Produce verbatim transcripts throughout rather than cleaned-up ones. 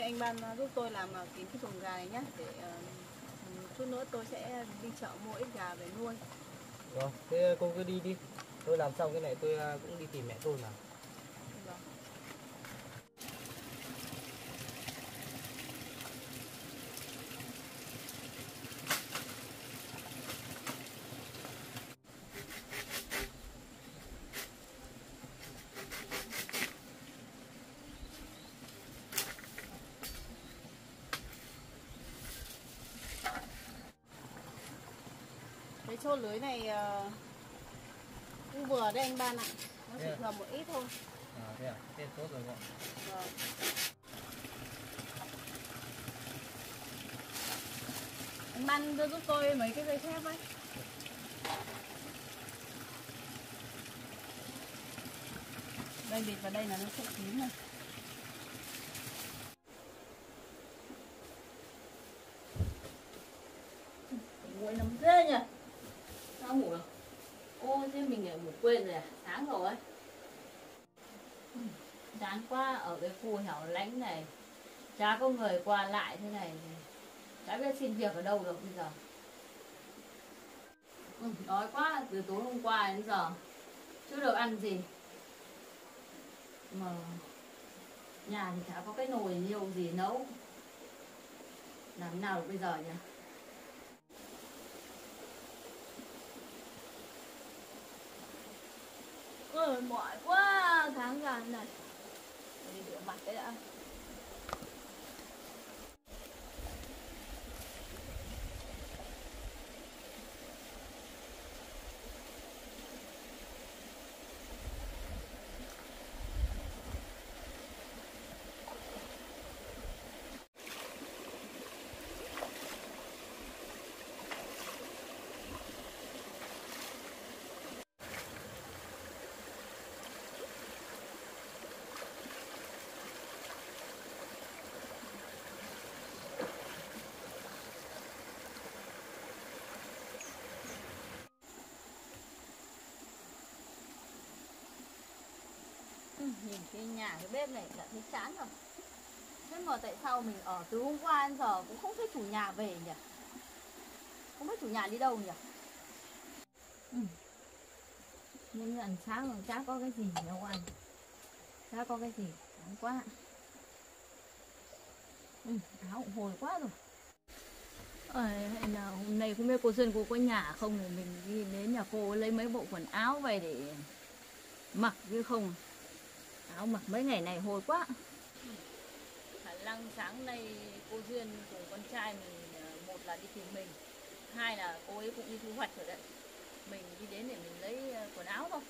nay anh Ban giúp tôi làm kín cái thùng gà này nhé, để uh, chút nữa tôi sẽ đi chợ mua ít gà về nuôi. Vâng, thế cô cứ đi đi, tôi làm xong cái này tôi cũng đi tìm mẹ tôi mà. Cái chốt lưới này cũng uh, vừa đấy anh Ban ạ, nó chỉ thừa một ít thôi. À thế à, thế tốt rồi bọn. Vâng. Anh Ban đưa giúp tôi mấy cái dây thép ấy. Đây bịt vào đây là nó sẽ kín rồi. Nguội nấm thế nhỉ? Sao ngủ được? Ô thế mình lại ngủ quên rồi à? Sáng rồi ấy. Chán quá, ở cái khu hẻo lánh này chả có người qua lại thế này, chả biết xin việc ở đâu được bây giờ. Ừ, đói quá, từ tối hôm qua đến giờ chưa được ăn gì. Mà nhà thì chả có cái nồi nhiều gì nấu. Làm thế nào được bây giờ nhỉ? Ôi, mỏi quá, tháng gà này. Đi rửa mặt đấy đã. Nhìn cái nhà cái bếp này đã thấy chán rồi. Thế mà tại sao mình ở từ hôm qua đến giờ cũng không thấy chủ nhà về nhỉ? Không biết chủ nhà đi đâu nhỉ? Ừ. Nhưng ăn sáng còn chả có cái gì đâu ăn. Chả có cái gì, chán quá. Ừ, áo cũng hồi quá rồi. Ờ, hay là hôm nay không biết cô Xuân cô có nhà không thì mình đi đến nhà cô lấy mấy bộ quần áo về để mặc chứ không. Áo mặc mấy ngày này hồi quá. Khả năng sáng nay cô Duyên cùng con trai mình, một là đi tìm mình, hai là cô ấy cũng đi thu hoạch rồi đấy. Mình đi đến để mình lấy quần áo thôi.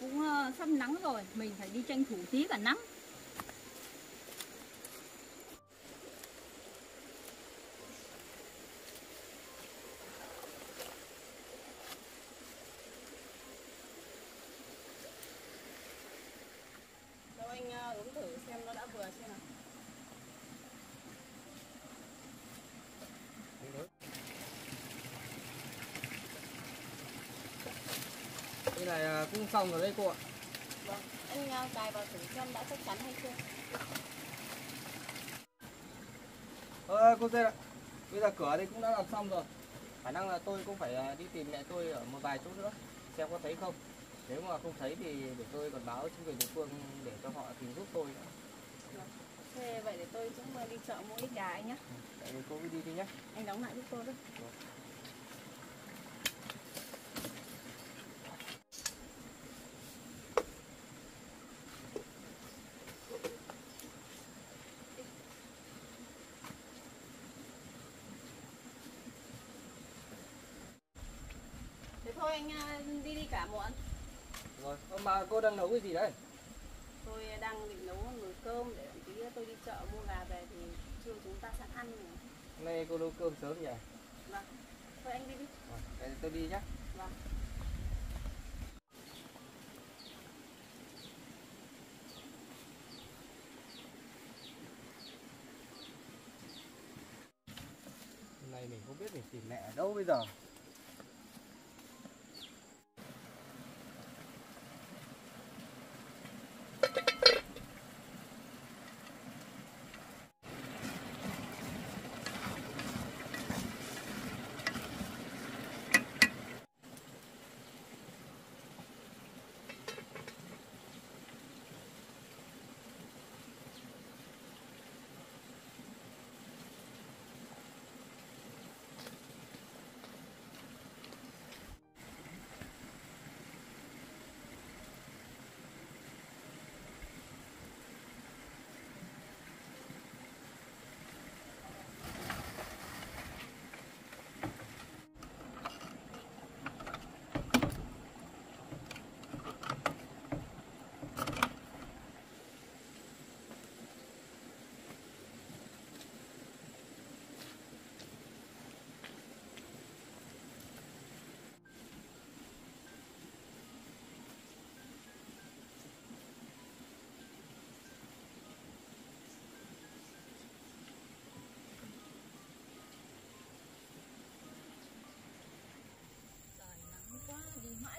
Cũng sắp nắng rồi, mình phải đi tranh thủ tí cả nắng. Đâu anh uống thử xem nó đã vừa chưa nào. Cái này cũng xong rồi đấy cô ạ. Vâng, anh đài vào thử xem đã chắc chắn hay chưa. Ờ, cô Duyên ạ, bây giờ cửa đây cũng đã làm xong rồi. Khả năng là tôi cũng phải đi tìm mẹ tôi ở một vài chỗ nữa, xem có thấy không. Nếu mà không thấy thì để tôi còn báo chính quyền địa phương để cho họ tìm giúp tôi nữa. Vâng. Thế vậy để tôi cũng đi chợ mua ít gà anh nhé. Vậy cô cứ đi đi nhé. Anh đóng lại giúp tôi thôi. Vâng. Thôi anh đi đi cả bọn. Rồi, mà cô đang nấu cái gì đấy? Tôi đang định nấu nồi cơm để tí tôi đi chợ mua gà về thì trưa chúng ta sẽ ăn. Hôm nay cô nấu cơm sớm nhỉ? Vâng. Thôi anh đi đi. Vâng, tôi đi nhé. Vâng. Hôm nay mình không biết mình tìm mẹ ở đâu bây giờ.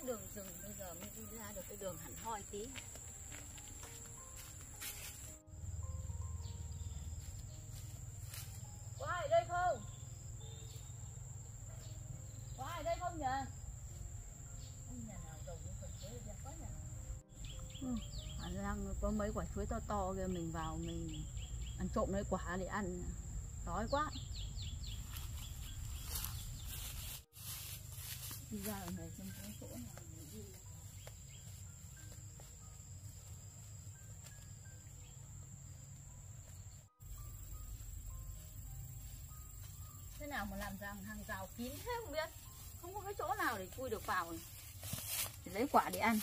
Đường rừng bây giờ mới đi ra được cái đường hẳn hoi tí. Có ai ở đây không? Có ai ở đây không nhỉ? Không nhà nào trồng những quả chuối đẹp quá nhỉ? Ừ, khả năng có mấy quả chuối to to kia mình vào mình ăn trộm mấy quả để ăn, đói quá. Đi ra ở này trong cái chỗ này mình đi. Thế nào mà làm ra hàng rào kín thế không biết. Không có cái chỗ nào để chui được vào. Để lấy quả để ăn.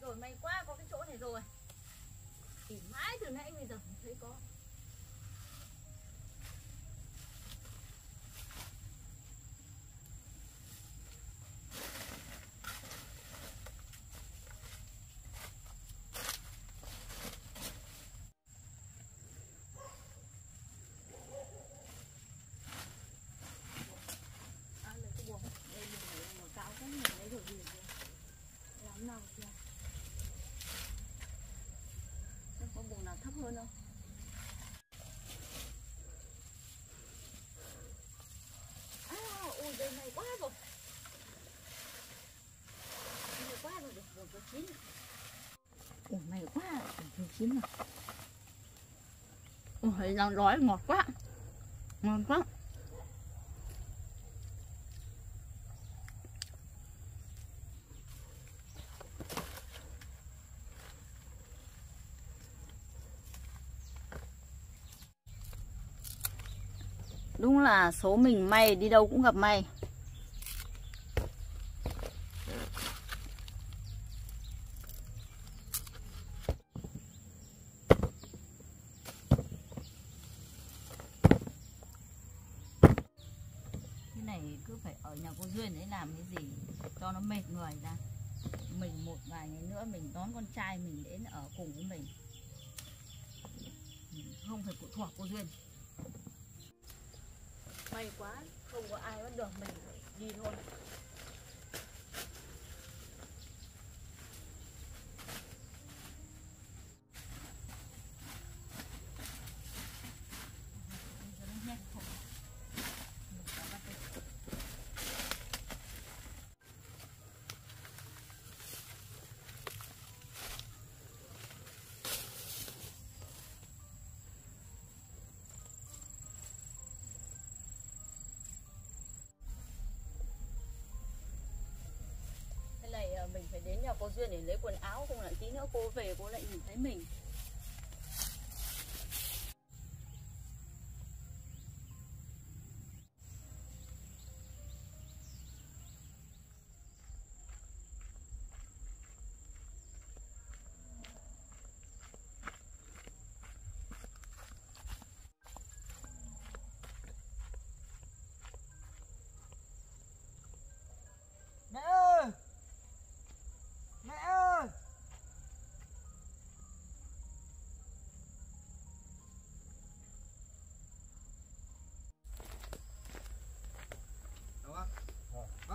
Rồi may quá có cái chỗ này rồi. Tìm mãi từ nãy bây giờ không thấy có. Có buồng nào thấp hơn không? À, ôi đây này quá rồi. Này quá rồi, được buồng vừa chín. Ủa này quá, vừa chín rồi. Ôi đang đói ngọt quá, ngon quá. Đúng là số mình may, đi đâu cũng gặp may. Cái này cứ phải ở nhà cô Duyên ấy làm cái gì cho nó mệt người ra. Mình một vài ngày nữa mình đón con trai mình đến ở cùng với mình. Mình không phải phụ thuộc cô Duyên. May quá, không có ai bắt được mình, đi thôi. Mình phải đến nhà cô Duyên để lấy quần áo, không lại tí nữa cô về cô lại nhìn thấy mình.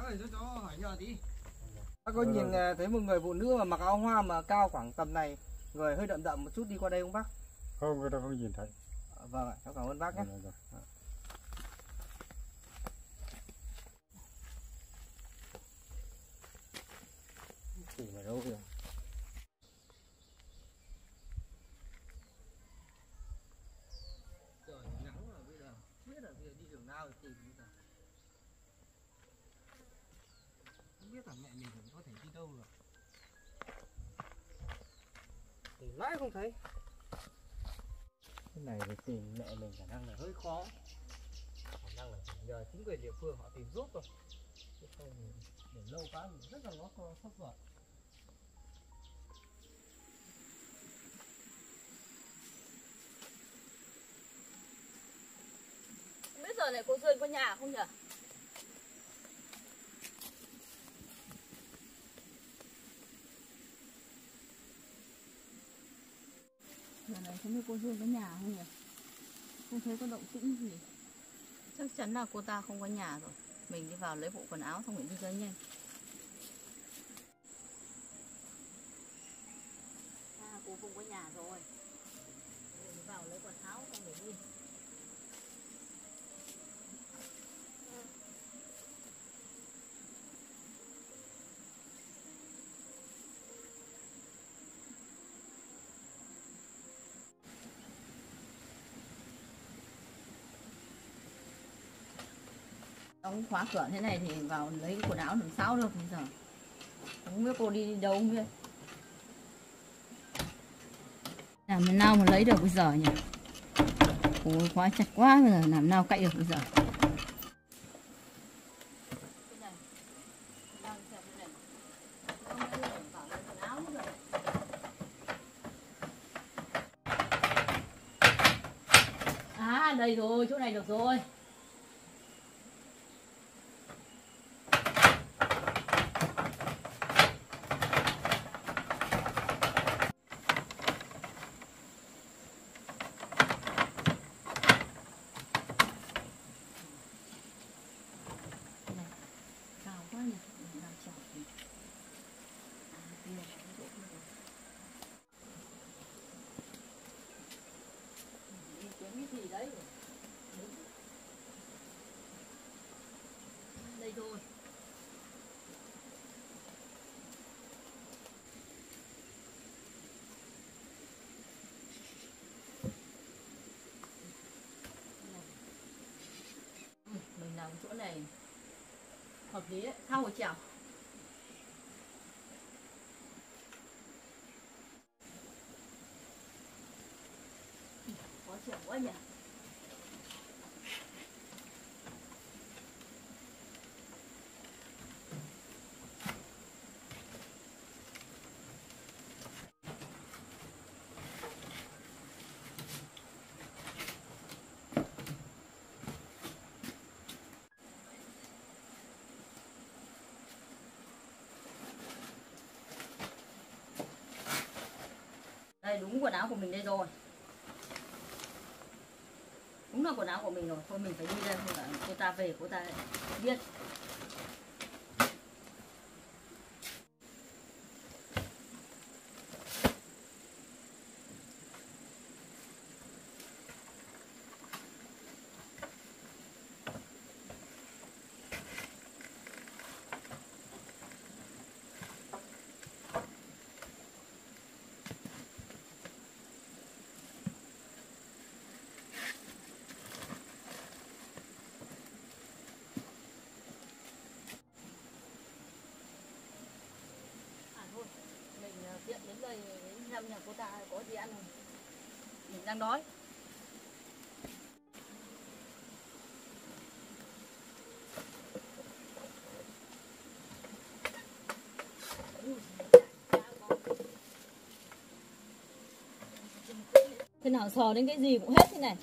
này cho cho hỏi nhờ tí. Bác có nhìn thấy một người phụ nữ mà mặc áo hoa mà cao khoảng tầm này, người hơi đậm đậm một chút đi qua đây không bác? Không, người ta không nhìn thấy. Vâng ạ, cháu cảm ơn bác nhé. Đâu kìa. Trời nắng mà bây giờ biết là bây giờ đi đường nào tìm bây giờ. Không biết là mẹ mình cũng có thể đi đâu rồi. Tìm mãi không thấy. Cái này thì tìm mẹ mình khả năng là hơi khó. Khả năng là nhờ chính quyền địa phương họ tìm giúp rồi. Chứ không để lâu quá mình rất là nó sốc rồi. Giờ này cô Duyên có nhà không nhỉ? Giờ này không biết cô Duyên có nhà không nhỉ? Không thấy có động tĩnh gì. Chắc chắn là cô ta không có nhà rồi. Mình đi vào lấy bộ quần áo xong rồi đi ra nhanh. À, cô không có nhà rồi. Mình vào lấy quần áo xong rồi đi. Ông khóa cửa thế này thì vào lấy quần áo làm sao được bây giờ. Không biết cô đi đâu không biết. Làm nào mà lấy được bây giờ nhỉ? Ôi khóa chặt quá bây giờ, làm nào cậy được bây giờ. À đây rồi, chỗ này được rồi. Đây thôi. Mình làm chỗ này hợp lý đấy, sau rồi chèo. Có chèo quá nhỉ. Đây đúng quần áo của mình đây rồi. Đúng là quần áo của mình rồi. Thôi mình phải đi đây, không phải cô ta về cô ta biết. Đến đây đến năm nhà cô ta có gì ăn không? Mình đang đói. Thế nào sò đến cái gì cũng hết thế này.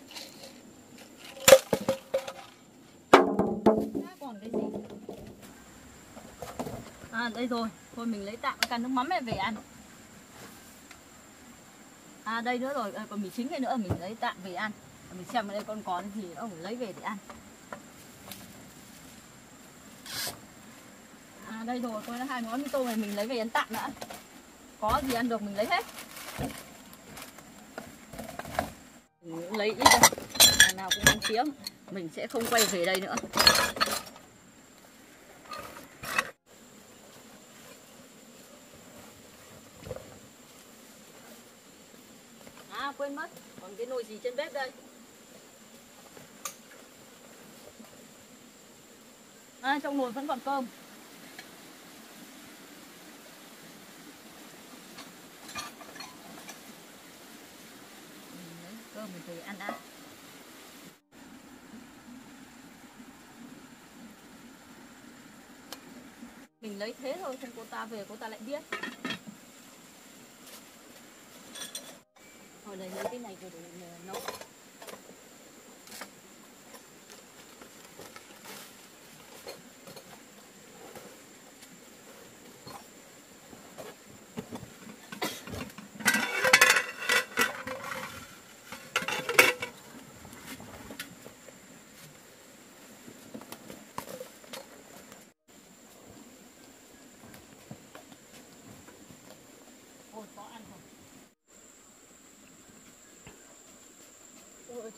À, còn cái gì? À đây rồi. Thôi mình lấy tạm cái can nước mắm này về ăn. À đây nữa rồi, còn mì chính đây nữa, mình lấy tạm về ăn. Mình xem ở đây con có gì nữa, mình lấy về để ăn. À đây rồi, tôi đã hai món mì tôm này mình lấy về ăn tạm đã. Có gì ăn được mình lấy hết. Mình lấy ít thôi, nào cũng ăn tiếng. Mình sẽ không quay về đây nữa. À quên mất, còn cái nồi gì trên bếp đây. À, trong nồi vẫn còn cơm. Cơm mình về ăn đã. Mình lấy thế thôi, không cô ta về cô ta lại biết. Hồi lấy cái này rồi để mình nấu.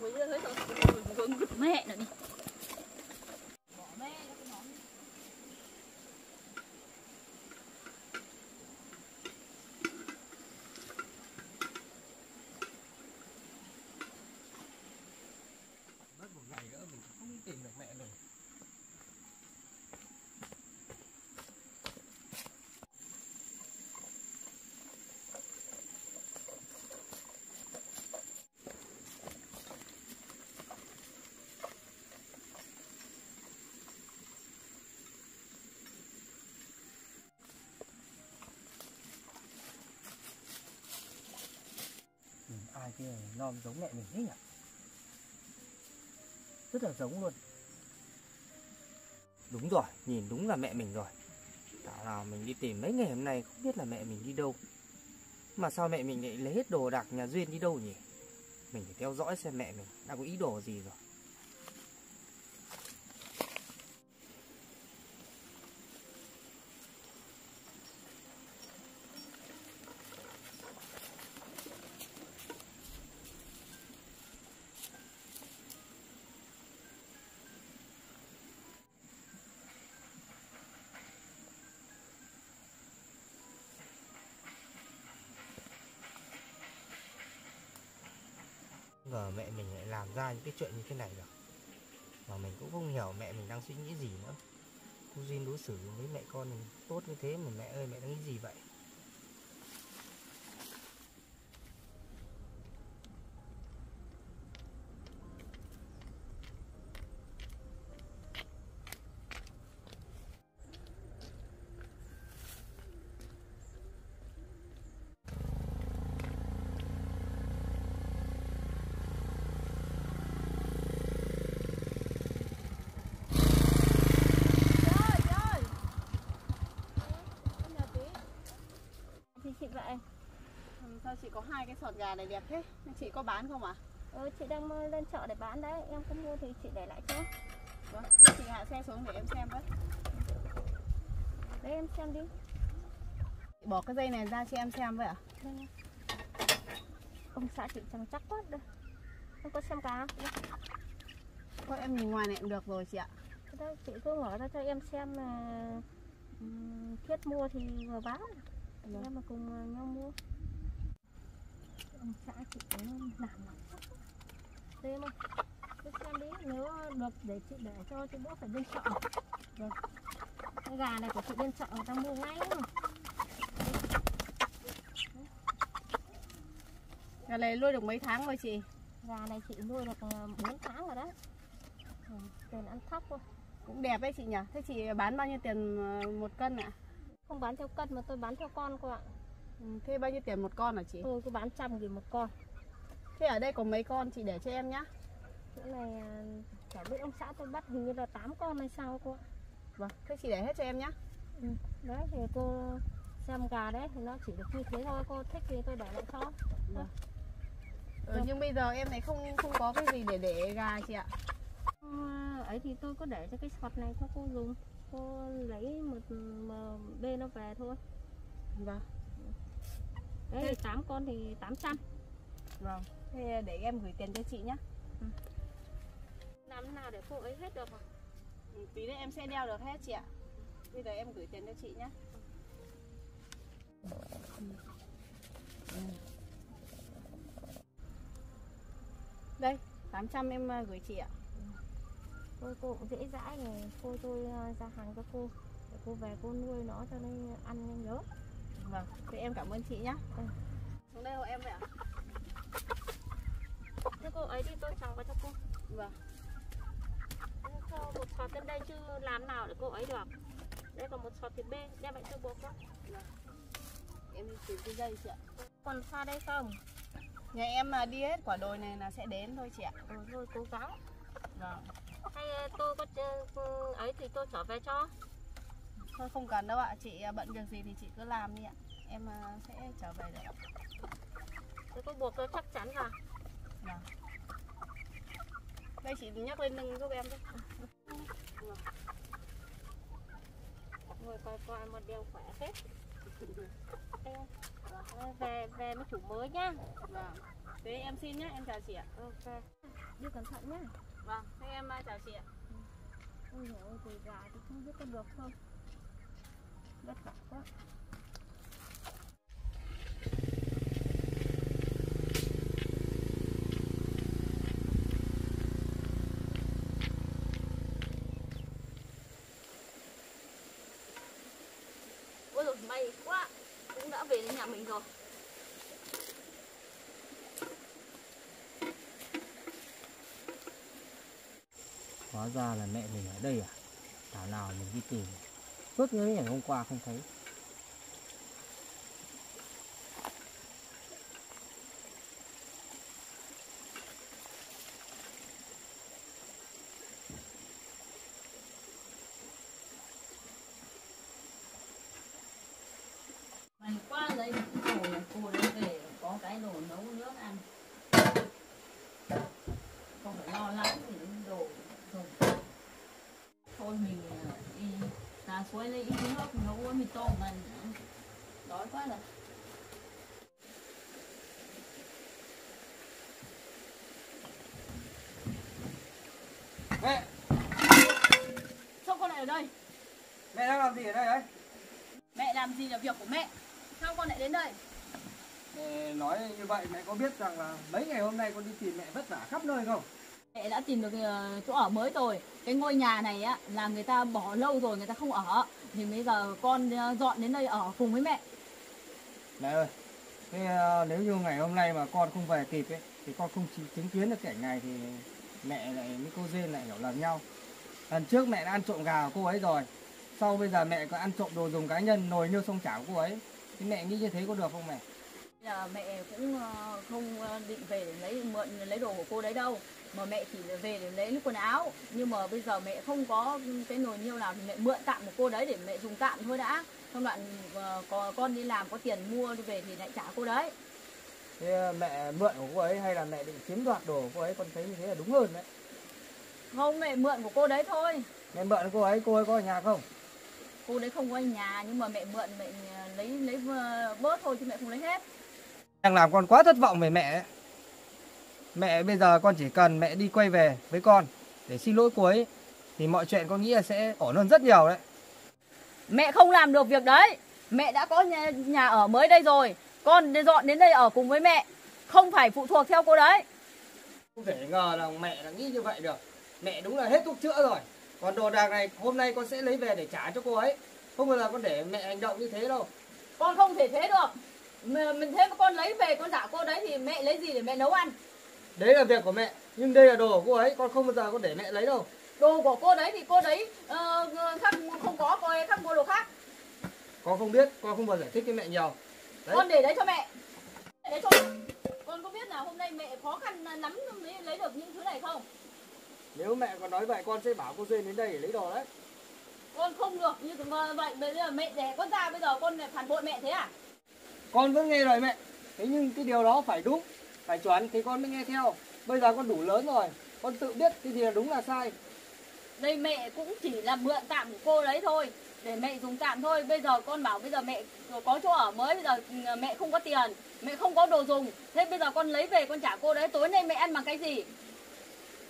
Thôi hết rồi, mẹ nữa đi. Bỏ mẹ nó cái món. Mất một ngày nữa mình không tìm được mẹ rồi. Ai kia non giống mẹ mình thế nhỉ? Rất là giống luôn. Đúng rồi, nhìn đúng là mẹ mình rồi. Thảo nào mình đi tìm mấy ngày hôm nay không biết là mẹ mình đi đâu. Mà sao mẹ mình lại lấy hết đồ đạc nhà Duyên đi đâu nhỉ? Mình phải theo dõi xem mẹ mình đã có ý đồ gì rồi. Ngờ mẹ mình lại làm ra những cái chuyện như thế này rồi. Mà mình cũng không hiểu mẹ mình đang suy nghĩ gì nữa. Cô Duyên đối xử với mẹ con mình tốt như thế mà mẹ ơi, mẹ đang nghĩ gì vậy? Sao chị có hai cái sọt gà này đẹp thế? Chị có bán không ạ? À? Ừ, chị đang lên chợ để bán đấy. Em không mua thì chị để lại cho. Vâng, chị hạ xe xuống để em xem với. Đấy, em xem đi. Chị bỏ cái dây này ra cho em xem với ạ? À? Ông xã chị chẳng chắc quá đâu. Không có xem cá không? Thôi em nhìn ngoài này cũng được rồi chị ạ. Đây, chị cứ mở ra cho em xem là Thiết mua thì vừa bán. Vâng. Em mà cùng nhau mua. Ông xã chị cũng làm lắm. Xem không? Cứ xem đi, nếu được để chị để cho chị bố phải bên chợ. Được. Cái gà này của chị bên chợ người ta mua ngay mà. Gà này nuôi được mấy tháng rồi chị? Gà này chị nuôi được bốn tháng rồi đó. Tiền ăn thóc thôi. Cũng đẹp đấy chị nhỉ? Thế chị bán bao nhiêu tiền một cân ạ? À? Không bán theo cân mà tôi bán theo con cô ạ. Thế bao nhiêu tiền một con hả chị? Tôi cứ bán trăm nghìn một con. Thế ở đây có mấy con chị để cho em nhá. Chỗ này chả biết ông xã tôi bắt hình như là tám con hay sao cô ạ. Vâng, thế chị để hết cho em nhá. Ừ. Đấy thì tôi xem gà đấy thì nó chỉ được như thế thôi, cô thích thì tôi để lại cho. Vâng. Ừ, nhưng bây giờ em này không không có cái gì để để gà chị ạ. Ừ, ấy thì tôi có để cho cái sọt này cho cô dùng. cô lấy một bê nó về thôi. Vâng. Đấy thế... thì tám con thì tám trăm. Vâng. Thế để em gửi tiền cho chị nhé. Ừ. Làm nào để cô ấy hết được không? Tí nữa em sẽ đeo được hết chị ạ. Bây giờ em gửi tiền cho chị nhé. Đây, tám trăm em gửi chị ạ. Thôi cô cũng dễ dãi này, cô tôi ra hàng cho cô. Để cô về cô nuôi nó cho nên ăn nhớ. Vâng, thế em cảm ơn chị nhé. Ừ. Xuống đây hộ em vậy ạ. Thế cô ấy đi tôi chồng vào cho cô. Vâng. Cho một sọt trên đây chứ làm nào để cô ấy được. Đây còn một sọt thịt bê, đem lại cho bố con. Vâng. Em đi tìm cái dây chị ạ. Còn xa đây không? Nhà em mà đi hết quả đồi này là sẽ đến thôi chị ạ. Ừ, thôi cố gắng. Vâng. Hay tôi có ấy thì tôi trở về cho. Thôi không cần đâu ạ, chị bận việc gì thì chị cứ làm đi ạ. Em sẽ trở về đấy ạ. Tôi có buộc tôi chắc chắn rồi. Vâng. Đây chị nhắc lên lưng giúp em đấy. Vâng. Ngồi coi coi một điều khỏe hết. Về về với chủ mới nhá. Vâng. Thế em xin nhá, em chào chị ạ. Ok. Đi cẩn thận nhá. Vâng, thế em chào chị ạ. Ôi dồi ôi, từ gà thì không biết có được không. Vất vả quá. Ôi dồi, may quá. Cũng đã về đến nhà mình rồi. Hóa ra là mẹ mình ở đây à? Thảo nào mình đi tìm suốt như ngày hôm qua không thấy. Ngày qua lấy cái đồ này cô đã về có cái đồ nấu nước ăn, không phải lo lắng gì đến đồ. Thôi mình đi ra suối lấy ít nước nấu mì tôm mà đói quá rồi. Mẹ! Sao con lại ở đây? Mẹ đang làm gì ở đây đấy? Mẹ làm gì là việc của mẹ. Sao con lại đến đây? Mẹ nói như vậy mẹ có biết rằng là mấy ngày hôm nay con đi tìm mẹ vất vả khắp nơi không? Mẹ đã tìm được chỗ ở mới rồi. Cái ngôi nhà này á là người ta bỏ lâu rồi, người ta không ở. Thì bây giờ con dọn đến đây ở cùng với mẹ. Mẹ ơi, thế nếu như ngày hôm nay mà con không về kịp ấy, thì con không chứng kiến được cảnh này thì mẹ lại với cô Duyên lại hiểu lầm nhau. Lần trước mẹ đã ăn trộm gà của cô ấy rồi. Sau bây giờ mẹ có ăn trộm đồ dùng cá nhân, nồi niêu sông chảo của cô ấy. Thì mẹ nghĩ như thế có được không mẹ? Là mẹ cũng không định về lấy mượn lấy đồ của cô đấy đâu, mà mẹ chỉ về để lấy quần áo. Nhưng mà bây giờ mẹ không có cái nồi niêu nào thì mẹ mượn tạm của cô đấy để mẹ dùng tạm thôi đã. Xong đoạn có con đi làm có tiền mua về thì lại trả cô đấy. Thế mẹ mượn của cô ấy hay là mẹ định chiếm đoạt đồ của cô ấy? Con thấy như thế là đúng hơn đấy. Không, mẹ mượn của cô đấy thôi. Mẹ mượn cô ấy, cô ấy có ở nhà không? Cô đấy không có ở nhà nhưng mà mẹ mượn mẹ lấy lấy bớt thôi chứ mẹ không lấy hết. Đang làm con quá thất vọng về mẹ ấy. Mẹ bây giờ con chỉ cần mẹ đi quay về với con để xin lỗi cô ấy thì mọi chuyện con nghĩ là sẽ ổn hơn rất nhiều đấy. Mẹ không làm được việc đấy. Mẹ đã có nhà, nhà ở mới đây rồi. Con dọn đến đây ở cùng với mẹ, không phải phụ thuộc theo cô đấy. Không thể ngờ là mẹ đã nghĩ như vậy được. Mẹ đúng là hết thuốc chữa rồi. Còn đồ đạc này hôm nay con sẽ lấy về để trả cho cô ấy. Không bao giờ con để mẹ hành động như thế đâu. Con không thể thế được. Mình thế mà con lấy về con giả cô đấy thì mẹ lấy gì để mẹ nấu ăn? Đấy là việc của mẹ, nhưng đây là đồ của cô ấy, con không bao giờ con để mẹ lấy đâu. Đồ của cô đấy thì cô đấy uh, khác không có, cô ấy khác mua đồ khác. Con không biết, con không bao giờ giải thích với mẹ nhiều đấy. Con để đấy cho mẹ. Để đấy cho mẹ. Con có biết là hôm nay mẹ khó khăn lắm mới lấy được những thứ này không? Nếu mẹ còn nói vậy con sẽ bảo cô Duyên đến đây để lấy đồ đấy. Con không được như vậy, bây giờ mẹ đẻ con ra bây giờ con lại phản bội mẹ thế à? Con vẫn nghe lời mẹ, thế nhưng cái điều đó phải đúng, phải chuẩn thì con mới nghe theo. Bây giờ con đủ lớn rồi, con tự biết cái gì là đúng là sai. Đây mẹ cũng chỉ là mượn tạm của cô đấy thôi, để mẹ dùng tạm thôi. Bây giờ con bảo bây giờ mẹ có chỗ ở mới, bây giờ mẹ không có tiền, mẹ không có đồ dùng, thế bây giờ con lấy về con trả cô đấy, tối nay mẹ ăn bằng cái gì?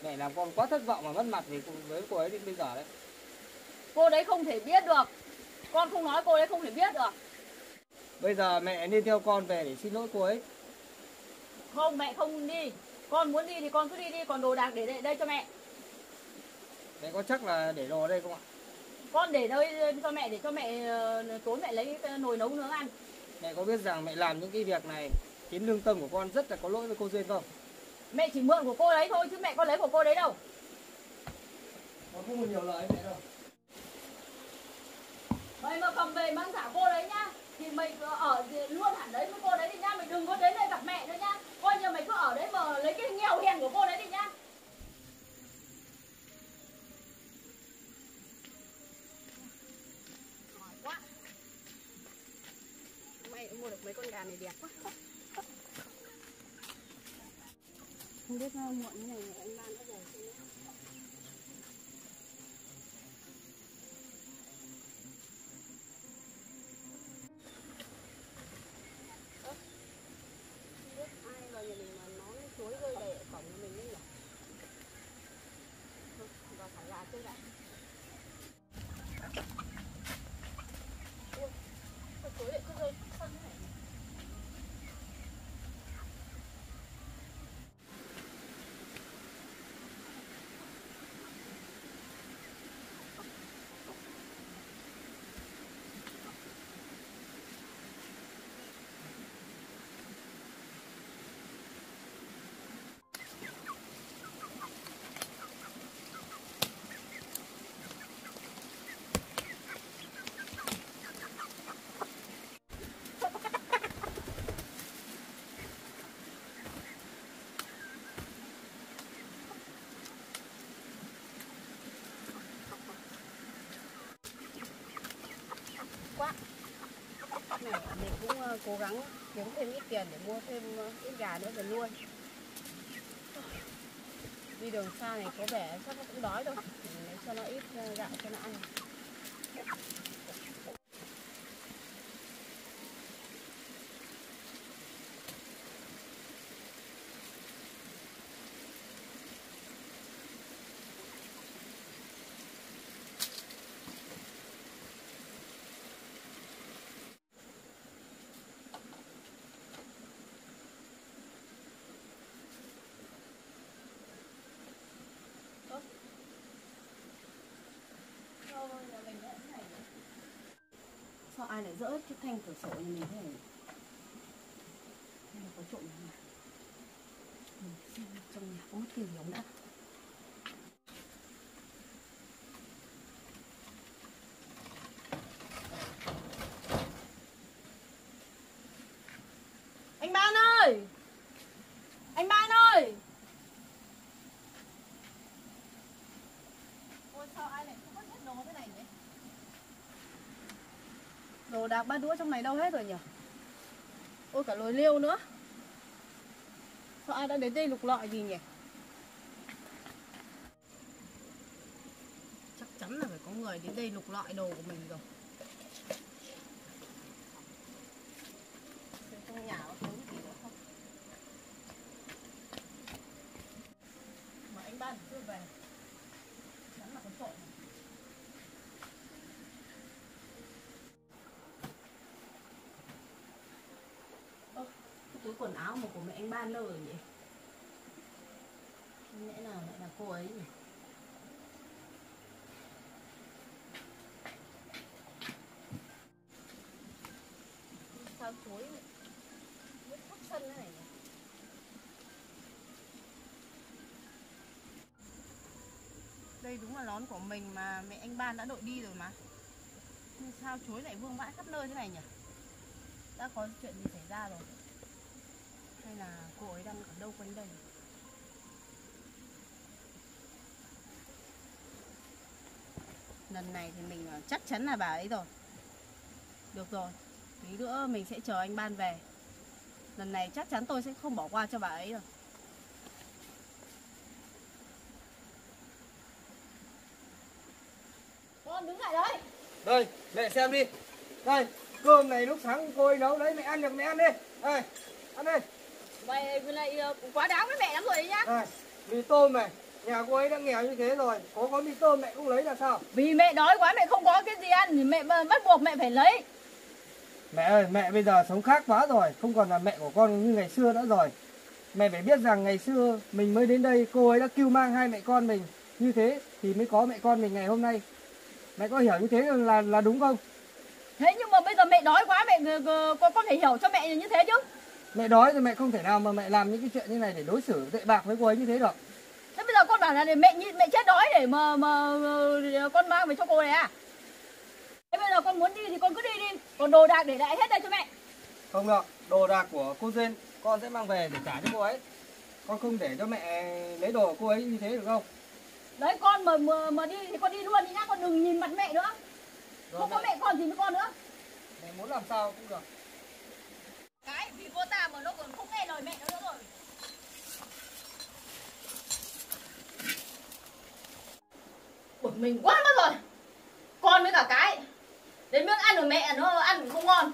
Mẹ làm con quá thất vọng mà mất mặt thì với cô ấy đến bây giờ đấy. Cô đấy không thể biết được, con không nói cô đấy không thể biết được. Bây giờ mẹ nên theo con về để xin lỗi cô ấy. Không, mẹ không đi. Con muốn đi thì con cứ đi đi, còn đồ đạc để đây, đây cho mẹ. Mẹ có chắc là để đồ ở đây không ạ? Con để đây cho mẹ, để cho mẹ tối mẹ lấy nồi nấu nướng ăn. Mẹ có biết rằng mẹ làm những cái việc này khiến lương tâm của con rất là có lỗi với cô Duyên không? Mẹ chỉ mượn của cô đấy thôi chứ mẹ có lấy của cô đấy đâu. Con không có nhiều lời mẹ đâu. Mày mà cầm về mang giả cô đấy nhá, thì mày cứ ở luôn hẳn đấy với cô đấy đi nhá, mày đừng có đến đây gặp mẹ nữa nhá. Coi như mày cứ ở đấy mà lấy cái nghèo hèn của cô đấy đi nhá. Mua được mấy con gà này đẹp quá. Không biết muộn như này anh Lan đã về chưa nữa. Không biết ai vào nhà mình mà nói chuối rơi đầy ở cổng của mình đấy nhỉ? Thôi, vào thẳng gà chưa đã. Ui, con chuối lại cứ rơi. Mình cũng cố gắng kiếm thêm ít tiền để mua thêm ít gà nữa để nuôi. Đi đường xa này có vẻ chắc nó cũng đói rồi, mình cho nó ít gạo cho nó ăn. Sao ai lại dỡ cái thanh cửa sổ như mình thế này? Hay là có trộm không? Mình xem trong nhà có mất tiền không đã. Anh Ban ơi! Anh Ban ơi! Ôi sao ai lại không mất hết đồ thế này nhỉ? Đồ đạc ba đũa trong này đâu hết rồi nhỉ? Ôi cả lồi liêu nữa. Sao ai đã đến đây lục lọi gì nhỉ? Chắc chắn là phải có người đến đây lục lọi đồ của mình rồi. Trong nhà có thứ gì nữa không? Mà anh Ban chưa về. Chắn là có trộm. Túi quần áo mà của mẹ anh Ban đâu rồi nhỉ? Không lẽ nào lại là cô ấy nhỉ? Sao chuối vứt khắp sân thế này nhỉ? Đây đúng là nón của mình mà mẹ anh Ban đã đội đi rồi mà. Nhưng sao chuối lại vương vãi khắp nơi thế này nhỉ? Đã có chuyện gì xảy ra rồi? Hay là cô ấy đang ở đâu quanh đây? Lần này thì mình chắc chắn là bà ấy rồi. Được rồi, tí nữa mình sẽ chờ anh Ban về. Lần này chắc chắn tôi sẽ không bỏ qua cho bà ấy rồi. Con đứng lại đấy. Đây, mẹ xem đi. Đây, cơm này lúc sáng cô ấy nấu đấy, mẹ ăn được mẹ ăn đi. Đây, ăn đi. Mày lại quá đáng với mẹ lắm rồi đấy nhá. Đây, mì tôm này, nhà cô ấy đã nghèo như thế rồi, có có mì tôm mẹ cũng lấy là sao? Vì mẹ đói quá mẹ không có cái gì ăn thì mẹ bắt buộc mẹ phải lấy. Mẹ ơi, mẹ bây giờ sống khác quá rồi, không còn là mẹ của con như ngày xưa nữa rồi. Mẹ phải biết rằng ngày xưa mình mới đến đây cô ấy đã cưu mang hai mẹ con mình như thế thì mới có mẹ con mình ngày hôm nay. Mẹ có hiểu như thế là là đúng không? Thế nhưng mà bây giờ mẹ đói quá, mẹ con có thể hiểu cho mẹ như thế chứ. Mẹ đói rồi mẹ không thể nào mà mẹ làm những cái chuyện như này để đối xử tệ bạc với cô ấy như thế được. Thế bây giờ con bảo là để mẹ mẹ chết đói để mà mà để con mang về cho cô này à? Thế bây giờ con muốn đi thì con cứ đi đi, còn đồ đạc để lại hết đây cho mẹ. Không được, đồ đạc của cô Duyên con sẽ mang về để trả cho cô ấy. Con không để cho mẹ lấy đồ của cô ấy như thế được không? Đấy, con mà mà, mà đi thì con đi luôn đi nhá, con đừng nhìn mặt mẹ nữa. Rồi, không mẹ. Có mẹ con gì với con nữa. Mẹ muốn làm sao cũng được. Cái vì cô ta mà nó còn không nghe lời mẹ nó nữa rồi. Bực mình quá mất rồi. Con với cả cái đến miếng ăn của mẹ nó ăn cũng không ngon.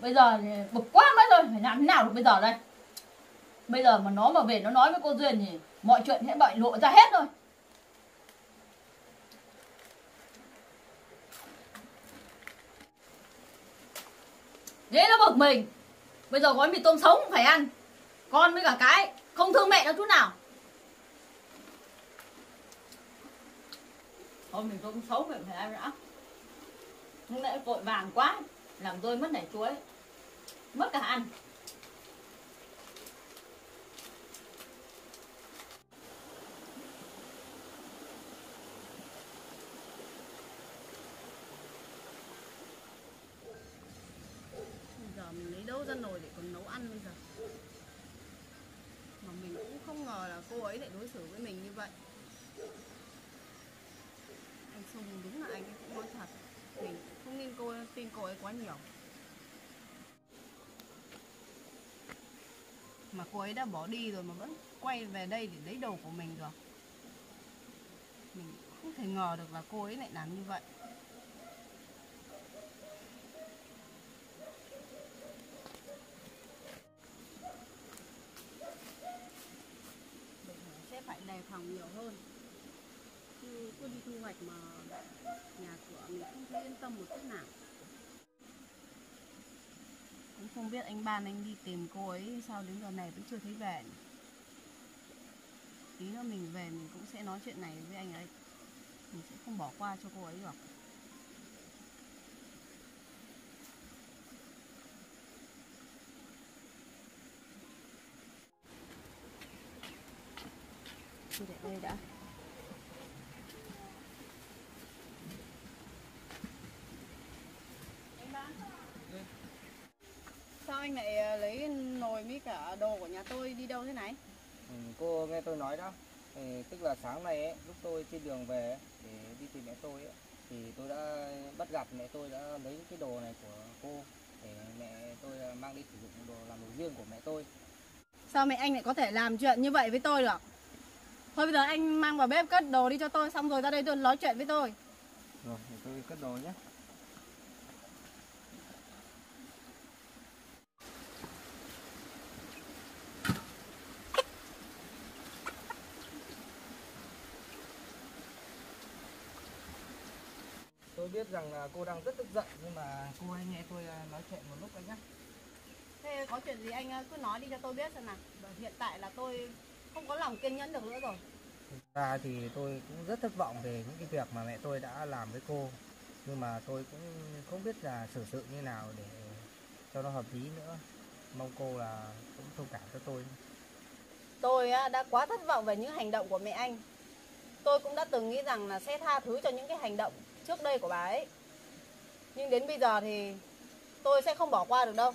Bây giờ bực quá mất rồi, phải làm thế nào được bây giờ đây? Bây giờ mà nó mà về nó nói với cô Duyên thì mọi chuyện sẽ bại lộ ra hết rồi. Thế nó bực mình. Bây giờ gói mì tôm sống cũng phải ăn. Con với cả cái không thương mẹ nó chút nào. Thôi mì tôm sống phải phải ăn đã. Hôm nay vội vàng quá làm tôi mất nảy chuối, mất cả ăn. Bây giờ mình lấy đâu ra nồi để còn nấu ăn bây giờ? Mà mình cũng không ngờ là cô ấy lại đối xử với mình như vậy. Anh Sùng đúng là anh ấy cũng nói thật. Mình không nên cô tin cô ấy quá nhiều. Mà cô ấy đã bỏ đi rồi mà vẫn quay về đây để lấy đồ của mình được. Mình không thể ngờ được là cô ấy lại làm như vậy. Mình sẽ phải đề phòng nhiều hơn. Chứ cứ đi thu hoạch mà nhà cửa mình không thấy yên tâm một chút nào. Cũng không biết anh Ban anh đi tìm cô ấy sao đến giờ này vẫn chưa thấy về. Tí nữa mình về mình cũng sẽ nói chuyện này với anh ấy. Mình sẽ không bỏ qua cho cô ấy được. Tôi để đây đã. Anh lại lấy nồi với cả đồ của nhà tôi đi đâu thế này? Ừ, cô nghe tôi nói đó, ừ, tức là sáng nay ấy, lúc tôi trên đường về ấy, để đi tìm mẹ tôi ấy, thì tôi đã bắt gặp mẹ tôi đã lấy cái đồ này của cô để mẹ tôi mang đi sử dụng đồ làm đồ riêng của mẹ tôi. Sao mẹ anh lại có thể làm chuyện như vậy với tôi được? Thôi bây giờ anh mang vào bếp cất đồ đi cho tôi, xong rồi ra đây tôi nói chuyện với tôi. Rồi, để tôi cất đồ nhé. Tôi biết rằng là cô đang rất tức giận nhưng mà cô hãy nghe tôi nói chuyện một lúc anh nhé. Thế có chuyện gì anh cứ nói đi cho tôi biết xem nào. Hiện tại là tôi không có lòng kiên nhẫn được nữa rồi. Thực ra thì tôi cũng rất thất vọng về những cái việc mà mẹ tôi đã làm với cô. Nhưng mà tôi cũng không biết là xử sự như nào để cho nó hợp lý nữa. Mong cô là cũng thông cảm cho tôi. Tôi đã quá thất vọng về những hành động của mẹ anh. Tôi cũng đã từng nghĩ rằng là sẽ tha thứ cho những cái hành động trước đây của bà ấy. Nhưng đến bây giờ thì tôi sẽ không bỏ qua được đâu.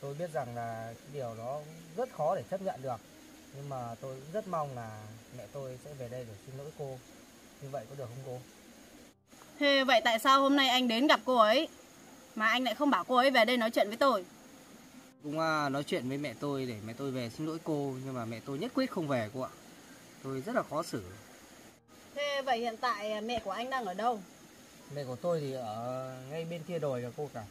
Tôi biết rằng là điều đó rất khó để chấp nhận được. Nhưng mà tôi cũng rất mong là mẹ tôi sẽ về đây để xin lỗi cô. Như vậy có được không cô? Thế vậy tại sao hôm nay anh đến gặp cô ấy? mà anh lại không bảo cô ấy về đây nói chuyện với tôi. Cũng nói chuyện với mẹ tôi để mẹ tôi về xin lỗi cô, nhưng mà mẹ tôi nhất quyết không về cô ạ. Tôi rất là khó xử. Thế vậy hiện tại mẹ của anh đang ở đâu? Mẹ của tôi thì ở ngay bên kia đồi cả cô cả.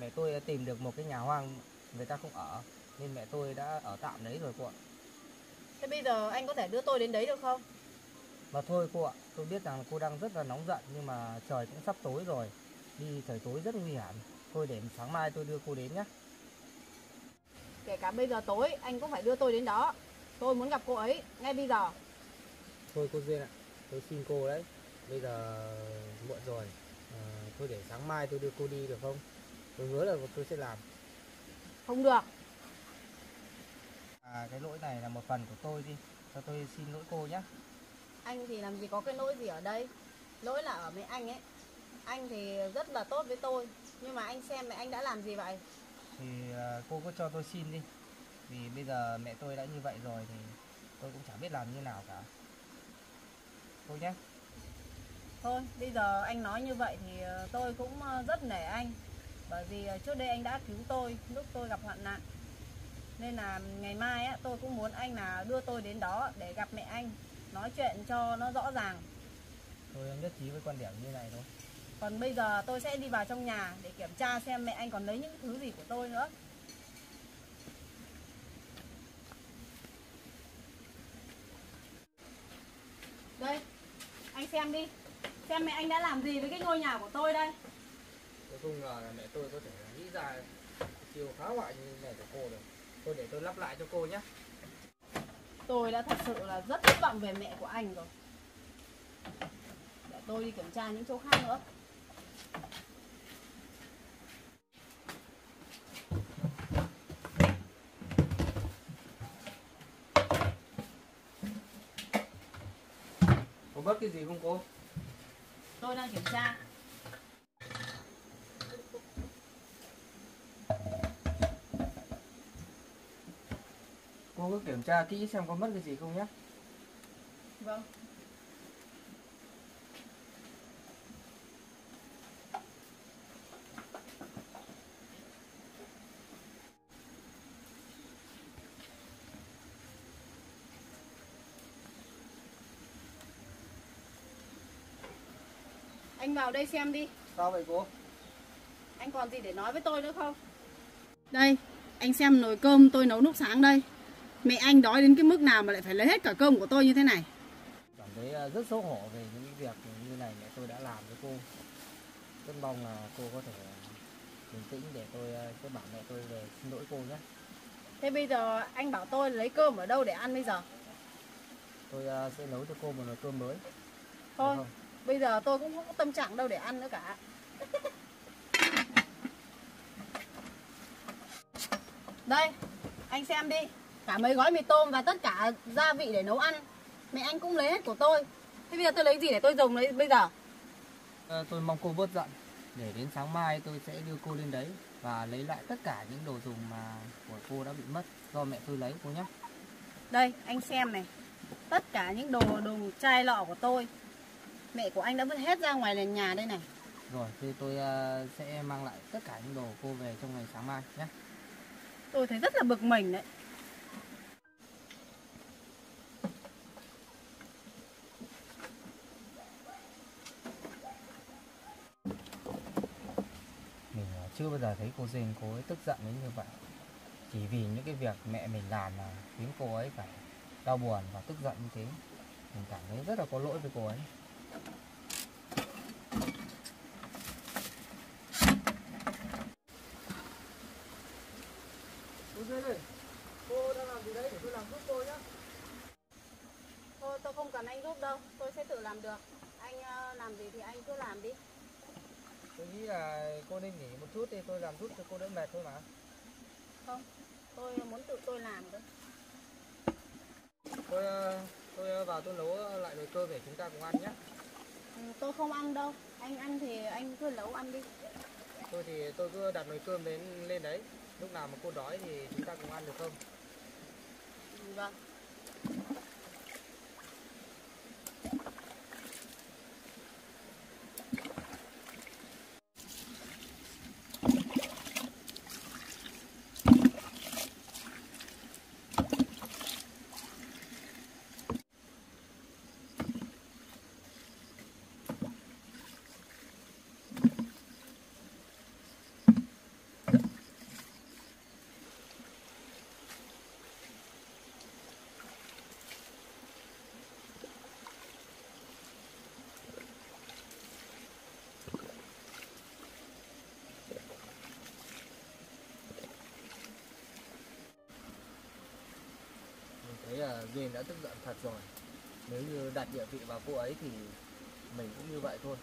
Mẹ tôi đã tìm được một cái nhà hoang người ta không ở, nên mẹ tôi đã ở tạm đấy rồi cô ạ. Thế bây giờ anh có thể đưa tôi đến đấy được không? Mà thôi cô ạ, tôi biết rằng cô đang rất là nóng giận, nhưng mà trời cũng sắp tối rồi. Đi trời tối rất nguy hiểm. Thôi để sáng mai tôi đưa cô đến nhé. Kể cả bây giờ tối, anh cũng phải đưa tôi đến đó. Tôi muốn gặp cô ấy ngay bây giờ. Thôi cô Duyên ạ, tôi xin cô đấy. Bây giờ muộn rồi, à, thôi để sáng mai tôi đưa cô đi được không? Tôi hứa là tôi sẽ làm. Không được. À, cái lỗi này là một phần của tôi đi, cho tôi xin lỗi cô nhé. Anh thì làm gì có cái lỗi gì ở đây. Lỗi là ở với anh ấy. Anh thì rất là tốt với tôi, nhưng mà anh xem mẹ anh đã làm gì vậy? Thì cô cứ cho tôi xin đi. Vì bây giờ mẹ tôi đã như vậy rồi thì tôi cũng chẳng biết làm như nào cả. Thôi nhé. Thôi, bây giờ anh nói như vậy thì tôi cũng rất nể anh. Bởi vì trước đây anh đã cứu tôi lúc tôi gặp hoạn nạn. Nên là ngày mai á, tôi cũng muốn anh là đưa tôi đến đó để gặp mẹ anh, nói chuyện cho nó rõ ràng. Tôi nhất trí với quan điểm như này thôi. Còn bây giờ tôi sẽ đi vào trong nhà để kiểm tra xem mẹ anh còn lấy những thứ gì của tôi nữa. Đây, anh xem đi. Xem mẹ anh đã làm gì với cái ngôi nhà của tôi đây. Tôi không ngờ là mẹ tôi có thể nghĩ ra chiều phá hoại như này của cô rồi. Tôi để tôi lắp lại cho cô nhé. Tôi đã thật sự là rất thất vọng về mẹ của anh rồi. Để tôi đi kiểm tra những chỗ khác nữa. Có bớt cái gì không cô? Tôi đang kiểm tra. Cô cứ kiểm tra kỹ xem có mất cái gì không nhé. Vâng. Anh vào đây xem đi. Sao vậy cô? Anh còn gì để nói với tôi nữa không? Đây, anh xem nồi cơm tôi nấu lúc sáng đây. Mẹ anh đói đến cái mức nào mà lại phải lấy hết cả cơm của tôi như thế này. Cảm thấy rất xấu hổ về những việc như này mẹ tôi đã làm với cô. Rất mong là cô có thể bình tĩnh để tôi sẽ bảo mẹ tôi về xin lỗi cô nhé. Thế bây giờ anh bảo tôi lấy cơm ở đâu để ăn bây giờ? Tôi sẽ nấu cho cô một nồi cơm mới. Thôi, bây giờ tôi cũng không có tâm trạng đâu để ăn nữa cả. Đây, anh xem đi. Cả mấy gói mì tôm và tất cả gia vị để nấu ăn mẹ anh cũng lấy hết của tôi. Thế bây giờ tôi lấy gì để tôi dùng lấy bây giờ? à, Tôi mong cô bớt giận. Để đến sáng mai tôi sẽ đưa cô lên đấy và lấy lại tất cả những đồ dùng mà của cô đã bị mất do mẹ tôi lấy cô nhé. Đây anh xem này. Tất cả những đồ đồ chai lọ của tôi mẹ của anh đã vứt hết ra ngoài nền nhà đây này. Rồi thì tôi uh, sẽ mang lại tất cả những đồ cô về trong ngày sáng mai nhé. Tôi thấy rất là bực mình đấy. Chưa bao giờ thấy cô Duyên cô ấy tức giận đến như vậy. Chỉ vì những cái việc mẹ mình làm mà khiến cô ấy phải đau buồn và tức giận như thế. Mình cảm thấy rất là có lỗi với cô ấy. Cô Duyên ơi, cô đang làm gì đấy để tôi làm giúp cô nhé. Thôi tôi không cần anh giúp đâu, tôi sẽ tự làm được. Anh làm gì thì anh cứ làm đi. Tôi nghĩ là cô nên nghỉ một chút thì tôi làm giúp cho cô đỡ mệt thôi mà. Không, tôi muốn tự tôi làm thôi. Tôi, tôi vào tôi nấu lại nồi cơm để chúng ta cùng ăn nhé. Ừ, tôi không ăn đâu, anh ăn thì anh cứ nấu ăn đi. Tôi thì tôi cứ đặt nồi cơm đến lên đấy, lúc nào mà cô đói thì chúng ta cùng ăn được không? Ừ, vâng. Duyen đã tức giận thật rồi. Nếu như đặt địa vị vào cô ấy thì mình cũng như vậy thôi.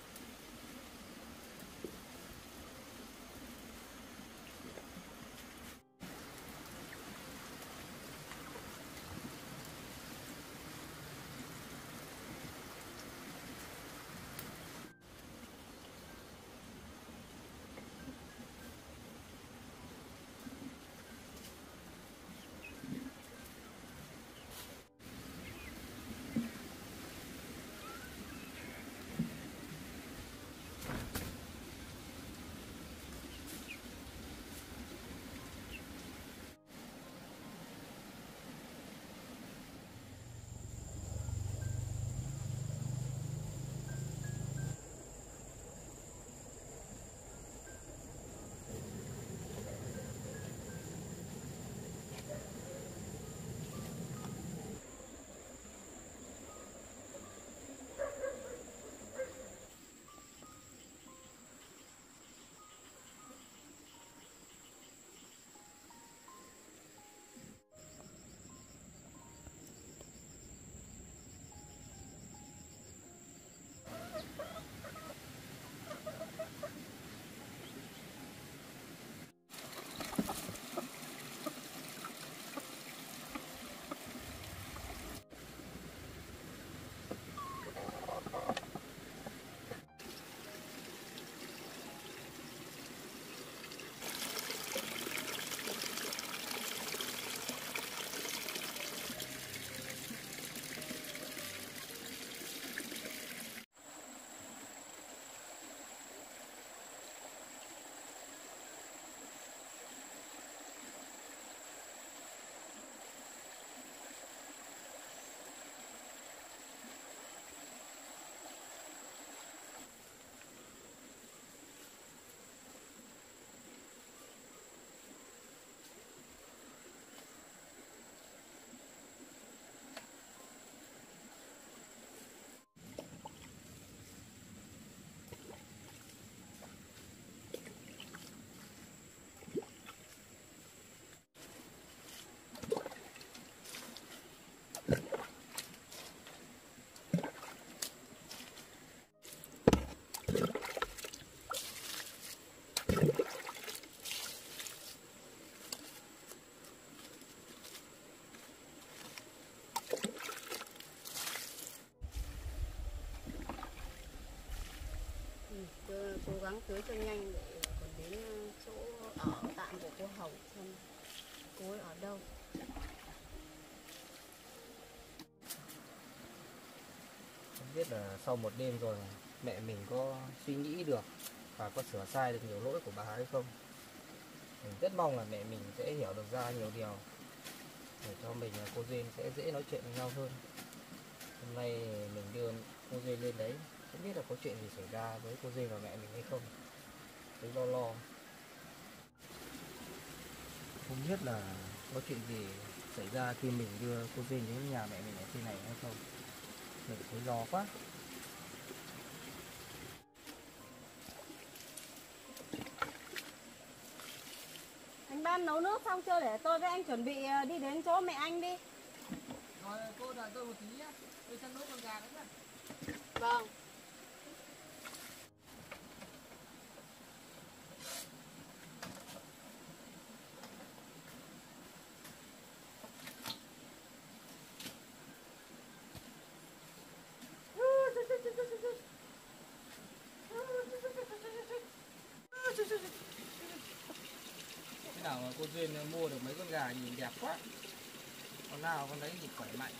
Cố gắng cưới cho nhanh để còn đến chỗ ở tạm của cô Hồng xem cô ấy ở đâu. Không biết là sau một đêm rồi mẹ mình có suy nghĩ được và có sửa sai được nhiều lỗi của bà hay không. Mình rất mong là mẹ mình sẽ hiểu được ra nhiều điều để cho mình và cô Duyen sẽ dễ nói chuyện với nhau hơn. Hôm nay mình đưa cô Duyen lên đấy, không biết là có chuyện gì xảy ra với cô Duyen và mẹ mình hay không. Tôi lo lo. Không biết là có chuyện gì xảy ra khi mình đưa cô Duyen đến nhà mẹ mình ở trên này hay không. Mình thấy lo quá. Anh Ban nấu nước xong chưa, để tôi với anh chuẩn bị đi đến chỗ mẹ anh đi. Rồi cô đợi tôi một tí nhé. Tôi sẽ nấu con gà nữa. Vâng. Thế nào mà cô Duyen mua được mấy con gà nhìn đẹp quá. Con nào con đấy thì khỏe mạnh.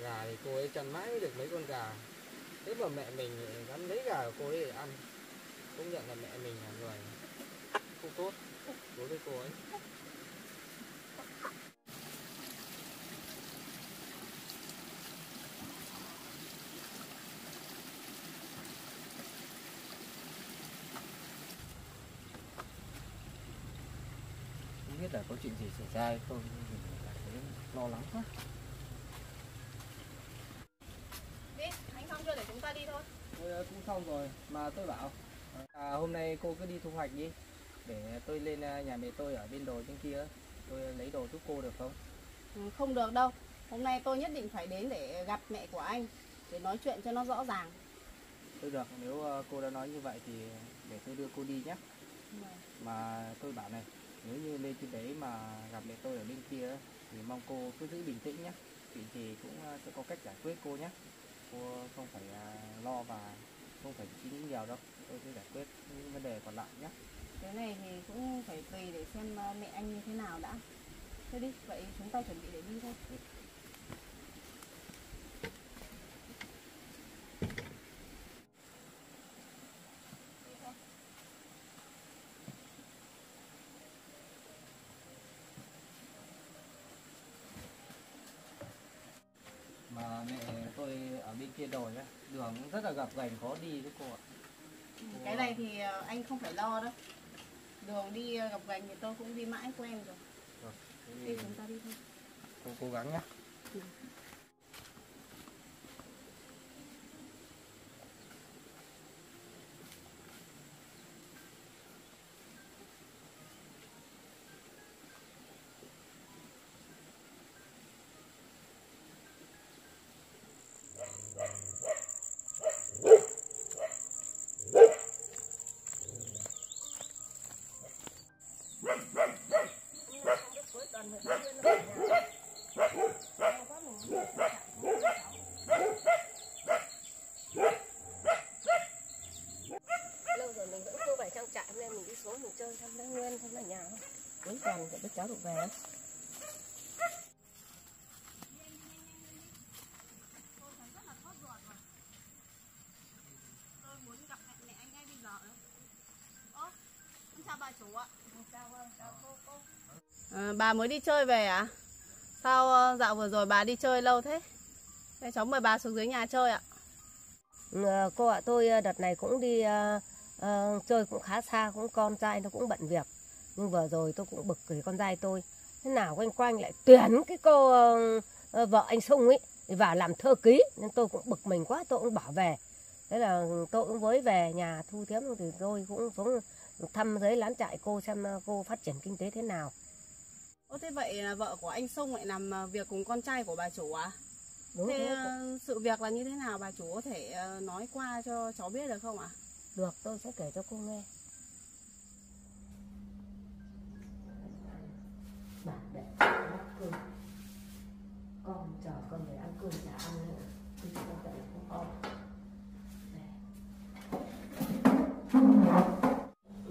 Gà thì cô ấy chăn mãi được mấy con gà. Thế mà mẹ mình gắn lấy gà của cô ấy để ăn. Công nhận là mẹ mình là người không tốt đối với cô ấy. Không biết là có chuyện gì xảy ra hay không, mình cảm thấy lo lắng quá. Để chúng ta đi thôi. Tôi cũng xong rồi mà tôi bảo à, hôm nay cô cứ đi thu hoạch đi để tôi lên nhà mẹ tôi ở bên đồi trên kia tôi lấy đồ giúp cô được không? Không được đâu. Hôm nay tôi nhất định phải đến để gặp mẹ của anh để nói chuyện cho nó rõ ràng. Thôi được, nếu cô đã nói như vậy thì để tôi đưa cô đi nhé. Ừ. Mà tôi bảo này, nếu như lên trên đấy mà gặp mẹ tôi ở bên kia thì mong cô cứ giữ bình tĩnh nhé. Chuyện thì cũng sẽ có cách giải quyết cô nhé. Cô không phải lo và không phải suy nghĩ nhiều đâu. Tôi sẽ giải quyết những vấn đề còn lại nhé. Cái này thì cũng phải tùy để xem mẹ anh như thế nào đã. Thôi đi, vậy chúng ta chuẩn bị để đi thôi. Đi. Mà mẹ tôi ở bên kia đồi á, đường rất là gập ghềnh khó đi đấy cô ạ. Ừ, cái này thì anh không phải lo đâu. Đường đi gập ghềnh thì tôi cũng đi mãi quen rồi. Rồi, thì chúng ta đi thôi. Cô cố gắng nhé. Ừ. Cháu được về. Tôi muốn gặp mẹ anh ngay bây giờ. Ơ, chào bà chủ ạ. Bà mới đi chơi về à? Sao dạo vừa rồi bà đi chơi lâu thế? Thế cháu mời bà xuống dưới nhà chơi ạ. Ừ, cô ạ, tôi đợt này cũng đi uh, uh, chơi cũng khá xa, cũng con trai nó cũng bận việc. Nhưng vừa rồi tôi cũng bực cái con trai tôi. Thế nào quanh quanh lại tuyển cái cô uh, vợ anh Sung ấy vào làm thư ký. Nên tôi cũng bực mình quá, tôi cũng bỏ về. Thế là tôi cũng với về nhà Thu Thiếm thì tôi cũng xuống thăm dưới lán trại cô xem cô phát triển kinh tế thế nào. Ô, thế vậy là vợ của anh Sung lại làm việc cùng con trai của bà chủ à? Đúng, thế đúng. Sự việc là như thế nào bà chủ có thể nói qua cho cháu biết được không ạ? À? Được, tôi sẽ kể cho cô nghe. Bạn để ăn cơm, con chờ con để ăn cơm chả ăn nữa, thì con dạy không con.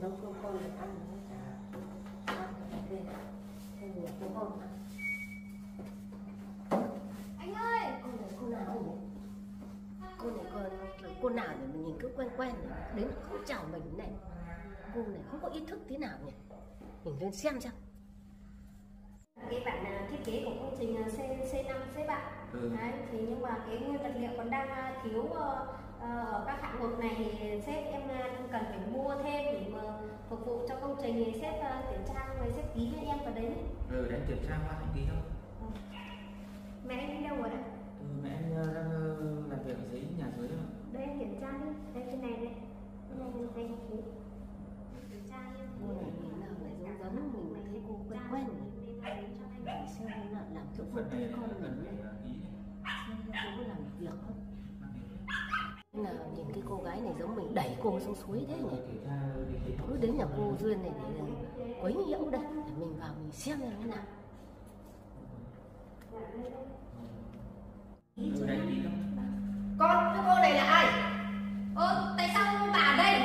Nấu cơm con để ăn nữa chả, ăn cái thế, không được không con ăn. Anh ơi, con này cô nào nhỉ? Cô này con là cô nào nhỉ? Mình nhìn cứ quen quen nhỉ? Đến không chào mình này, cô này không có ý thức thế nào nhỉ? Mình lên xem xem. Cái bản thiết kế của công trình C năm C bảy. Ừ. Đấy, thì nhưng mà cái nguyên vật liệu còn đang thiếu ở các hạng mục này thì sếp em cần phải mua thêm để mà phục vụ cho công trình thì sếp kiểm tra rồi sếp ký cho em vào đấy. Ừ, để anh kiểm tra qua anh ký thôi. Ừ. Mẹ anh đâu rồi? Ừ, mẹ anh đang làm việc ở dưới nhà dưới rồi. Đây anh kiểm tra đi, đây cái này đây, cái này đây anh ký. Kiểm tra đi. Cô này nhìn nào lại giống giống mình mà thấy cô quen quen. Để xem hôm nào làm chỗ công ty con mình nhé. Xem cô làm việc không? Là nhìn cái cô gái này giống mình đẩy cô xuống suối thế nhỉ? Cứ đến nhà cô Duyên này để quấy nhiễu đây. Để mình vào mình xem như thế nào. Con, cái cô này là ai? Ơ, tại sao không bà ở đây?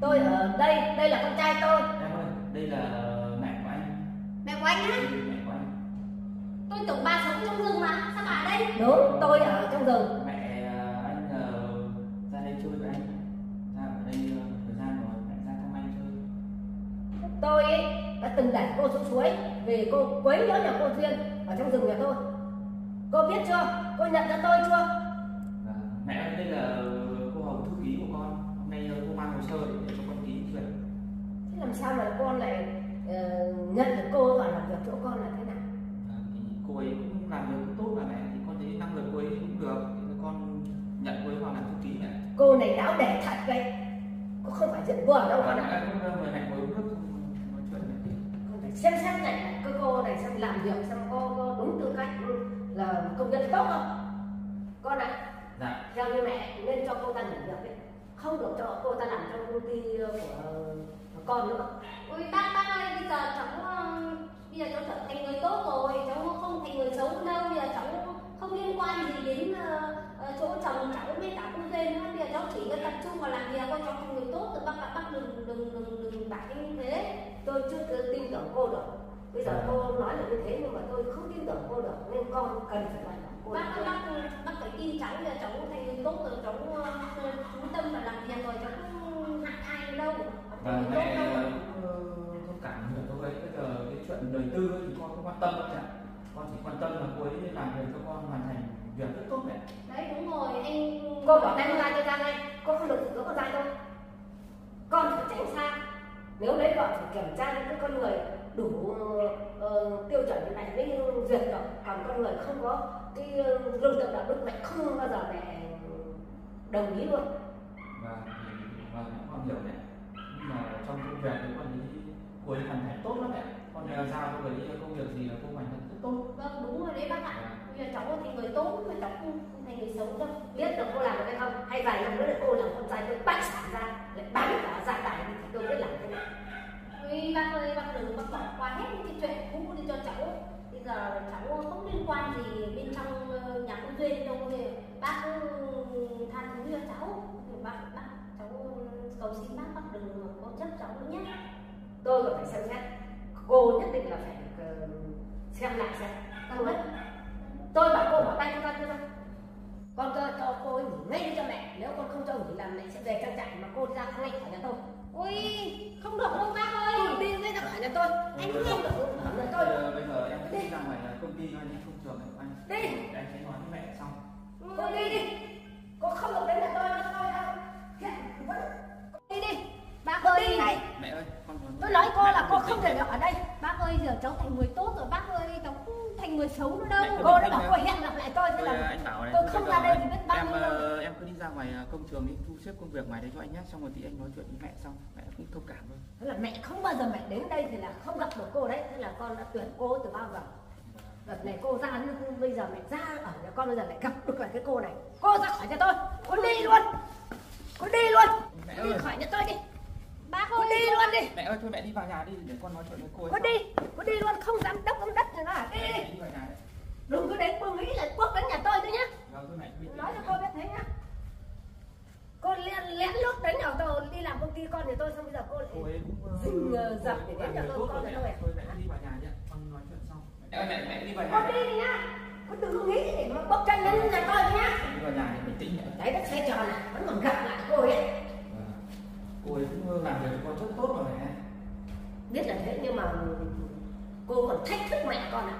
Tôi ở đây, đây là con trai tôi. Em ơi, đây là mẹ của anh. Mẹ của anh á? Tôi tưởng bà sống trong rừng mà, sao bà ở đây? Đúng, tôi ở trong rừng. Mẹ anh uh, ra đây chơi với anh. Ra ở đây uh, thời gian rồi, mẹ ra thăm anh chơi. Tôi ấy, đã từng đẩy cô xuống suối vì cô quấy nhiễu nhà cô Duyên ở trong rừng nhà tôi. Cô biết chưa? Cô nhận ra tôi chưa? À, mẹ ơi, đây là cô Hồng thư ký của con. Hôm nay cô mang hồ sơ để cho con ký duyệt. Thế làm sao mà con này uh, nhận được cô gọi là việc chỗ con là thế nào? Cô ấy cũng làm việc tốt mà mẹ, thì con thấy năng lực cô ấy cũng được thì con nhận cô ấy vào làm thư ký này. Cô này đáo để thật đấy, cô không phải giận vợ đâu. Con ạ, con mời mẹ ngồi uống nước nói chuyện này. Con phải xem xét này các cô này xem làm việc xem cô, cô đúng tư cách là công nhân tốt không con ạ. Dạ. Theo như mẹ nên cho cô ta nghỉ việc ấy, không được cho cô ta làm trong công ty của con nữa. Ui bác bác ơi, bây giờ cháu bây giờ cháu trở thành người tốt rồi, cháu không thành người xấu đâu. Bây giờ cháu không liên quan gì đến uh, chỗ chồng cháu với cả cô dê nữa. Bây giờ cháu chỉ tập trung vào làm việc thôi, cháu thành người tốt rồi bác ạ. Bác đừng đừng đừng đừng bảo như thế, tôi chưa tin tưởng cô được. Bây giờ cô nói là như thế nhưng mà tôi không tin tưởng cô được nên con cần phải làm. Bác ơi, bác bác phải tin cháu, là cháu thành người tốt rồi, cháu chú tâm vào làm việc rồi, cháu không hại ai đâu. Và mẹ thông cảm với cô ấy, bây giờ cái chuyện đời tư thì con không quan tâm đâu ạ. Con chỉ quan tâm là cô ấy làm việc cho con hoàn thành việc rất tốt mẹ. Đấy đúng rồi anh. Cô bảo tay con ra cho ra ngay, con không được giữ con ra đâu. Con phải tránh xa. Nếu đấy vợ phải kiểm tra những cái con người đủ uh, tiêu chuẩn như này mới duyệt được. Còn con người không có cái lương tâm đạo đức mẹ không bao giờ mẹ đồng ý luôn. Và và con hiểu mẹ, nhưng mà trong công việc thì con thấy cô ấy hoàn thành tốt lắm mẹ. Con là giao cho người công việc gì là cô hoàn thành rất tốt. Vâng đúng rồi đấy bác ạ. À. Bây giờ cháu có thành người tốt mà cháu không thành người xấu đâu. Biết được cô làm cái không? Hay vài năm nữa là cô làm con trai tôi bách sản ra, lại bán cả gia tài thì tôi biết làm thế nào. Ui bác ơi, bác đừng bác bỏ qua hết những cái chuyện cũ đi cho cháu. Bây giờ cháu không liên quan gì bên trong nhà cô Duyên đâu, thì bác tha thứ cho cháu. Bác, bác cháu cầu xin bác, bác đừng có chấp cháu nữa nhé. Tôi còn phải xem xét, cô nhất định là phải xem lại xem. Không đấy, tôi bảo cô bỏ tay cho con thôi, con cho, cho cô ấy nghỉ ngay cho mẹ. Nếu con không cho nghỉ làm mẹ sẽ về trang trại mà cô ra ngay khỏi nhà tôi. Ui không được đâu bác ơi, tôi tin ra khỏi nhà tôi. Anh không được khỏi nhà tôi. Bây giờ em đi ra ngoài là công ty thôi, nhưng không trường của anh. Đi. Anh sẽ nói với mẹ xong. Cô đi đi, cô không được đến nhà tôi đâu thôi đâu. Đi đi, bác ơi này. Mẹ ơi, con tôi nói cô là cô không thể được ở đây. Bác ơi giờ cháu thành người tốt rồi bác ơi, cháu thành người xấu nữa đâu. Cô đã bảo cô hẹn gặp lại tôi, thế là tôi không ra đây thì biết bao nhiêu lâu. Em cứ đi ra ngoài công trường đi, thu xếp công việc ngoài đấy cho anh nhé, xong rồi tí anh nói chuyện với mẹ xong, mẹ cũng thông cảm thôi. Thế là mẹ không bao giờ mẹ đến đây thì là không gặp được cô đấy, thế là con đã tuyển cô từ bao giờ. Đợt này cô ra bây giờ mẹ ra ở nhà con, bây giờ lại gặp được lại cái cô này. Cô ra khỏi nhà tôi, cô đi luôn, cô đi luôn, cô đi khỏi nhà tôi đi. Bác ơi, đi luôn đi. Mẹ ơi, thôi mẹ đi vào nhà đi để con nói chuyện với cô ấy. Con đi, con đi luôn, không dám đốc ông đất nữa à? Đi đi. Đừng có đến cô nghĩ là quốc đến nhà tôi thôi nhá. Nói cho cô biết thế nhá. Cô lén lén lút đến nhà tôi đi làm công ty con thì tôi, xong bây giờ cô lại dình dập để đến nhà tôi con rồi. Thôi mẹ đi vào nhà nhá, con nói chuyện xong. Mẹ mẹ mẹ đi vào nhà. Con đi đi nhá. Con đừng có nghĩ để mà bốc tranh đến nhà tôi nhá. Đi vào nhà để tính. Đấy đất xe tròn này vẫn còn gặp lại cô ấy. Cô ấy cũng làm việc con rất tốt rồi mẹ. Biết là thế nhưng mà cô còn thách thức mẹ con ạ.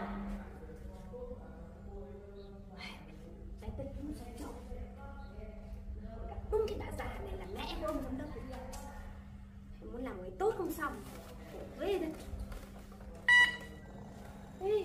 Cái tên đúng sai chồng. Đúng cái bà già này là mẹ em không còn đâu. Muốn làm người tốt không xong. Ê đấy. Ê.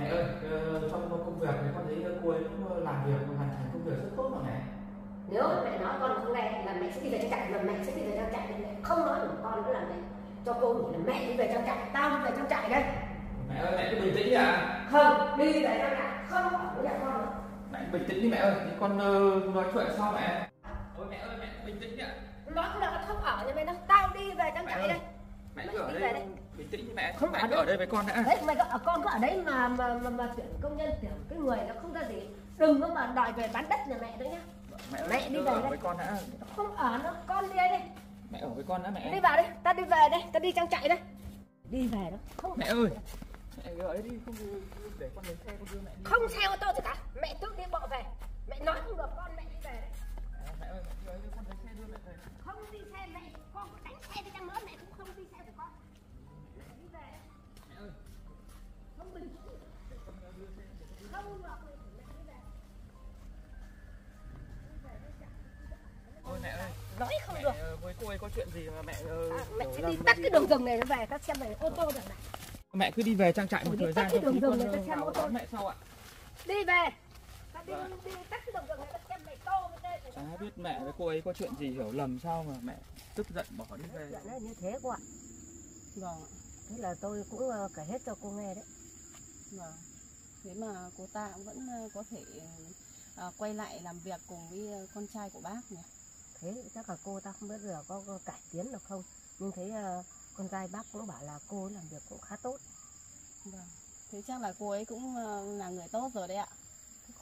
Mẹ ơi, trong công việc thì con thấy cô ấy cũng làm việc hoàn thành công việc rất tốt mà mẹ. Nếu mẹ nói con không nghe là mẹ sẽ đi về trang trại, là mẹ sẽ đi về trang trại, mẹ không nói được con nữa là mẹ cho cô nghĩ là mẹ đi về trang trại, tao đi về trang trại đây. Mẹ ơi, mẹ cứ bình tĩnh đi ạ. Không, đi về trang trại, không phải với nhà con nữa. Mẹ bình tĩnh đi mẹ ơi, thì con nói chuyện sau mẹ. Ôi mẹ ơi, mẹ bình tĩnh đi ạ. Nói không được, con không ở nhà mẹ đâu, tao đi về trang trại đây. Mẹ cứ ở đây, bình tĩnh mẹ, không phải ở đây với con đã. Đấy, mày ở con cứ ở đấy mà mà mà, mà tuyển công nhân tuyển cái người nó không ra gì, đừng có mà đòi về bán đất nhà mẹ nữa nhá. Mẹ, mẹ, mẹ đi về đây. Với con đã. Không ở đâu, con đi đây đi. Mẹ ở với con đã mẹ. Đi vào đây, ta đi về đây, ta đi trang trại đây. Đi về đó. Không. Mẹ ơi, mẹ gọi đi, không để con lấy xe con đưa mẹ đi. Không xe ô tô gì cả, mẹ tự đi bộ về. Mẹ nói không được con, mẹ đi về đây. Mẹ ơi, mẹ đi về đây con. chuyện gì mà mẹ à, mẹ sẽ đi tắt cái đường rừng này nó về các xem này ô tô được này. Mẹ cứ đi về trang trại một thời gian cho đường rừng này các xem ô tô mẹ sau ạ. Đi về. Đi đi tắt cái đường rừng này các xem này to bên đây. Chả biết mẹ với cô ấy có chuyện gì hiểu lầm sao mà mẹ tức giận bỏ đi về. Chuyện nó như thế cô ạ. Vâng ạ. Thế là tôi cũng kể hết cho cô nghe đấy. Vâng. Thế mà cô ta cũng vẫn có thể à, quay lại làm việc cùng với con trai của bác nhỉ? Thế chắc là cô ta không biết giờ có, có cải tiến được không. Nhưng thấy uh, con trai bác cũng bảo là cô làm việc cũng khá tốt. Vâng. Thế chắc là cô ấy cũng uh, là người tốt rồi đấy ạ.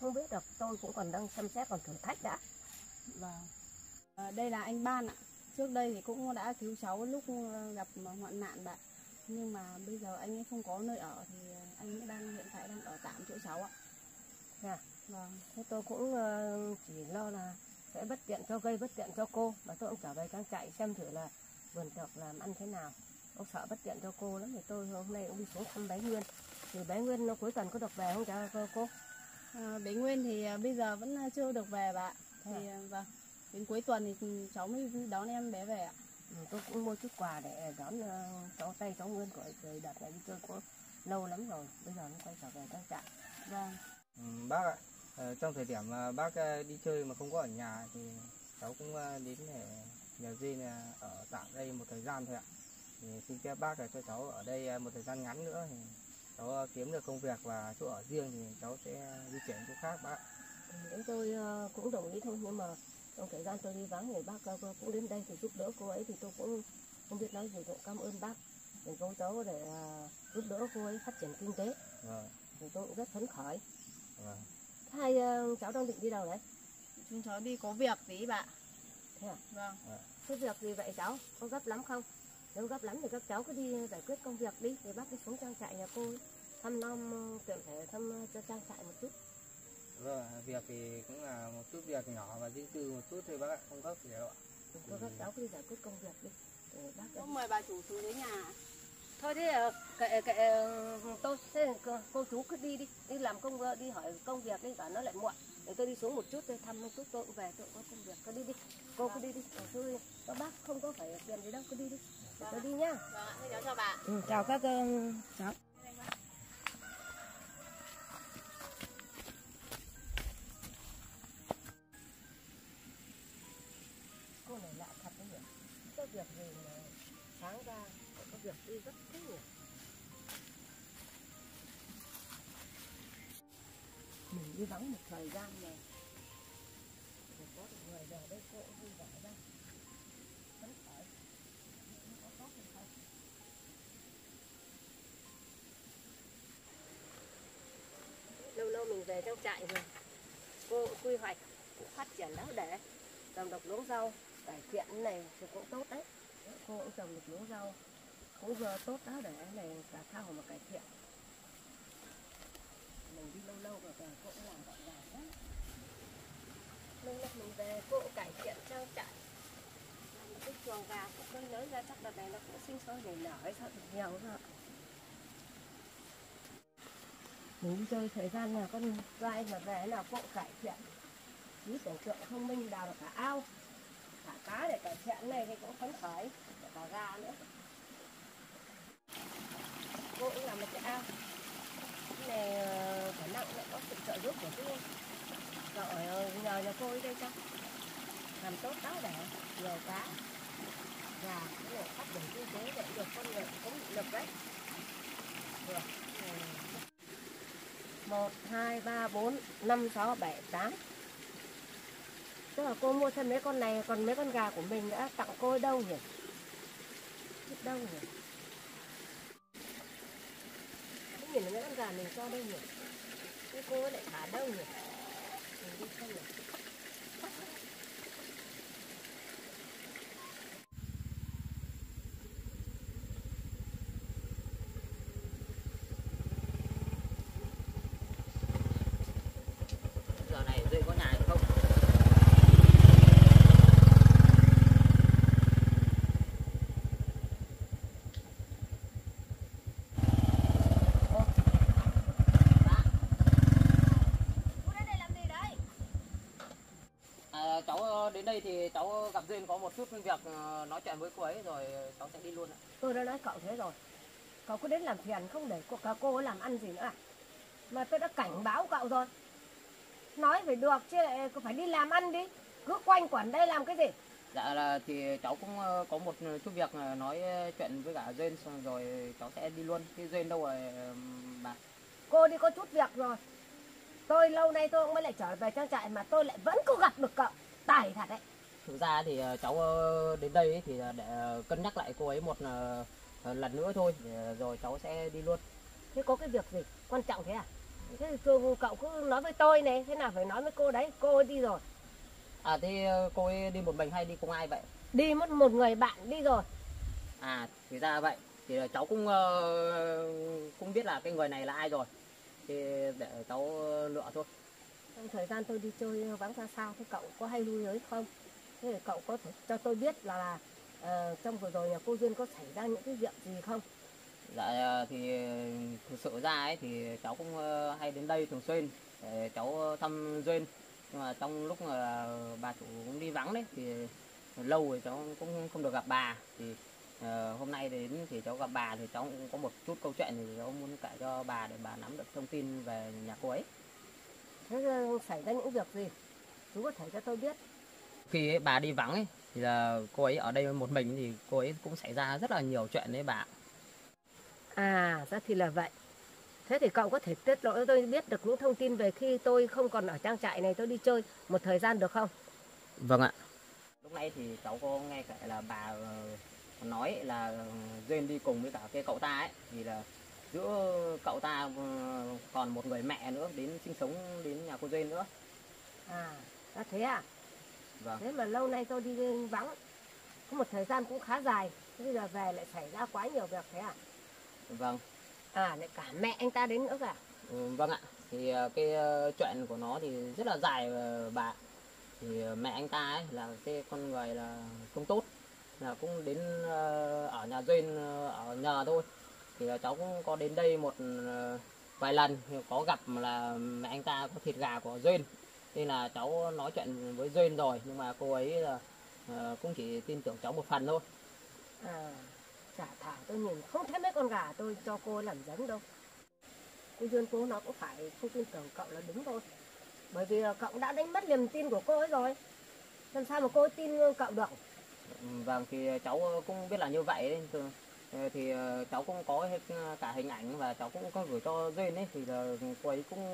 Không biết được, tôi cũng còn đang xem xét còn thử thách đã. Vâng. À, đây là anh Ban ạ. Trước đây thì cũng đã cứu cháu lúc gặp hoạn nạn bạn. Nhưng mà bây giờ anh ấy không có nơi ở thì anh ấy đang hiện tại đang ở tạm chỗ cháu ạ. À, vâng. Thế tôi cũng uh, chỉ lo là sẽ bất tiện cho gây bất tiện cho cô và tôi cũng trở về trang trại xem thử là vườn tược làm ăn thế nào. Ông sợ bất tiện cho cô lắm thì tôi hôm nay cũng đi xuống thăm bé Nguyên. Thì bé Nguyên nó cuối tuần có được về không chả cô? À, bé Nguyên thì bây giờ vẫn chưa được về bà. Thì à. Vâng, đến cuối tuần thì cháu mới đón em bé về ạ. Ừ, tôi cũng mua chút quà để đón cháu tay cháu Nguyên của trời đợt này đi chơi cũng lâu lắm rồi. Bây giờ nó quay trở về trang trại. Vâng. Ừ, bác ạ. Ờ, trong thời điểm mà bác đi chơi mà không có ở nhà thì cháu cũng đến để nhà Duy ở tạm đây một thời gian thôi ạ. Thì xin phép bác là cho cháu ở đây một thời gian ngắn nữa thì cháu kiếm được công việc và chỗ ở riêng thì cháu sẽ di chuyển chỗ khác bác. Đến tôi cũng đồng ý thôi nhưng mà trong thời gian tôi đi vắng thì bác cũng đến đây thì giúp đỡ cô ấy thì tôi cũng không biết nói gì, tôi cảm ơn bác để cô cháu để giúp đỡ cô ấy phát triển kinh tế. Vâng. Thì tôi cũng rất phấn khởi. Vâng. Hai uh, cháu đang định đi đâu đấy? Chúng cháu đi có việc tí bạn. Thế à? Vâng. À. Cái việc gì vậy cháu? Có gấp lắm không? Nếu gấp lắm thì các cháu cứ đi giải quyết công việc đi. Thì bác đi xuống trang trại nhà cô ấy. Thăm nom tiện thể thăm cho trang trại một chút. Vâng, việc thì cũng là một chút việc nhỏ và riêng tư một chút thôi bác ạ. Không gấp gì đâu ạ. Các ừ. cháu cứ đi giải quyết công việc đi. Để bác cháu mời bà chủ xuống đến nhà. Thôi thế kệ kệ tôi thế, cô chú cứ đi đi đi làm công đi hỏi công việc đi cả nó lại muộn để tôi đi xuống một chút tôi thăm một chút tôi cũng về tôi cũng có công việc cứ đi đi cô cứ đi đi tôi các bác không có phải tiền gì đâu cứ đi đi để tôi đi nhá. Chào chào bà. Ừ, chào các cháu. Cô này lạ thật đấy nhỉ? Có việc gì mà sáng ra có việc đi rất thích nhỉ? Mình đi vắng một thời gian này mình có được người về đây cô cũng vui vẻ ra phấn khởi không có tốt hay không. Lâu lâu mình về trong trại rồi cô cũng quy hoạch cũng phát triển đó để trồng được luống rau cải thiện này thì cũng tốt đấy. Cô cũng trồng được luống rau cũng giờ tốt đó để này cả thao mà cải thiện. Mình đi lâu lâu rồi về cô cũng làm gọn gàng lắm. Lâu lâu mình về cô cũng cải thiện trang trại. Làm cái chuồng gà của con lớn ra chắc đợt này nó cũng sinh sôi nảy nở sao được nhiều rồi. Mình chơi thời gian là con trai mà về là cô cũng cải thiện. Cứ tưởng tượng thông minh đào được cả ao, cả cá để cải thiện này thì cũng phấn khởi, cả gà nữa. Cô cũng làm một cái ao. Cái này phải nặng lại có sự trợ giúp của chú rồi nhờ nhà cô ấy đây cho làm tốt đó để nhiều cá gà cũng được phát triển kinh tế để được con người cũng lập đấy được một hai ba bốn năm sáu bảy tám tức là cô mua thêm mấy con này còn mấy con gà của mình đã tặng cô ấy đâu nhỉ? Đâu nhỉ? Nhìn mấy con gà mình cho đây nhỉ? Cái cô ấy lại thả đâu nhỉ? Mình đi xem nhỉ? Giờ này Duy có nhà hay không? Cháu đến đây thì cháu gặp Duyên có một chút việc nói chuyện với cô ấy rồi cháu sẽ đi luôn ạ. Tôi đã nói cậu thế rồi, cậu cứ đến làm phiền không để cô, cô ấy làm ăn gì nữa à? Mà tôi đã cảnh báo cậu rồi, nói phải được chứ lại phải đi làm ăn đi, cứ quanh quẩn đây làm cái gì. Dạ là thì cháu cũng có một chút việc nói chuyện với cả Duyên rồi cháu sẽ đi luôn. Cái Duyên đâu rồi bà? Cô đi có chút việc rồi. Tôi lâu nay tôi cũng mới lại trở về trang trại mà tôi lại vẫn không gặp được cậu. Tài thật đấy. Thực ra thì cháu đến đây thì để cân nhắc lại cô ấy một lần nữa thôi. Rồi cháu sẽ đi luôn. Thế có cái việc gì quan trọng thế à? Thế thì cậu cứ nói với tôi này. Thế nào phải nói với cô đấy. Cô đi rồi. À thế cô ấy đi một mình hay đi cùng ai vậy? Đi mất một người bạn đi rồi. À thì ra vậy. Thì cháu cũng cũng biết là cái người này là ai rồi. Thì để cháu lựa thôi. Trong thời gian tôi đi chơi vắng ra sao thế cậu có hay lui tới không? Thế thì cậu có thể cho tôi biết là uh, trong vừa rồi nhà cô Duyên có xảy ra những cái việc gì không? Dạ thì thực sự ra ấy thì cháu cũng hay đến đây thường xuyên để cháu thăm Duyên. Nhưng mà trong lúc mà bà chủ cũng đi vắng đấy thì lâu rồi cháu cũng không được gặp bà. Thì uh, hôm nay đến thì cháu gặp bà thì cháu cũng có một chút câu chuyện thì cháu muốn kể cho bà để bà nắm được thông tin về nhà cô ấy. Thế xảy ra những việc gì? Chú có thể cho tôi biết. Khi ấy, bà đi vắng ấy, thì là cô ấy ở đây một mình thì cô ấy cũng xảy ra rất là nhiều chuyện đấy bà. À, ra thì là vậy. Thế thì cậu có thể tiết lộ cho tôi biết được những thông tin về khi tôi không còn ở trang trại này, tôi đi chơi một thời gian được không? Vâng ạ. Lúc nãy thì cháu có nghe kể là bà nói là Duyên đi cùng với cả cái cậu ta ấy thì là giữa cậu ta còn một người mẹ nữa đến sinh sống đến nhà cô Duyên nữa. À, đã thế à? Vâng. Thế mà lâu nay tôi đi vắng, có một thời gian cũng khá dài, thế bây giờ về lại xảy ra quá nhiều việc thế à? Vâng. À, lại cả mẹ anh ta đến nữa cả. Ừ, vâng ạ. Thì cái chuyện của nó thì rất là dài bà. Thì mẹ anh ta ấy là cái con người là không tốt, là cũng đến ở nhà Duyên ở nhờ thôi. Thì là cháu cũng có đến đây một vài lần, có gặp là mẹ anh ta có thịt gà của Duyên. Nên là cháu nói chuyện với Duyên rồi, nhưng mà cô ấy là cũng chỉ tin tưởng cháu một phần thôi. À, chả thả tôi nhìn không thấy mấy con gà tôi cho cô làm giống đâu. Cô Duyên cô nó cũng phải không tin tưởng cậu là đúng thôi. Bởi vì cậu đã đánh mất niềm tin của cô ấy rồi. Làm sao mà cô tin cậu được? Vâng, thì cháu cũng biết là như vậy đấy. Thì cháu cũng có hết cả hình ảnh và cháu cũng có gửi cho Duyên ấy, thì là cô ấy cũng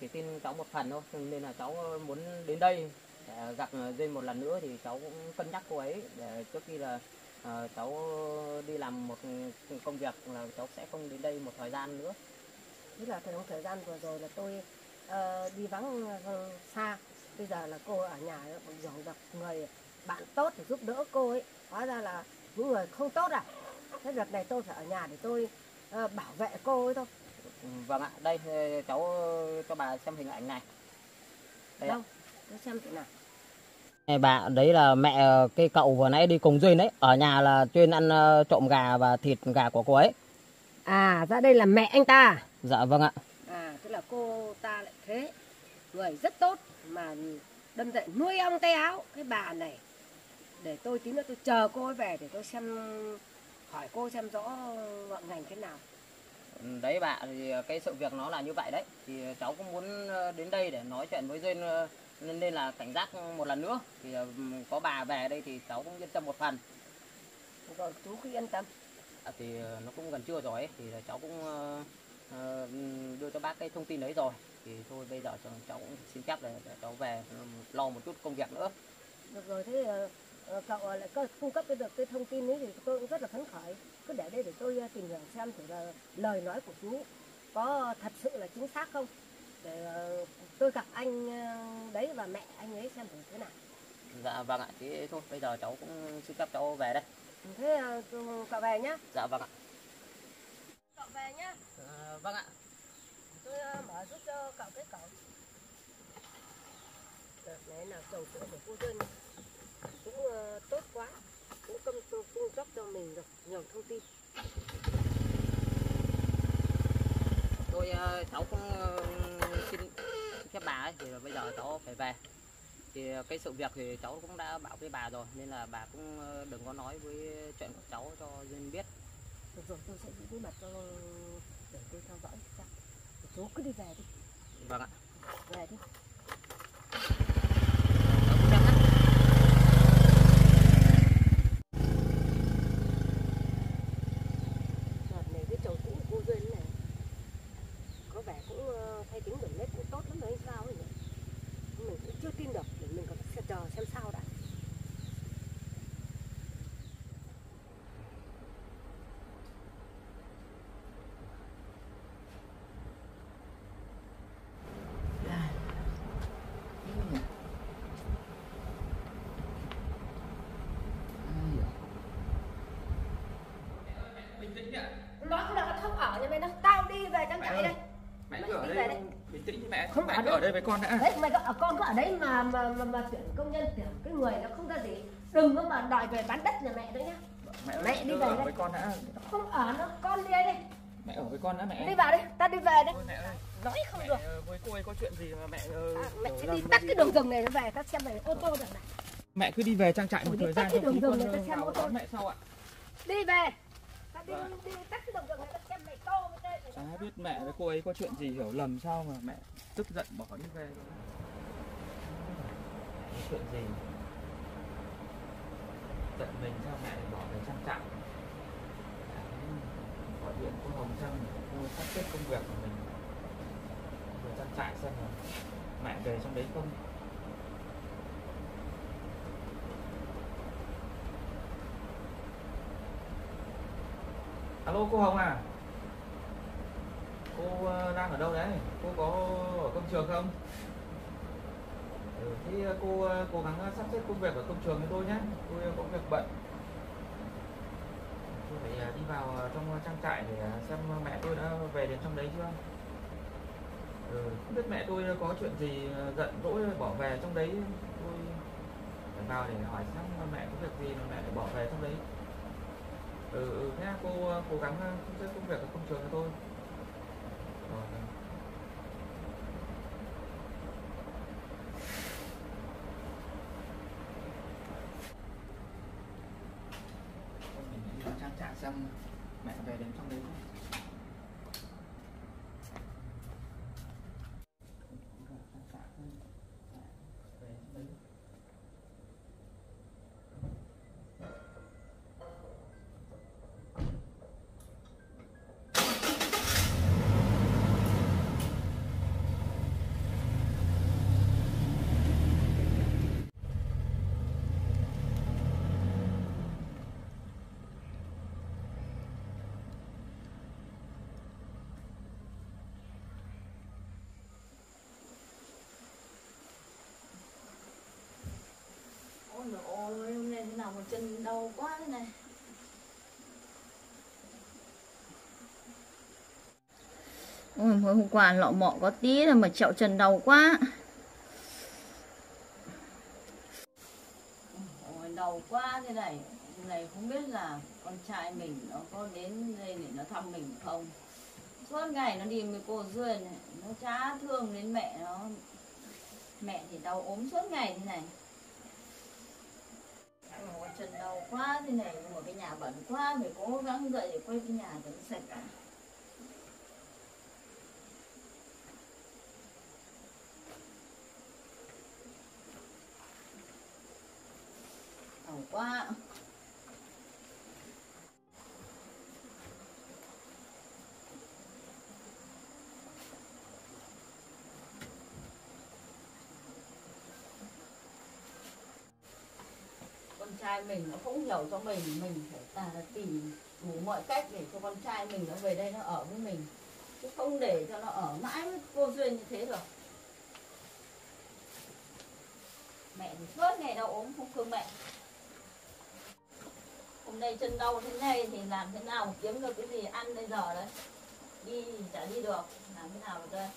chỉ tin cháu một phần thôi, nên là cháu muốn đến đây để gặp Duyên một lần nữa thì cháu cũng cân nhắc cô ấy để trước khi là cháu đi làm một công việc là cháu sẽ không đến đây một thời gian nữa. Thế là trong thời gian vừa rồi là tôi uh, đi vắng xa, bây giờ là cô ở nhà rồi gặp người bạn tốt để giúp đỡ cô ấy, hóa ra là những người không tốt à? Thế đợt này tôi phải ở nhà để tôi uh, bảo vệ cô ấy thôi. Vâng ạ, đây cháu cho bà xem hình ảnh này. Đây đâu? Cháu xem thế nào. Này bà, đấy là mẹ cái cậu vừa nãy đi cùng Duyên đấy. Ở nhà là Duyên ăn trộm gà và thịt gà của cô ấy. À, ra đây là mẹ anh ta. Dạ vâng ạ. À, thế là cô ta lại thế. Người rất tốt mà đâm dậy nuôi ong tay áo. Cái bà này. Để tôi tí nữa tôi chờ cô ấy về để tôi xem, hỏi cô xem rõ ngọn ngành thế nào. Đấy bà, thì cái sự việc nó là như vậy đấy. Thì cháu cũng muốn đến đây để nói chuyện với Duyên nên là cảnh giác một lần nữa. Thì có bà về đây thì cháu cũng yên tâm một phần. Rồi chú cứ yên tâm. À, thì nó cũng gần trưa rồi ấy, thì cháu cũng đưa cho bác cái thông tin đấy rồi. Thì thôi bây giờ cháu cũng xin phép để cháu về lo một chút công việc nữa. Được rồi, thế cậu lại cung cấp được cái thông tin ấy thì tôi cũng rất là phấn khởi. Cứ để đây để tôi tìm hiểu xem thử là lời nói của chú có thật sự là chính xác không. Để tôi gặp anh đấy và mẹ anh ấy xem thử thế nào. Dạ vâng ạ, thế thôi bây giờ cháu cũng xin phép cháu về đây. Thế cậu về nhá. Dạ vâng ạ. Cậu về nhá. À, vâng ạ. Tôi mở giúp cho cậu cái cậu. Đấy là chồng của cô Duyên cũng uh, tốt quá, cũng công cung cấp cho mình được nhiều thông tin. Tôi uh, cháu cũng uh, xin phép bà ấy, thì bây giờ cháu phải về. Thì cái sự việc thì cháu cũng đã bảo với bà rồi, nên là bà cũng đừng có nói với chuyện của cháu cho Duyên biết. Được rồi, tôi sẽ giữ bí mật cho để tôi theo dõi sao. Chú cứ đi về đi. Vâng ạ. Về đi. Không phải ở đây với con đã. Đấy, mày có, con cứ ở đấy mà mà mà, mà chuyện công nhân kiểu cái người nó không ra gì, đừng có mà đòi về bán đất nhà mẹ đấy nhá. Mẹ, mẹ đi về đây. Với con đã. Không ở nữa, con đi đây đi. Mẹ ở với con đã mẹ. Đi vào đi, ta đi về đi. Nói không mẹ, được. Với cô ấy có chuyện gì mà mẹ. À, mẹ sẽ đi tắt cái đường rừng này về, ta xem về ô tô được này. Mẹ cứ đi về trang trại một thời gian. Tắt cái đường rừng này ta xem ô tô mẹ sau ạ. Đi về. Ta đi đi tắt cái đường rừng này ta xem mẹ to với đây. Chả biết mẹ với cô ấy có chuyện gì hiểu lầm sao mà mẹ tức giận bỏ đi về. Chuyện gì giận mình sao mẹ lại bỏ về trang trại? Gọi điện cô Hồng Trâm, cô sắp xếp công việc của mình về trang trại xem là mẹ về trong đấy không. Alo cô Hồng à, cô đang ở đâu đấy? Cô có ở công trường không? Ừ, thì cô cố gắng sắp xếp công việc ở công trường với tôi nhé. Tôi có việc bận. Tôi phải đi vào trong trang trại để xem mẹ tôi đã về đến trong đấy chưa. Ừ, không biết mẹ tôi có chuyện gì giận dỗi bỏ về trong đấy. Tôi phải vào để hỏi xem mẹ có việc gì mà mẹ lại bỏ về trong đấy. Ừ, thế cô cố gắng sắp xếp công việc ở công trường với tôi. Xem mẹ về đến trong đấy không? Ôi, hôm nay thế nào một chân đau quá thế này. Ôi, hôm qua lọ mọ có tí là mà trẹo chân đau quá. Ôi, đau quá thế này. Hôm nay không biết là con trai mình nó có đến đây để nó thăm mình không. Suốt ngày nó đi với cô Duyên, nó chả thương đến mẹ nó. Mẹ thì đau ốm suốt ngày thế này. Chân đau quá thế này, ngồi cái nhà bẩn quá, phải cố gắng dậy để quay cái nhà cho nó sạch cả. Đau quá. Trai mình nó cũng hiểu cho mình, mình phải tìm đủ mọi cách để cho con trai mình nó về đây nó ở với mình, chứ không để cho nó ở mãi với cô Duyên như thế được. Mẹ thì suốt ngày đau ốm không thương mẹ. Hôm nay chân đau thế này thì làm thế nào kiếm được cái gì ăn bây giờ đấy. Đi thì chả đi được, làm thế nào được đây.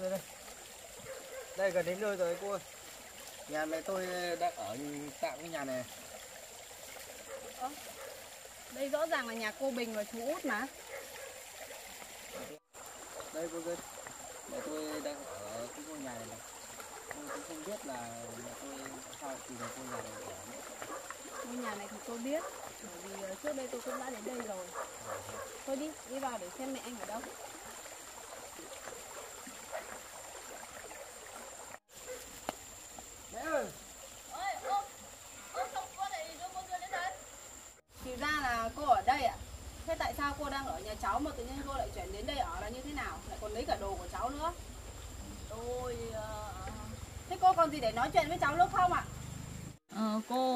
Đây, đây gần đến nơi rồi cô ơi. Nhà mẹ tôi đang ở tạm cái nhà này. Ơ, đây rõ ràng là nhà cô Bình và chú Út mà. Đây cô Bình, mẹ tôi đang ở cái ngôi nhà này này. Tôi cũng không biết là mẹ tôi sao tìm được ngôi nhà này. Ngôi nhà này thì tôi biết, bởi vì trước đây tôi cũng đã đến đây rồi. Thôi đi, đi vào để xem mẹ anh ở đâu. Cô ở đây ạ? À? Thế tại sao cô đang ở nhà cháu mà tự nhiên cô lại chuyển đến đây ở là như thế nào? Lại còn lấy cả đồ của cháu nữa. Tôi... Thế cô còn gì để nói chuyện với cháu nữa không ạ? À? Ờ, cô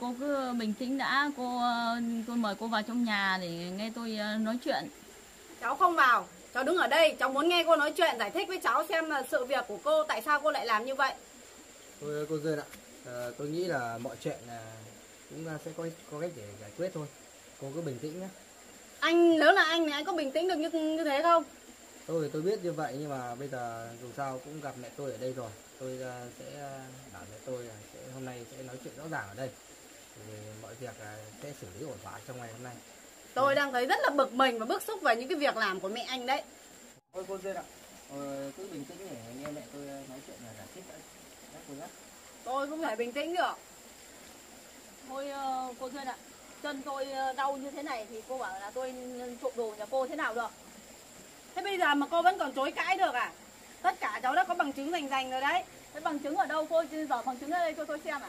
cô cứ bình tĩnh đã. Cô tôi mời cô vào trong nhà để nghe tôi nói chuyện. Cháu không vào. Cháu đứng ở đây. Cháu muốn nghe cô nói chuyện, giải thích với cháu xem là sự việc của cô, tại sao cô lại làm như vậy. Tôi, cô Duyên ạ. À, tôi nghĩ là mọi chuyện là chúng ta sẽ có có cách để giải quyết thôi. Cô cứ bình tĩnh nhé. Anh, nếu là anh thì anh có bình tĩnh được như như thế không? Tôi tôi biết như vậy, nhưng mà bây giờ dù sao cũng gặp mẹ tôi ở đây rồi. Tôi uh, sẽ bảo mẹ tôi là sẽ, hôm nay sẽ nói chuyện rõ ràng ở đây. Thì mọi việc uh, sẽ xử lý ổn thỏa trong ngày hôm nay. Tôi ừ. đang thấy rất là bực mình và bức xúc về những cái việc làm của mẹ anh đấy. Thôi cô Duyên ạ, ờ, cứ bình tĩnh để nghe mẹ tôi nói chuyện là giải thích đã. Đã tôi không thể bình tĩnh được. Thôi uh, cô Duyên ạ. Chân tôi đau như thế này thì cô bảo là tôi trộm đồ nhà cô thế nào được? Thế bây giờ mà cô vẫn còn chối cãi được à? Tất cả cháu đã có bằng chứng rành rành rồi đấy. Thế bằng chứng ở đâu cô? Giờ bằng chứng ở đây cho tôi xem à?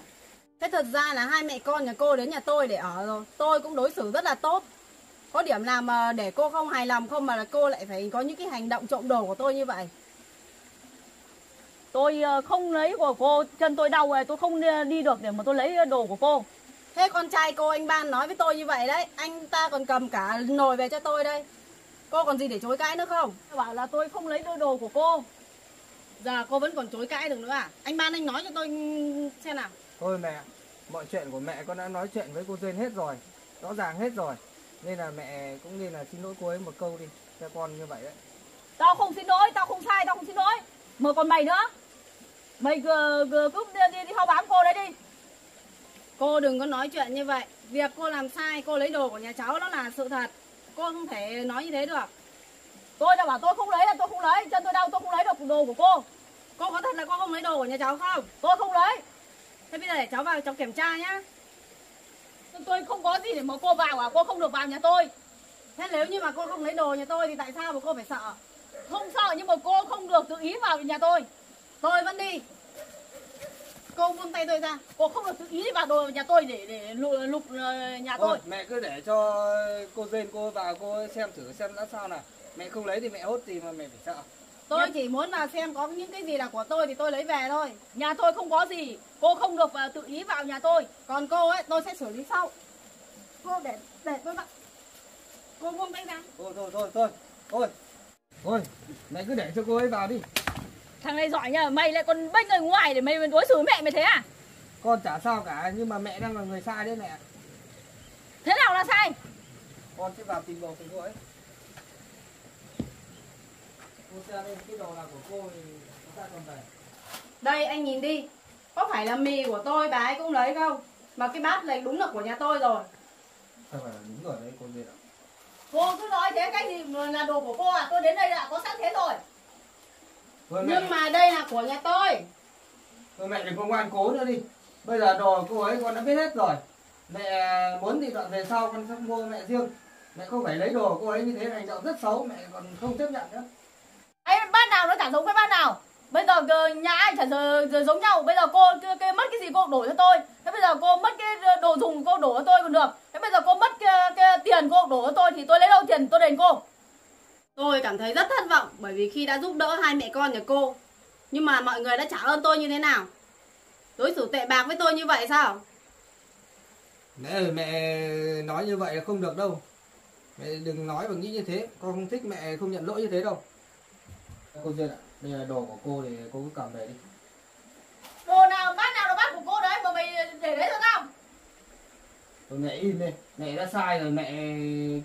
Thế thật ra là hai mẹ con nhà cô đến nhà tôi để ở rồi. Tôi cũng đối xử rất là tốt. Có điểm nào mà để cô không hài lòng không mà là cô lại phải có những cái hành động trộm đồ của tôi như vậy? Tôi không lấy của cô, chân tôi đau rồi, tôi không đi được để mà tôi lấy đồ của cô. Thế con trai cô, anh Ban nói với tôi như vậy đấy. Anh ta còn cầm cả nồi về cho tôi đây. Cô còn gì để chối cãi nữa không? Tôi bảo là tôi không lấy đôi đồ của cô. Giờ cô vẫn còn chối cãi được nữa à? Anh Ban anh nói cho tôi xem nào. Thôi mẹ, mọi chuyện của mẹ con đã nói chuyện với cô Duyên hết rồi. Rõ ràng hết rồi. Nên là mẹ cũng nên là xin lỗi cô ấy một câu đi. Cho con như vậy đấy. Tao không xin lỗi, tao không sai, tao không xin lỗi. Mà còn mày nữa. Mày cứ, cứ, cứ đi, đi, đi hao bám cô đấy đi. Cô đừng có nói chuyện như vậy. Việc cô làm sai, cô lấy đồ của nhà cháu đó là sự thật. Cô không thể nói như thế được. Tôi đã bảo tôi không lấy là tôi không lấy. Chân tôi đau tôi không lấy được đồ của cô. Cô có thật là cô không lấy đồ của nhà cháu không? Tôi không lấy. Thế bây giờ để cháu vào cháu kiểm tra nhá. Tôi không có gì để mà cô vào à? Cô không được vào nhà tôi. Thế nếu như mà cô không lấy đồ nhà tôi thì tại sao mà cô phải sợ? Không sợ nhưng mà cô không được tự ý vào nhà tôi. Tôi vẫn đi. Cô buông tay tôi ra, cô không được tự ý vào đồ nhà tôi để để lục, lục nhà tôi. Ôi, mẹ cứ để cho cô Duyên cô vào cô xem thử xem đã sao nào. Mẹ không lấy thì mẹ hốt gì mà mẹ phải sợ. Tôi nhưng... chỉ muốn là xem có những cái gì là của tôi thì tôi lấy về thôi. Nhà tôi không có gì, cô không được tự ý vào nhà tôi. Còn cô ấy tôi sẽ xử lý sau. Cô để để tôi vào. Cô buông tay ra. Thôi thôi thôi thôi. Thôi. Thôi, mẹ cứ để cho cô ấy vào đi. Thằng này giỏi nhờ, mày lại còn bênh người ngoài để mày đối xử mẹ mày thế à? Con chả sao cả, nhưng mà mẹ đang là người sai đấy mẹ. Thế nào là sai? Con sẽ vào tìm đồ của cô ấy. Cô ra đây, cái đồ là của cô thì chúng ta còn về. Đây anh nhìn đi, có phải là mì của tôi bà ấy cũng lấy không? Mà cái bát này đúng là của nhà tôi rồi. Không phải là đúng rồi đấy cô Duyên ạ. Cô cứ nói thế cái gì là đồ của cô à? Tôi đến đây đã có sẵn thế rồi. Thôi, nhưng mẹ... mà đây là của nhà tôi. Thôi mẹ đừng có ngoan cố nữa đi. Bây giờ đồ cô ấy con đã biết hết rồi. Mẹ muốn thì đoạn về sau con sẽ mua mẹ riêng. Mẹ không phải lấy đồ cô ấy như thế, hành động rất xấu. Mẹ còn không chấp nhận nữa. Ấy bát nào nó chẳng giống với bát nào. Bây giờ nhà ai chẳng giờ, giờ giống nhau. Bây giờ cô cái, cái, mất cái gì cô đổ cho tôi. Thế bây giờ cô mất cái đồ dùng cô đổ cho tôi còn được. Thế bây giờ cô mất cái, cái tiền cô đổ cho tôi thì tôi lấy đâu tiền tôi đền cô? Tôi cảm thấy rất thất vọng bởi vì khi đã giúp đỡ hai mẹ con nhà cô. Nhưng mà mọi người đã trả ơn tôi như thế nào? Đối xử tệ bạc với tôi như vậy sao? Mẹ ơi, mẹ nói như vậy là không được đâu. Mẹ đừng nói và nghĩ như thế. Con không thích mẹ không nhận lỗi như thế đâu. Cô Duyên ạ, bây giờ đồ của cô thì cô cứ cầm về đi. Đồ nào, bát nào là bát của cô đấy mà mày để đấy rồi tao. Thôi mẹ im đi, mẹ đã sai rồi mẹ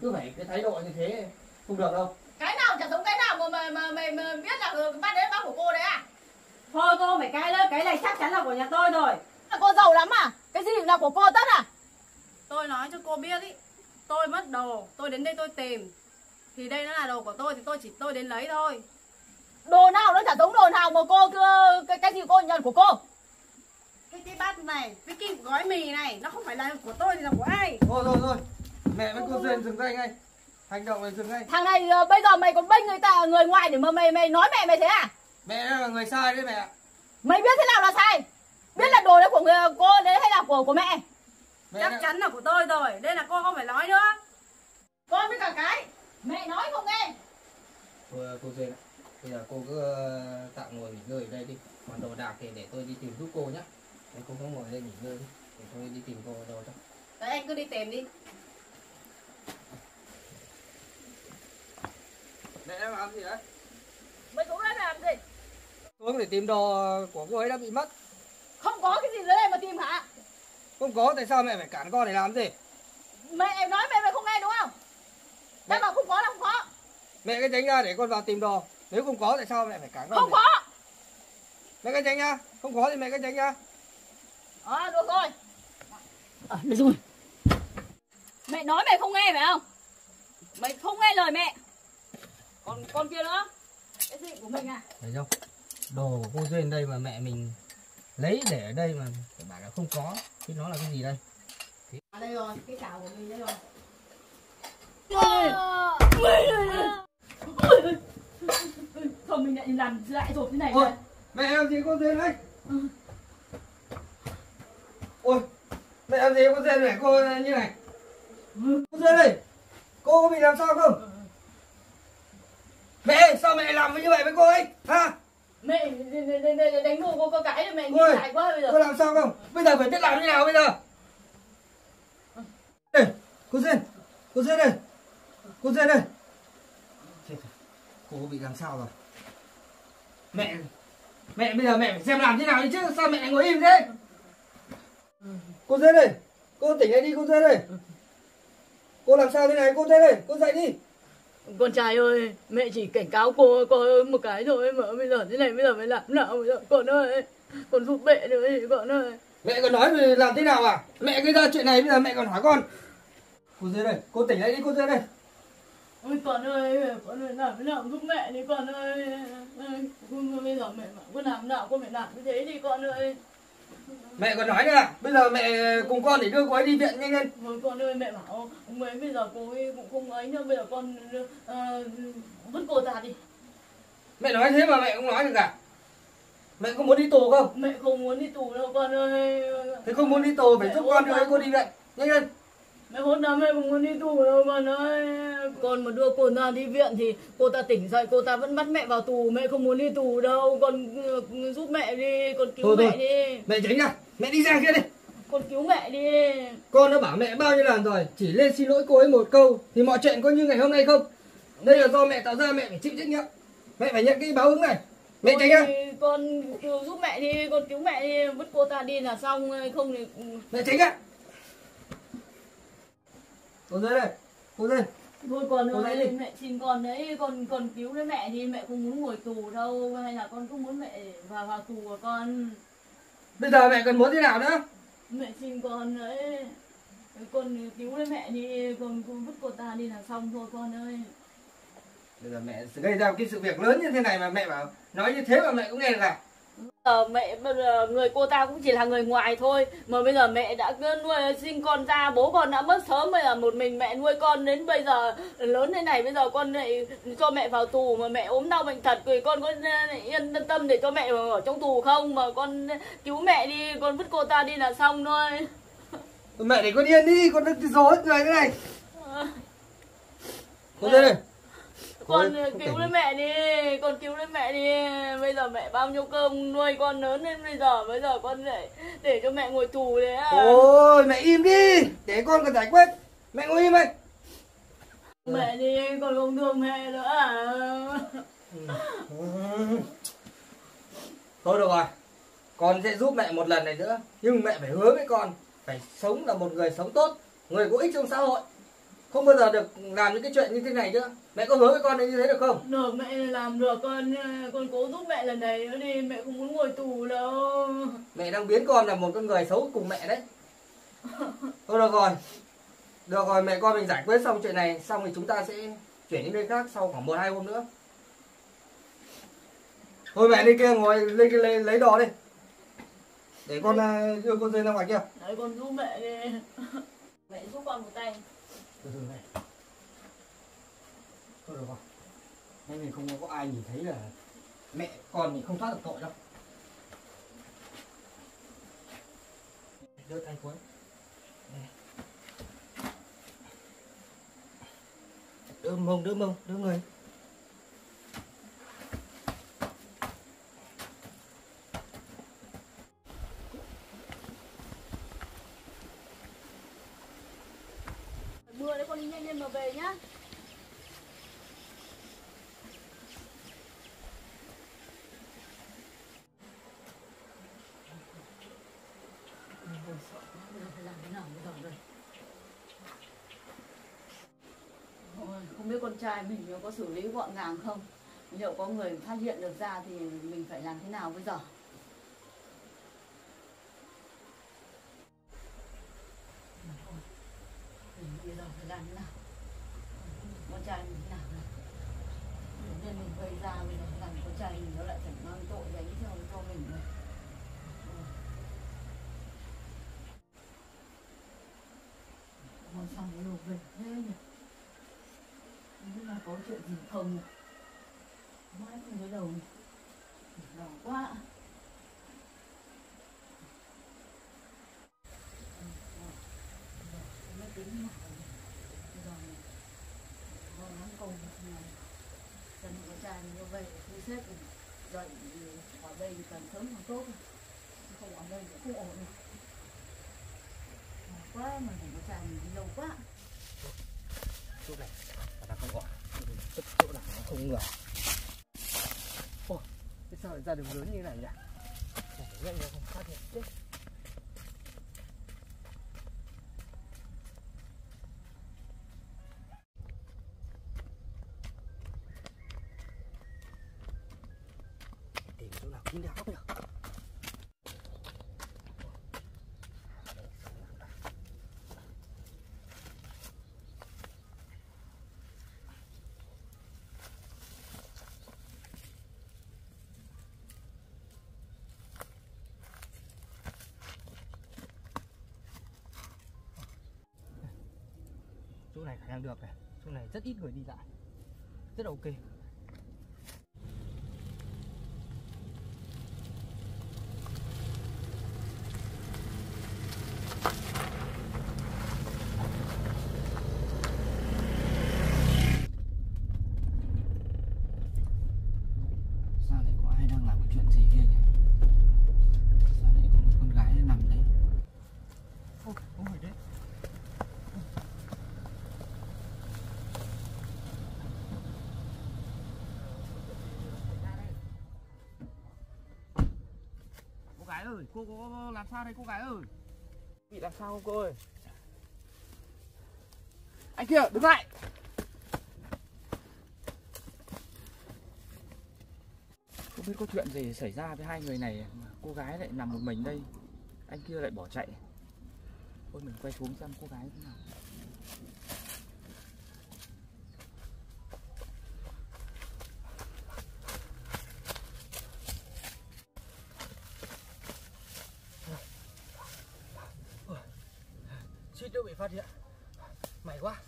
cứ phải cái thái độ như thế. Không được đâu. Cái nào chẳng giống cái nào mà mà mà mày biết là bát đấy bát của cô đấy à? Thôi cô phải cãi nữa, cái này chắc chắn là của nhà tôi rồi. Là cô giàu lắm à? Cái gì là của cô tất à? Tôi nói cho cô biết ý, tôi mất đồ, tôi đến đây tôi tìm, thì đây nó là đồ của tôi thì tôi chỉ tôi đến lấy thôi. Đồ nào nó chả giống đồ nào mà cô cứ, cái, cái gì cô nhận của cô? Cái cái bát này, cái cái gói mì này, nó không phải là của tôi thì là của ai? Thôi thôi thôi, mẹ với cô Duyên dừng tay ngay. Hành động này dừng ngay. Thằng này uh, bây giờ mày còn bênh người ta người ngoài để mà mày mày nói mẹ mày thế à? Mẹ là người sai đấy mẹ ạ. Mày biết thế nào là sai? Biết là đồ đấy của người cô đấy hay là của của mẹ? Mẹ chắc đã... chắn là của tôi rồi, đây là cô không phải nói nữa. Con với cả cái, mẹ nói không nghe. Thôi cô Duyên ạ, bây giờ cô cứ tạm ngồi nghỉ ngơi ở đây đi. Còn đồ đạc thì để tôi đi tìm giúp cô nhé. Đấy, cô cứ ngồi đây nghỉ ngơi đi, để tôi đi tìm cô đồ cho. Đấy anh cứ đi tìm đi. Mẹ đang làm gì đấy? Mày xuống đây làm gì? Xuống để tìm đồ của cô ấy đã bị mất. Không có cái gì dưới đây mà tìm hả? Không có, tại sao mẹ phải cản con để làm gì? Mẹ em nói mẹ mày không nghe đúng không? Mẹ bảo không có là không có. Mẹ cứ tránh ra để con vào tìm đồ. Nếu không có tại sao mẹ phải cản con? Không để... có. Mẹ cứ tránh ra, không có thì mẹ cứ tránh ra. À được rồi. À, được rồi. Mẹ nói mẹ không nghe phải không? Mày không nghe lời mẹ. Còn con kia nữa. Cái gì của mình à? Thấy không? Đồ của cô Duyên đây mà mẹ mình lấy để ở đây mà các bạn đã không có. Thế nó là cái gì đây? Cái... À đây rồi, cái chảo của mình đây rồi. Ôi ơi. Thôi mình lại làm lại rộp thế này. Ôi, mẹ làm gì cô Duyên đấy? Ừ. Ôi, mẹ làm gì cô Duyên này, cô như này. Ừ. Cô Duyên ơi, cô có bị làm sao không? Ừ. Mẹ sao mẹ làm như vậy với cô ấy hả? Mẹ đánh đồ cô có cãi rồi mẹ nghĩ lại quá bây giờ. Cô làm sao không? Bây giờ phải biết làm như nào bây giờ? Đây, cô Duyên, cô Duyên đây, cô Duyên đây. Cô bị làm sao rồi? Mẹ, mẹ bây giờ mẹ phải xem làm thế nào đi chứ sao mẹ ngồi im thế? Cô Duyên đây, cô tỉnh lại đi cô Duyên đây. Cô làm sao thế này cô Duyên đây, cô dậy đi. Con trai ơi, mẹ chỉ cảnh cáo cô cô một cái thôi mà bây giờ thế này bây giờ phải làm nào bây giờ con ơi, con giúp mẹ nữa thì con ơi. Mẹ còn nói về làm thế nào à? Mẹ gây ra chuyện này bây giờ mẹ còn hỏi con. Cô Duyên đây, cô tỉnh lại đi cô Duyên đây. Ôi con ơi, con ơi làm thế nào giúp mẹ đi con ơi. Con bây giờ mẹ mà con làm nào con phải làm như thế đi con ơi. Mẹ còn nói nữa à? Bây giờ mẹ cùng con để đưa cô ấy đi viện nhanh lên. Ôi con ơi mẹ bảo ông ấy bây giờ cô ấy cũng không ấy nữa. Bây giờ con uh, vứt cô ra đi. Mẹ nói thế mà mẹ không nói được cả. Mẹ có muốn đi tù không? Mẹ không muốn đi tù đâu con ơi. Thế không muốn đi tù phải mẹ giúp con đưa con. Cô đi viện nhanh lên. Mẹ hốt lắm em không muốn đi tù đâu con ơi. Con mà đưa cô ta đi viện thì cô ta tỉnh dậy cô ta vẫn bắt mẹ vào tù. Mẹ không muốn đi tù đâu. Con giúp mẹ đi. Con cứu thôi, mẹ thôi. Đi. Mẹ tránh ra. Mẹ đi ra kia đi. Con cứu mẹ đi. Con đã bảo mẹ bao nhiêu lần rồi. Chỉ lên xin lỗi cô ấy một câu thì mọi chuyện có như ngày hôm nay không? Đây là do mẹ tạo ra mẹ phải chịu trách nhiệm. Mẹ phải nhận cái báo ứng này. Mẹ tránh ra. Con cứu giúp mẹ đi. Con cứu mẹ đi. Vứt cô ta đi là xong. Không thì... Mẹ tránh ra. Cô Duyên đây, cô Duyên. Thôi con ơi, mẹ xin con đấy, con con cứu đấy mẹ thì mẹ không muốn ngồi tù đâu, hay là con cũng muốn mẹ vào vào tù của con. Bây giờ mẹ còn muốn thế nào nữa? Mẹ xin con đấy, con cứu đấy mẹ đi, con con vứt cô ta đi là xong thôi con ơi. Bây giờ mẹ gây ra cái sự việc lớn như thế này mà mẹ bảo nói như thế mà mẹ cũng nghe được à? Ờ, mẹ bây giờ người cô ta cũng chỉ là người ngoài thôi mà bây giờ mẹ đã nuôi sinh con ra, bố con đã mất sớm, bây giờ một mình mẹ nuôi con đến bây giờ lớn thế này, bây giờ con lại cho mẹ vào tù mà mẹ ốm đau bệnh thật rồi con có yên tâm để cho mẹ ở trong tù không? Mà con cứu mẹ đi, con vứt cô ta đi là xong thôi. Mẹ để con yên đi, con đừng dối hết người thế này. Con đây này. Con cứu lấy mẹ đi, con cứu lấy mẹ đi. Bây giờ mẹ bao nhiêu cơm nuôi con lớn nên bây giờ bây giờ con để để cho mẹ ngồi tù đấy à. Ôi mẹ im đi, để con còn giải quyết. Mẹ ngồi im đi. Mẹ đi, con không thương mẹ nữa à. Thôi được rồi, con sẽ giúp mẹ một lần này nữa. Nhưng mẹ phải hứa với con, phải sống là một người sống tốt, người có ích trong xã hội. không bao giờ được làm những cái chuyện như thế này nữa. Mẹ có hứa với con như thế được không? Được, mẹ làm được, con con cố giúp mẹ lần này nữa đi, mẹ không muốn ngồi tù đâu. Mẹ đang biến con là một con người xấu cùng mẹ đấy. Thôi được rồi, được rồi, mẹ con mình giải quyết xong chuyện này, xong thì chúng ta sẽ chuyển đến nơi khác sau khoảng một hai hôm nữa. Thôi mẹ đi kia ngồi lên lấy, lấy đồ đi, để con đưa con dây ra ngoài kia. Đấy, con giúp mẹ đi, mẹ giúp con một tay. Từ từ này. Thôi được rồi, nay mình không có ai nhìn thấy là mẹ con mình không thoát được tội đâu. Đưa tay cuối. Đưa mông, đưa mông, đưa người. Mưa đấy, con đi nhanh lên mà về nhá. Con trai mình có xử lý gọn gàng không? Liệu có người phát hiện được ra thì mình phải làm thế nào bây giờ? Mình bây giờ phải làm thế nào? Con trai mình thế nào nào? Nên mình gây ra bây giờ làm con trai mình nó lại phải mang tội đánh theo cho mình rồi. Con xong cái đồ về thế nhỉ? Nhưng mà có chuyện gì không nhỉ? Mãi không thấy đầu nhỉ? Đau quá ạ. Nó tính nhỏ rồi. Bây giờ mình còn nắng cầu nhỉ? Dân có trai như vậy, thu xếp rồi. Dậy ở đây thì cần sớm còn tốt. Không ở đây thì không ổn đâu. Đau quá mà mình có trai mình đi lâu quá. Chút này là không gọi, chút chỗ nào nó không ngờ. Ôi, thế sao lại ra đường lớn như này nhỉ? Nhanh là không phát hiện chết. Tìm chỗ nào kín đáo nhỉ? Chỗ này khả năng được này, chỗ này rất ít người đi lại, rất là ok. Cô gái ơi, cô có làm sao đây cô gái ơi? Bị làm sao không cô ơi? Anh kia, đứng lại! Không biết có chuyện gì xảy ra với hai người này mà cô gái lại nằm một mình đây. Anh kia lại bỏ chạy. Thôi mình quay xuống xem cô gái thế nào. Suýt nữa bị phát hiện, may quá.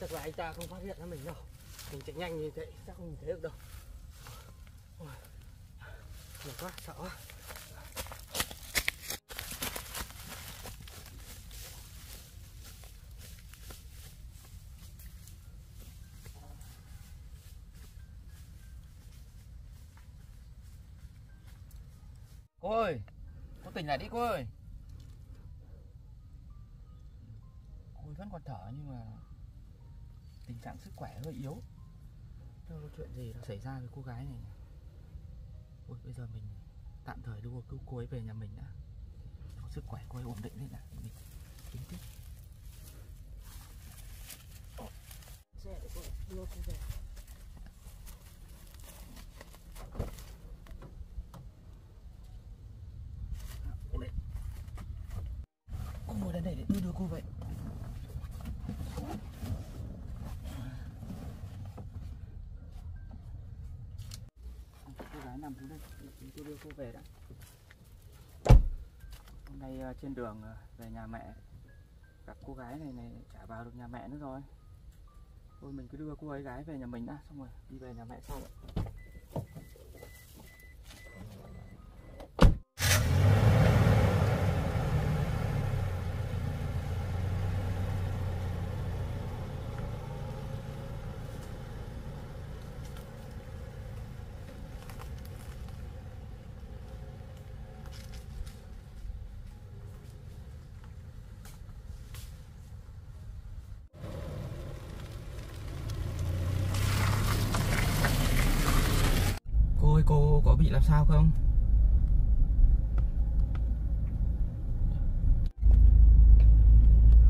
Chắc là anh ta không phát hiện ra mình đâu. Mình chạy nhanh như vậy chắc không nhìn thấy được đâu. Mệt quá, sợ quá. Cô ơi, cô tỉnh lại đi cô ơi. Cô vẫn còn thở nhưng mà tình trạng sức khỏe hơi yếu. Đâu có chuyện gì đã xảy ra với cô gái này. Ôi, bây giờ mình tạm thời đưa cứu cô ấy về nhà mình đã. Có sức khỏe cô ấy ổn định lên đã, mình tính tiếp. Xe để cô đưa cô về. Cô ngồi đây để đưa đưa cô vậy. Nằm xuống đây, chúng tôi đưa cô về đã. Hôm nay trên đường về nhà mẹ gặp cô gái này này chả vào được nhà mẹ nữa rồi. Thôi mình cứ đưa cô ấy gái về nhà mình đã, xong rồi đi về nhà mẹ sau ạ. Cô có bị làm sao không?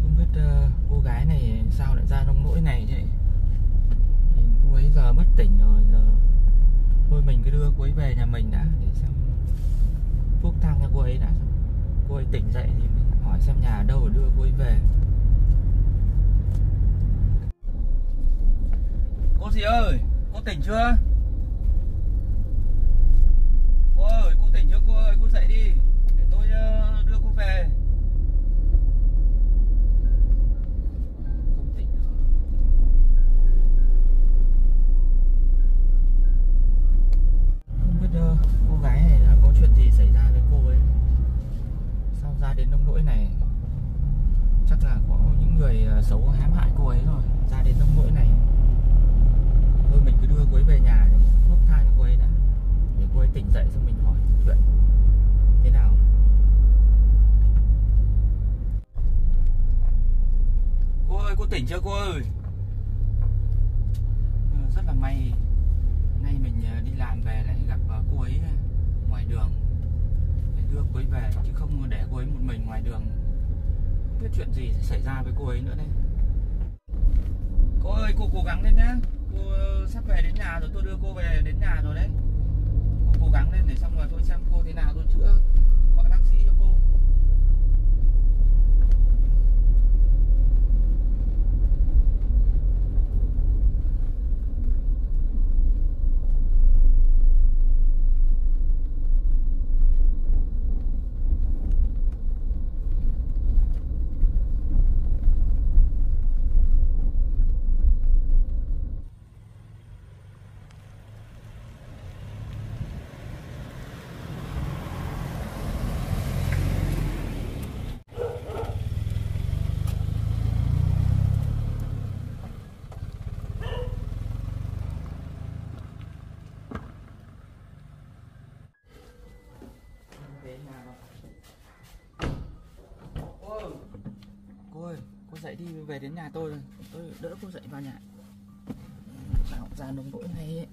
Không biết uh, cô gái này sao lại ra nông nỗi này vậy? Thì cô ấy giờ bất tỉnh rồi, giờ thôi mình cứ đưa cô ấy về nhà mình đã, để xem thuốc thang cho cô ấy đã. Cô ấy tỉnh dậy thì mình hỏi xem nhà ở đâu để đưa cô ấy về. Cô gì ơi, cô tỉnh chưa? Tỉnh chưa cô ơi, cô dậy đi để tôi đưa cô về. Không tỉnh nữa. Không biết đâu, cô gái này đã có chuyện gì xảy ra với cô ấy, sao ra đến nông nỗi này. Chắc là có những người xấu hãm hại cô ấy rồi, ra đến nông nỗi này. Thôi mình cứ đưa cô ấy về nhà để thuốc thang cho cô ấy đã, để cô ấy tỉnh dậy xong mình hỏi chuyện thế nào. Cô ơi, cô tỉnh chưa cô ơi? Rất là may, nay mình đi làm về lại gặp cô ấy ngoài đường để đưa cô ấy về, chứ không để cô ấy một mình ngoài đường. Không biết chuyện gì sẽ xảy ra với cô ấy nữa đấy. Cô ơi, cô cố gắng lên nhá. Cô sắp về đến nhà rồi, tôi đưa cô về đến nhà rồi đấy. Cố gắng lên để xong rồi tôi xem cô thế nào, tôi chữa gọi bác sĩ cho cô. Dậy đi, về đến nhà tôi rồi, tôi đỡ cô dậy vào nhà. Bảo ra nông nỗi này ấy.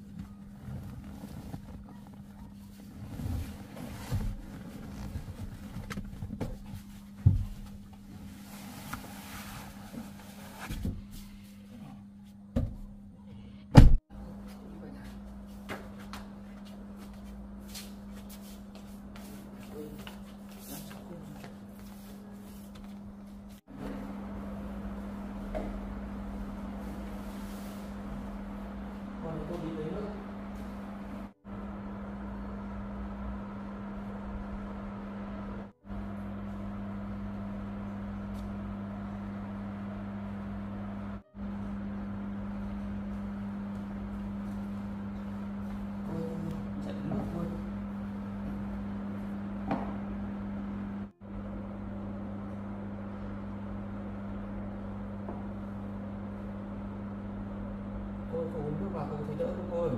Và cô thấy đỡ không ơi?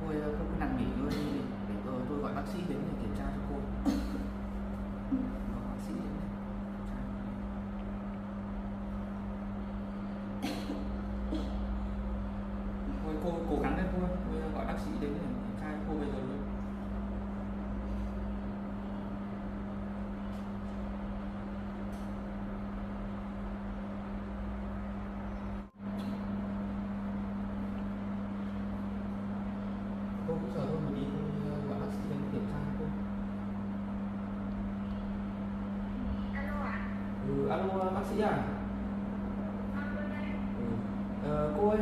Cô không nằm nghỉ luôn đi, để tôi, tôi gọi bác sĩ đến để kiểm tra cho cô. Bác sĩ đến đây. bác sĩ à? Ừ. Ờ, cô ơi,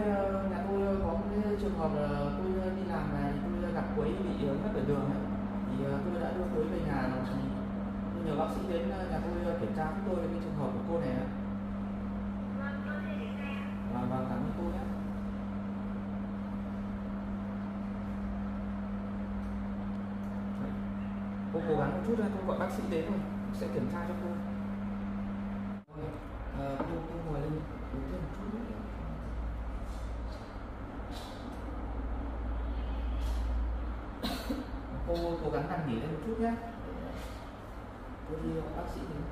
nhà tôi có cái trường hợp là tôi đi làm này, tôi gặp Quấy bị mất ở đường ấy. Thì tôi đã đưa Quấy về nhà rồi, tôi nhờ bác sĩ đến nhà tôi kiểm tra giúp tôi cái trường hợp của cô này ạ. Vâng, vâng, cảm ơn cô nhé. Cô cố gắng một chút thôi, cô gọi bác sĩ đến rồi, sẽ kiểm tra cho cô. Ờ, cô, cô ngồi lên, ngồi thêm một chút nữa. Cô cố gắng nằm nghỉ lên một chút nhé. Cô đi gọi bác sĩ đến.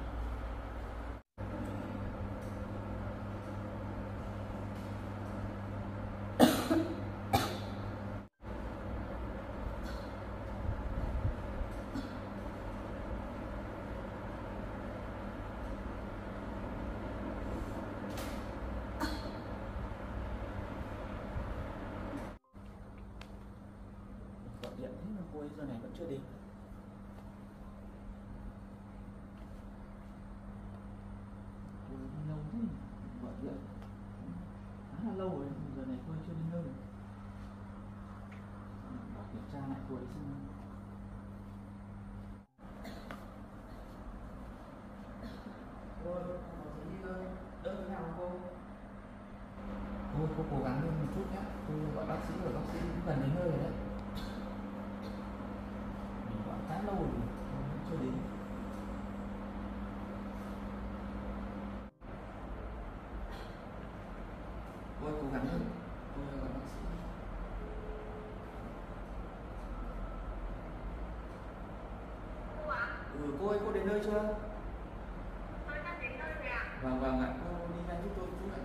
Cô ấy giờ này vẫn chưa đi. Cô ấy đi lâu thế nhỉ? Gọi điện khá là lâu rồi, giờ này cô ấy chưa đi đâu rồi. Bảo kiểm tra lại cô ấy xem. Cô ơi, cô thấy đỡ thế nào cô? Cô, cô cố gắng hơn một chút nhé. Cô gọi bác sĩ rồi, bác sĩ cũng gần đến nơi rồi đấy. Khá lâu rồi, chưa đến. Cô cố gắng hơn, cô là bác sĩ. Cô ạ? Ừ, cô ơi, cô đến nơi chưa? Tôi đã đến nơi rồi ạ. Vâng, vâng ạ, cô đi nhanh giúp tôi một chút ạ.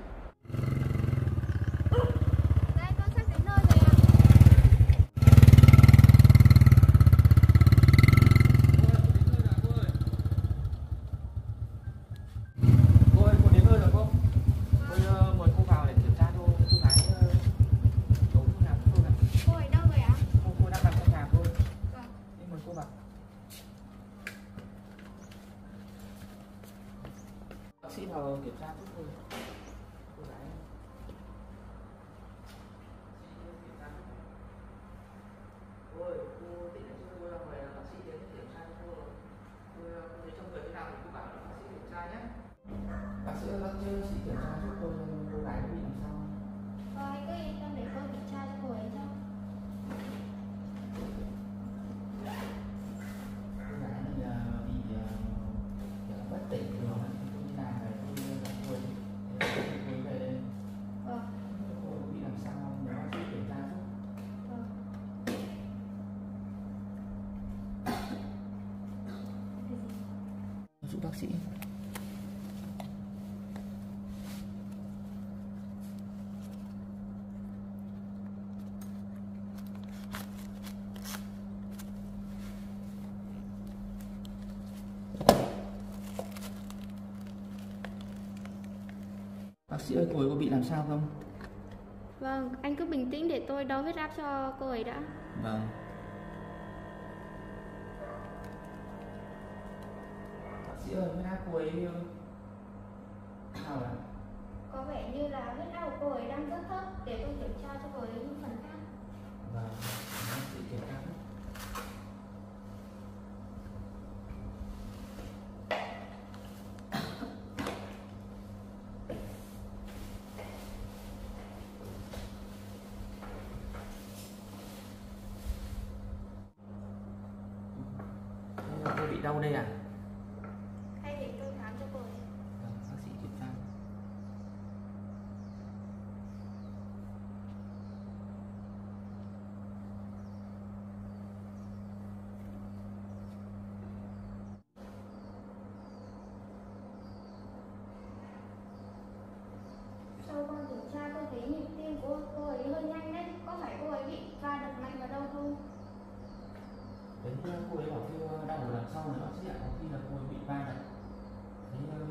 Xin vào kiểm tra chút thôi. Cô gái kiểm tra. Ôi, cô tỉnh lại cho tôi ra ngoài là bác sĩ đến kiểm tra cho cô. Tôi không thấy trong người thế nào thì cô bảo là bác sĩ kiểm tra nhé. Bác sĩ ơi, bác sĩ kiểm tra cho cô, cô gái bị làm sao? Cô hãy cứ yên tâm để cô kiểm tra cho cô ấy cho. Cô gái này là bị bất tỉnh rồi. Giúp bác sĩ. Bác sĩ ơi, cô ấy có bị làm sao không? Vâng, anh cứ bình tĩnh để tôi đo huyết áp cho cô ấy đã. Vâng. Chị ơi, huyết áp cô ấy nào ạ? Có vẻ như là huyết áp của cô ấy đang rất thấp, để tôi kiểm tra cho cô ấy những phần khác. Vâng, bác sĩ kiểm tra. Cô bị đau đây à? Cô ấy bảo kêu đang ở đằng sau rồi bác sĩ ạ, có khi là cô ấy bị va đập, thấy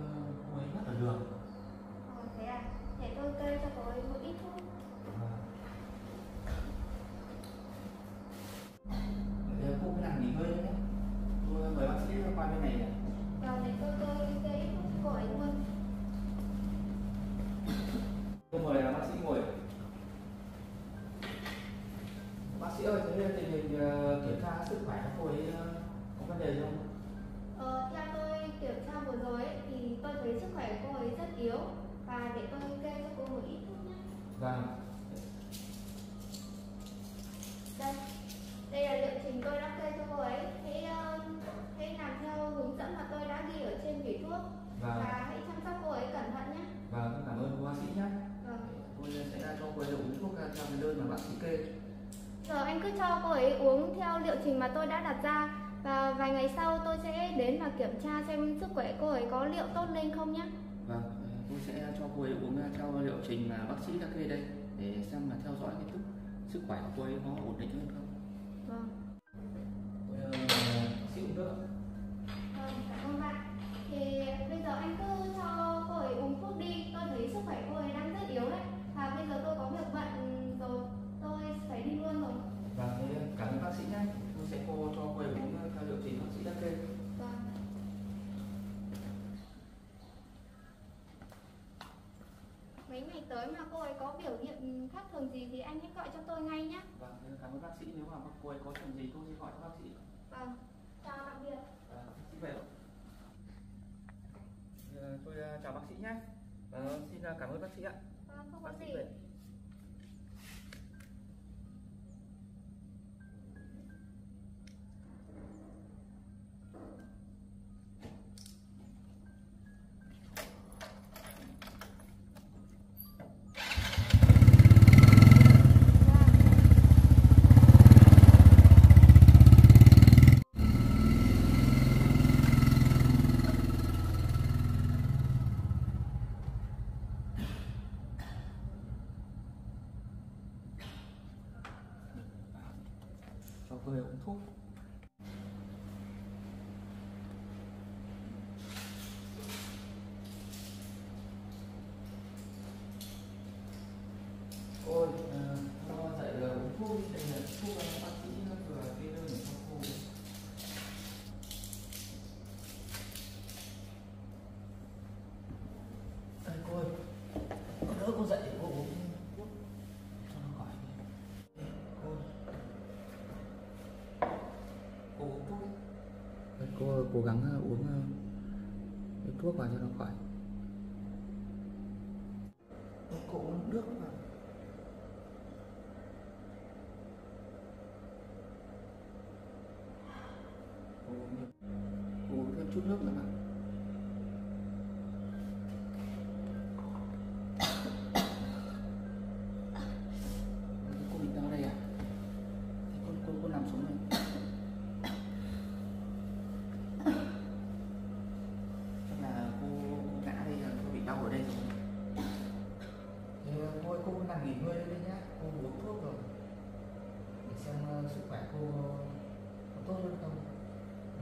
cô ấy mất ở đường. Ờ, thế à? Để tôi kê cho cô ấy một ít thuốc. Để cô cứ nằm nghỉ ngơi đấy nhé. Tôi mời bác sĩ qua bên này ạ. Rồi, để tôi kê ít thuốc cho cô ấy luôn. sức khỏe của cô ấy có vấn đề không? Ờ, theo tôi kiểm tra vừa rồi ấy, thì tôi thấy sức khỏe của cô ấy rất yếu, và để tôi kê cho cô một ít thuốc nhé. Vâng. Đây, đây là liệu trình tôi đã kê cho cô ấy. Hãy, uh, hãy làm theo hướng dẫn mà tôi đã ghi ở trên vỉ thuốc. Vâng. Và hãy chăm sóc cô ấy cẩn thận nhé. Vâng, cảm ơn cô bác sĩ nhé. Vâng. Tôi sẽ cho cô ấy uống thuốc theo cái đơn mà bác sĩ kê. Giờ anh cứ cho cô ấy uống theo liệu trình mà tôi đã đặt ra, và vài ngày sau tôi sẽ đến và kiểm tra xem sức khỏe cô ấy có liệu tốt lên không nhé. Vâng, tôi sẽ cho cô ấy uống theo liệu trình mà bác sĩ đã kê đây, để xem là theo dõi cái tức sức khỏe của cô ấy có ổn định hơn không. Vâng. Tôi sẽ uống nữa. Vâng, cảm ơn bạn. Thì bây giờ anh cứ cho cô ấy uống thuốc đi, tôi thấy sức khỏe cô ấy đang rất yếu đấy. Và bây giờ tôi có việc bận rồi, tôi phải đi luôn rồi. Vâng, cảm ơn bác sĩ nhé. Tôi sẽ cô cho cô ấy uống theo liệu trình bác sĩ đã kê. Vâng. Mấy ngày tới mà cô ấy có biểu hiện khác thường gì thì anh hãy gọi cho tôi ngay nhé. Vâng, cảm ơn bác sĩ. Nếu mà cô ấy có chuyện gì tôi sẽ gọi cho bác sĩ. Vâng, chào tạm biệt. Vâng, bác sĩ về ạ. Tôi chào bác sĩ nhé. Vâng, xin cảm ơn bác sĩ ạ. Vâng, không có bác gì. Sĩ về. Cô ấy uống thuốc. Ôi, nó dạy là uống thuốc, đây là thuốc bác sĩ vừa kê đơn cho cô. Đây cô ơi, con đỡ cô dạy cô uống thuốc cho nó khỏi. Cô cố gắng uống thuốc vào cho nó khỏi. Cô uống nước vào. Cô uống thêm chút nước nữa mà. Cô bị đau đây à? Thế con, cô, cô nằm xuống đây. Nghỉ ngơi đi nhá, cô uống thuốc rồi để xem uh, sức khỏe cô có tốt hơn không.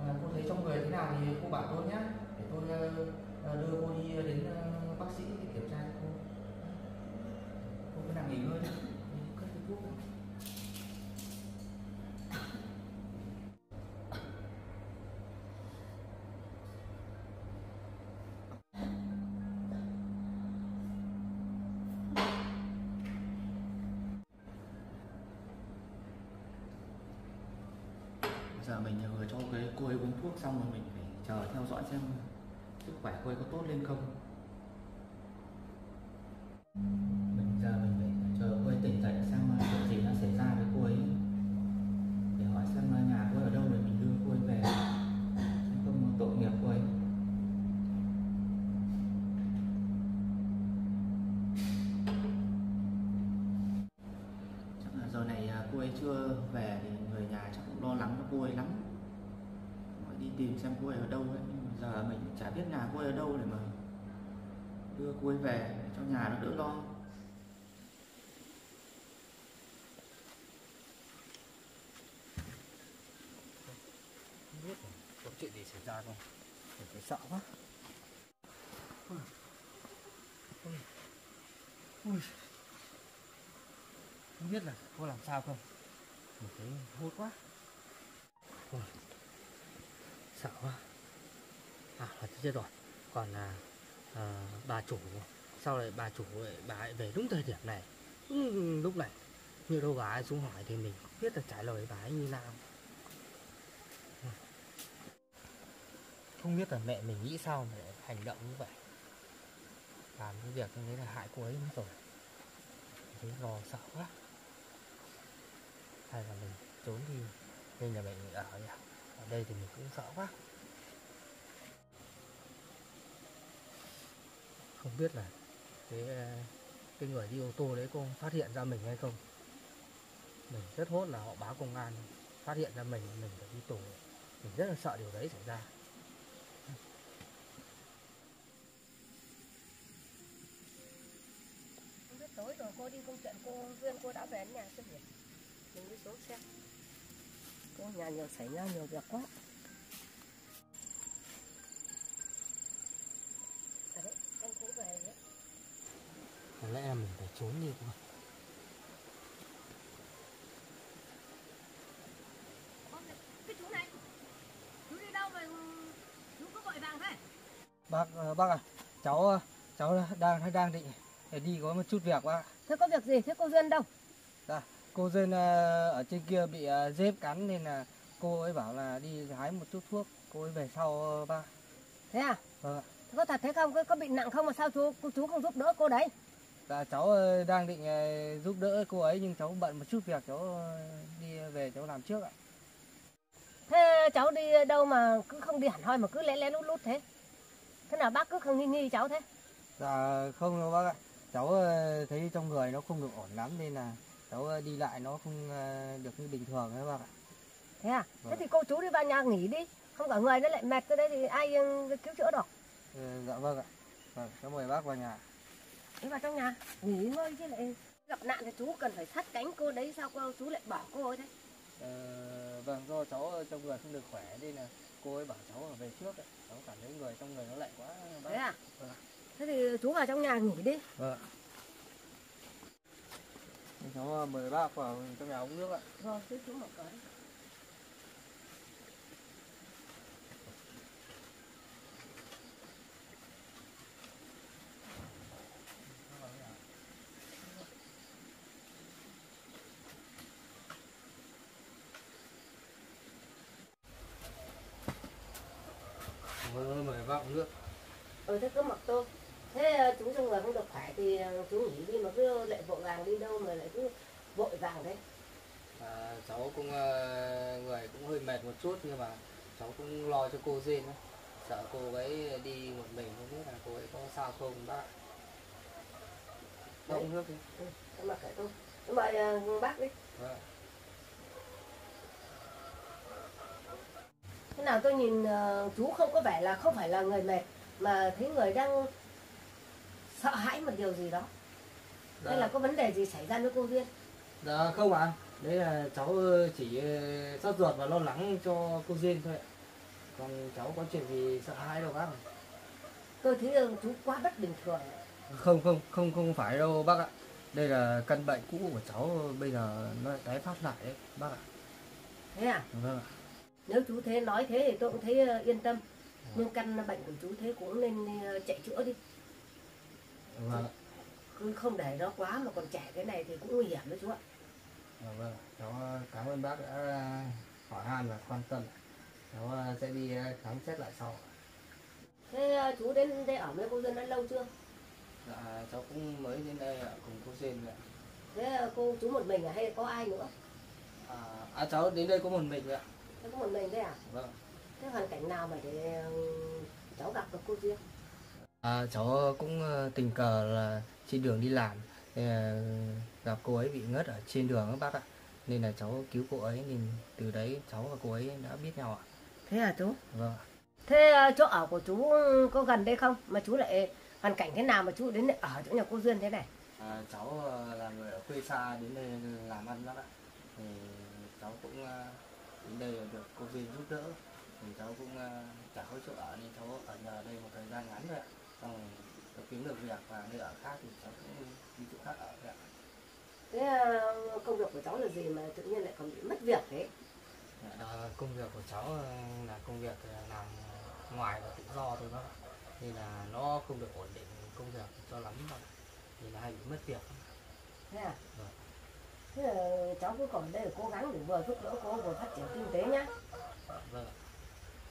À, cô thấy trong người thế nào thì cô bảo tôi nhé, để tôi uh, đưa cô đi đến uh, bác sĩ để kiểm tra cho cô. Cô cứ nằm nghỉ ngơi đi, cất cái thuốc này. Giờ mình vừa cho cái cô ấy uống thuốc xong rồi mình phải chờ theo dõi xem sức khỏe cô ấy có tốt lên không. Mình giờ mình phải chờ cô ấy tỉnh dậy xem chuyện gì đã xảy ra với cô ấy, để hỏi xem nhà cô ấy ở đâu để mình đưa cô ấy về, xem không tội nghiệp cô ấy. Chắc là giờ này cô ấy chưa về thì người nhà chắc cũng lo lắng cho cô ấy lắm, phải đi tìm xem cô ấy ở đâu ấy. Nhưng mà giờ mình chả biết nhà cô ấy ở đâu để mà đưa cô ấy về cho nhà nó đỡ lo. Không biết có chuyện gì xảy ra không? Mình phải sợ quá. Ui. Ui. Không biết là cô làm sao không? Mình thấy hôi quá. Ôi, sợ quá. À, là chết rồi. Còn là à, bà chủ, sau này bà chủ ấy, bà ấy về đúng thời điểm này, đúng lúc này. Như đâu bà ấy xuống hỏi thì mình không biết là trả lời bà ấy như nào. Không biết là mẹ mình nghĩ sao mà lại hành động như vậy, làm cái việc như thế là hại cô ấy mất rồi. Thấy lo sợ quá, hay là mình trốn đi nên là mình ở nhà. Ở đây thì mình cũng sợ quá, không biết là cái cái người đi ô tô đấy có phát hiện ra mình hay không. Mình rất hốt là họ báo công an phát hiện ra mình, mình phải đi tù. Mình rất là sợ điều đấy xảy ra. Không biết tối rồi cô đi công chuyện, cô Duyên cô đã về đến nhà chưa nhỉ? Mình đi xuống xem. Cô nhà nhiều xảy ra nhiều việc quá. À đấy, em cũng về đấy. Có lẽ là mình phải trốn đi thôi. Bác bác à, cháu cháu đang đang định đi có một chút việc bác ạ. Thế có việc gì? Thế cô Duyên đâu? Dạ, cô Duyên ở trên kia bị dếp cắn nên là cô ấy bảo là đi hái một chút thuốc, cô ấy về sau bác. Thế à? Vâng ạ. Thế có thật thế không? Có bị nặng không mà sao chú chú không giúp đỡ cô đấy? Dạ, cháu đang định giúp đỡ cô ấy nhưng cháu bận một chút việc, cháu đi về cháu làm trước ạ. Thế cháu đi đâu mà cứ không đi hẳn hoi mà cứ lén lén lút lút thế? Thế nào bác cứ không nghi nghi cháu thế? Dạ không đâu bác ạ. Cháu thấy trong người nó không được ổn lắm nên là cháu đi lại nó không được như bình thường đấy bác ạ. Thế à? Vâng. Thế thì cô chú đi vào nhà nghỉ đi. Không cả người nó lại mệt cái đấy thì ai cứu chữa được. Ừ, dạ vâng ạ. Vâng, cháu mời bác vào nhà. Đi vào trong nhà, nghỉ ngơi chứ lại gặp nạn thì chú cần phải sát cánh cô đấy. Sao cô chú lại bỏ cô ấy thế? Ờ, vâng, do cháu trong người không được khỏe nên là cô ấy bảo cháu về trước ấy. Cháu cảm thấy người trong người nó lạnh quá bác. Thế à? Vâng. Thế thì chú vào trong nhà nghỉ đi. Vâng. Cháu mời bác vào trong nhà uống nước ạ. Vâng, thế chú mở cửa đi. Mời bác uống nước. Ừ, thế cứ mặc tô. Thế chú trong người không được khỏe thì chú nghỉ đi mà cứ lại vội vàng đi đâu mà lại cứ vội vàng đấy. À, cháu cũng người cũng hơi mệt một chút nhưng mà cháu cũng lo cho cô Duyên đó. Sợ cô ấy đi một mình không biết là cô ấy có sao không bác. Bác uống nước đi. Ừ, em mặc khỏe tô. Em mời bác đi. À. Thế nào tôi nhìn uh, chú không có vẻ là không phải là người mệt mà thấy người đang sợ hãi một điều gì đó. Dạ. Hay là có vấn đề gì xảy ra với cô Duyên? Dạ không ạ, à. Đấy là cháu chỉ sốt ruột và lo lắng cho cô Duyên thôi ạ. Còn cháu có chuyện gì sợ hãi đâu bác. Tôi thấy chú quá bất bình thường. Không không không không phải đâu bác ạ. Đây là căn bệnh cũ của cháu bây giờ nó lại tái phát lại đấy bác ạ. Thế à? Vâng ạ. Nếu chú thế nói thế thì tôi cũng thấy yên tâm. Nhưng căn bệnh của chú thế cũng nên chạy chữa đi. Vâng. Cứ không để nó quá mà còn trẻ cái này thì cũng nguy hiểm đấy chú ạ. Vâng, cháu cảm ơn bác đã hỏi han và quan tâm. Cháu sẽ đi khám xét lại sau. Thế chú đến đây ở với cô Duyên đã lâu chưa? Dạ, cháu cũng mới đến đây ở cùng cô Duyên ạ. Thế cô chú một mình hay có ai nữa? À, à cháu đến đây có một mình ạ. Thế có một mình đấy à? Vâng. Thế hoàn cảnh nào mà để cháu gặp được cô Duyên? À, cháu cũng tình cờ là trên đường đi làm gặp cô ấy bị ngất ở trên đường các bác ạ. Nên là cháu cứu cô ấy nên từ đấy cháu và cô ấy đã biết nhau ạ. Thế à chú? Vâng. Thế chỗ ở của chú có gần đây không? Mà chú lại hoàn cảnh thế nào mà chú đến ở chỗ nhà cô Duyên thế này? À, cháu là người ở quê xa đến đây làm ăn bác ạ. Thì cháu cũng đến đây là được cô Duyên giúp đỡ thì cháu cũng chả có chỗ ở nên cháu ở nhà đây một thời gian ngắn rồi ạ. Xong rồi cháu kiếm được việc và nơi ở khác thì cháu cũng đi chỗ khác ở ạ. Thế công việc của cháu là gì mà tự nhiên lại còn bị mất việc thế? À, công việc của cháu là công việc làm ngoài và tự do thôi bác. Nên là nó không được ổn định công việc cho lắm bác. Thì là hay bị mất việc. Thế à? Rồi. Thế là cháu cứ còn đây là cố gắng để vừa giúp đỡ cô vừa phát triển kinh tế nhá. Vâng,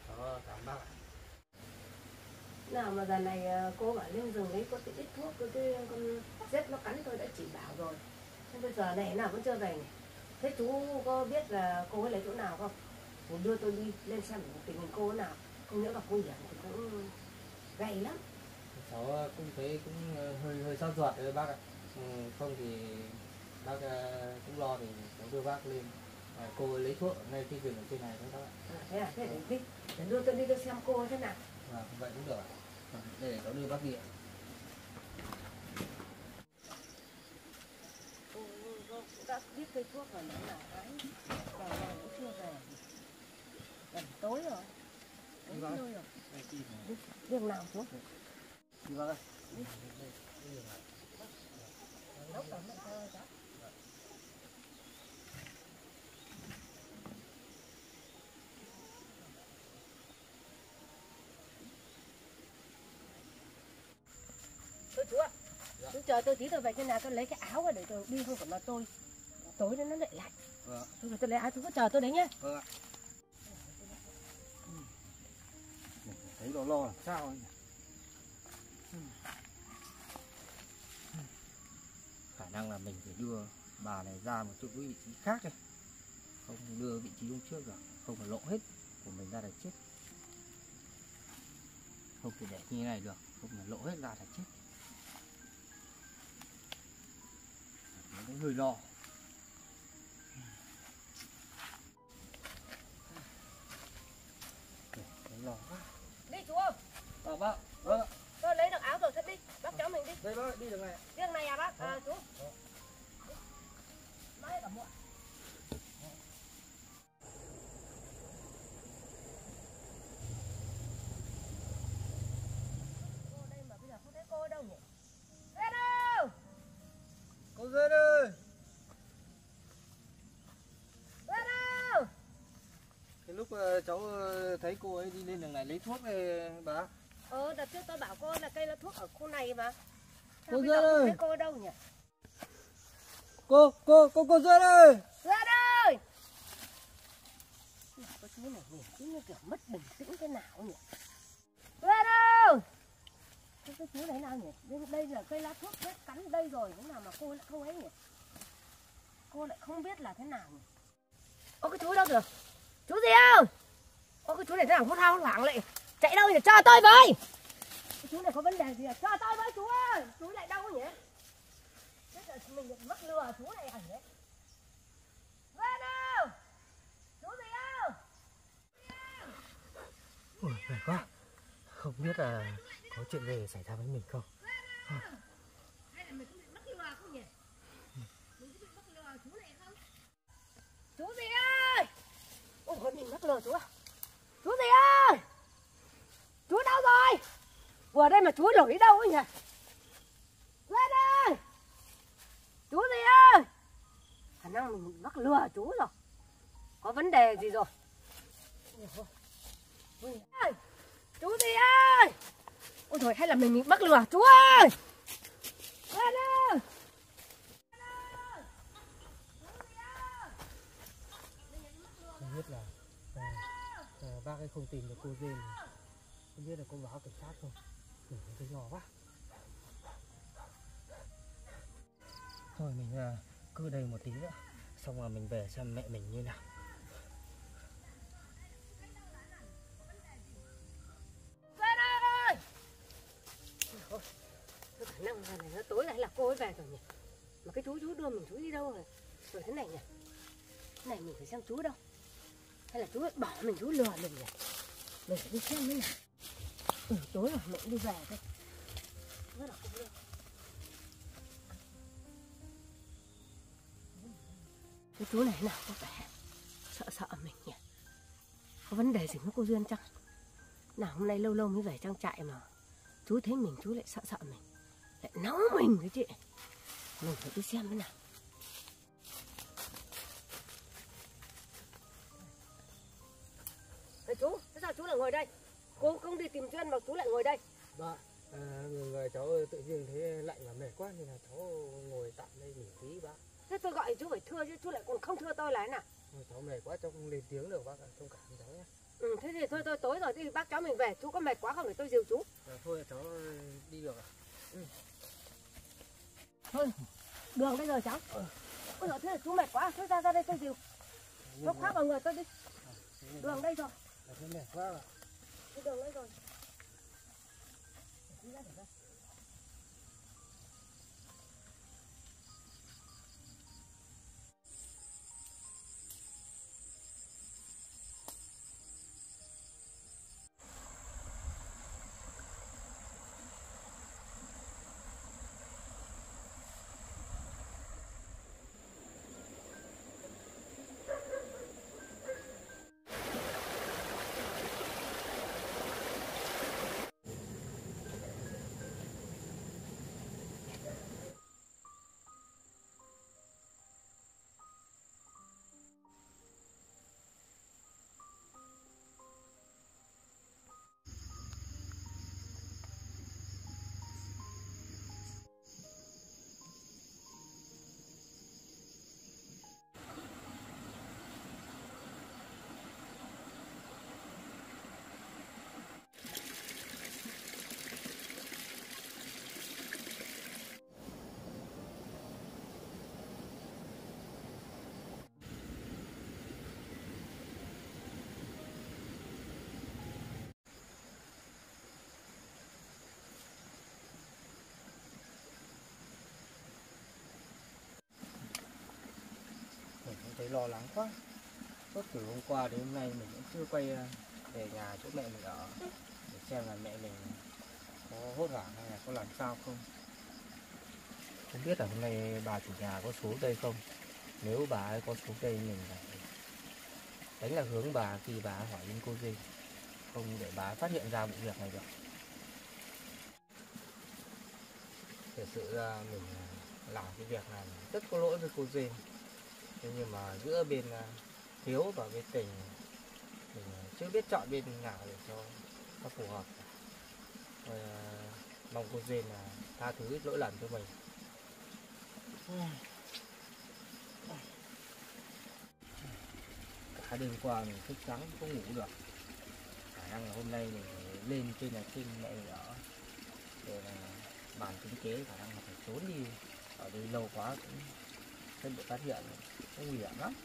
cháu cảm ơn bác ạ. nào mà giờ này cô bảo lên rừng đấy, cô tự ít thuốc, cứ cái con rết nó cắn tôi đã chỉ bảo rồi. Nhưng bây giờ này nào vẫn chưa về này. Thế chú có biết là cô ấy lấy chỗ nào không? Chú đưa tôi đi lên xem tình hình cô nào. Không nhớ gặp cô hiểm thì cũng gay lắm. Cháu cũng thấy cũng hơi hơi sốt ruột đấy bác ạ. Ừ, không thì bác cũng lo thì cháu đưa bác lên. À, cô lấy thuốc ngay cái giường ở trên này thôi bác ạ. À, thế à? Thế để đi. Để đưa tôi đi tôi xem cô thế nào. À, vậy cũng được ạ. À, để cháu đưa bác đi ạ. Đã biết cây thuốc rồi nó là cái vào rồi cũng chưa về, gần tối rồi, đến nơi rồi. Đường nào xuống? Đi vào đây. Đốc đóng lại thôi cháu. Tôi chú ạ, chú chờ tôi tí tôi về trên nhà tôi lấy cái áo ra để tôi đi không phải là tôi. Tối nó lại lạnh. Vâng. Thôi tôi lấy áo xuống chờ tôi đấy nhá. Vâng ạ. Ừ. Thấy nó lo làm sao ấy nhỉ? Ừ. Ừ. Khả năng là mình phải đưa bà này ra một chỗ vị trí khác đây. Không đưa vị trí hôm trước rồi, không phải lộ hết của mình ra là chết. Không thể để như này được, không là lộ hết ra là chết. Nó hơi lo. Lo quá. Đi chú ơi. Vâng bác. Vâng. Tôi lấy được áo rồi thật đi. Bác cháu mình đi. Đây bác đi đường này. Đường này à bác? À, chú. Mấy cả muộn. Cô đây mà bây giờ không thấy cô đâu nhỉ? Duyên ơi. Cô Duyên ơi. Lúc cháu thấy cô ấy đi lên đường này lấy thuốc này bà. Ờ đợt trước tôi bảo cô là cây là thuốc ở khu này mà. Sao cô Duyên ơi. Thấy cô đâu nhỉ? Cô cô cô cô Duyên ơi. Duyên ơi. Có chú này nhìn cứ như kiểu mất bình tĩnh thế nào nhỉ? Duyên ơi. Cái chú đấy nào nhỉ? Đây là cây lá thuốc hết cắn đây rồi, thế nào mà cô lại không ấy nhỉ? Cô lại không biết là thế nào nhỉ? Ô cái chú đâu được? Chú gì không? Ô, cái chú này thế nào hốt hao hốt hoảng lại chạy đâu nhỉ? Cho tôi với. Cái chú này có vấn đề gì à? Cho tôi với chú ơi. Chú lại đâu nhỉ? Chắc là mình mắc lừa chú này ảnh đấy. Lên đâu? Chú gì không? Ủa, mệt quá. Không biết là có chuyện gì xảy ra với mình không? À. Hay là mình cũng bị mắc lừa không nhỉ? Mình cũng bị mắc lừa chú này không? Chú gì ơi? Ôi, mình mắc lừa chú à? Chú gì ơi? Chú đâu rồi? Vừa đây mà chú đổi đi đâu ấy nhỉ? Lên ơi! Chú gì ơi? Khả năng mình mắc lừa chú rồi. Có vấn đề gì rồi? Chú gì ơi? Ôi trời, hay là mình mắc lừa chú ơi! Lên ơi! Biết là à, à, bác ấy không tìm được cô Duyên, không biết là cô báo cảnh sát không, mình thấy lo quá. Thôi mình à, cứ đây một tí nữa, xong rồi mình về xem mẹ mình như nào. Duyên ơi! Thôi, khả năng là nó tối lại là cô ấy về rồi nhỉ? Mà cái chú chú đưa mình chú đi đâu rồi? Rồi thế này nhỉ? Thế này mình phải xem chú đâu? Hay là chú ấy bỏ mình, chú lừa mình nhỉ? Mình phải đi xem thế nào. Ừ, tối rồi, mình đi về thôi. Rất là cũng được. Cái chú này nào có vẻ sợ sợ mình nhỉ? Có vấn đề gì với cô Duyên chăng? Nào hôm nay lâu lâu mới về trang trại mà chú thấy mình, chú lại sợ sợ mình, lại nóng mình đấy chị. Mình phải đi xem thế nào. Chú, thế sao chú lại ngồi đây? Cô không đi tìm Duyên mà chú lại ngồi đây. Bà, à, người cháu tự nhiên thấy lạnh và mệt quá nên là cháu ngồi tạm đây nghỉ tí bác. Thế tôi gọi chú phải thưa chứ chú lại còn không thưa tôi là thế nào? Cháu mệt quá cháu không lên tiếng được bác ạ, thông cảm cháu nhé. Ừ, thế thì thôi thôi tối rồi đi bác cháu mình về, chú có mệt quá không để tôi dìu chú. À, thôi cháu đi được à? Ừ. Thôi đường bây giờ cháu. Ừ. Ôi giời, thế là chú mệt quá, thôi ra ra đây tôi dìu. Nó khoác vào người tôi đi. À, đường đây rồi. À, thế mệt quá à. Cái đường đây rồi. Thấy lo lắng quá, suốt từ hôm qua đến hôm nay mình cũng chưa quay về nhà chỗ mẹ mình ở để xem là mẹ mình có hốt hoảng hay là có làm sao không. Không biết là hôm nay bà chủ nhà có xuống đây không, nếu bà ấy có xuống đây mình phải đánh là hướng bà khi bà hỏi đến cô gì, không để bà phát hiện ra vụ việc này được. Thật sự là mình làm cái việc này rất có lỗi với cô gì. Thế nhưng mà giữa bên hiếu và bên tình mình chưa biết chọn bên nào để cho nó phù hợp. Rồi, mong cô Duyên là tha thứ lỗi lầm cho mình. Cả đêm qua mình thức trắng không ngủ được. Khả năng là hôm nay mình lên trên nhà kinh mẹ mình ở. Rồi là bàn tính kế, khả năng là phải trốn đi. Ở đây lâu quá cũng không bị phát hiện, nó nguy hiểm lắm.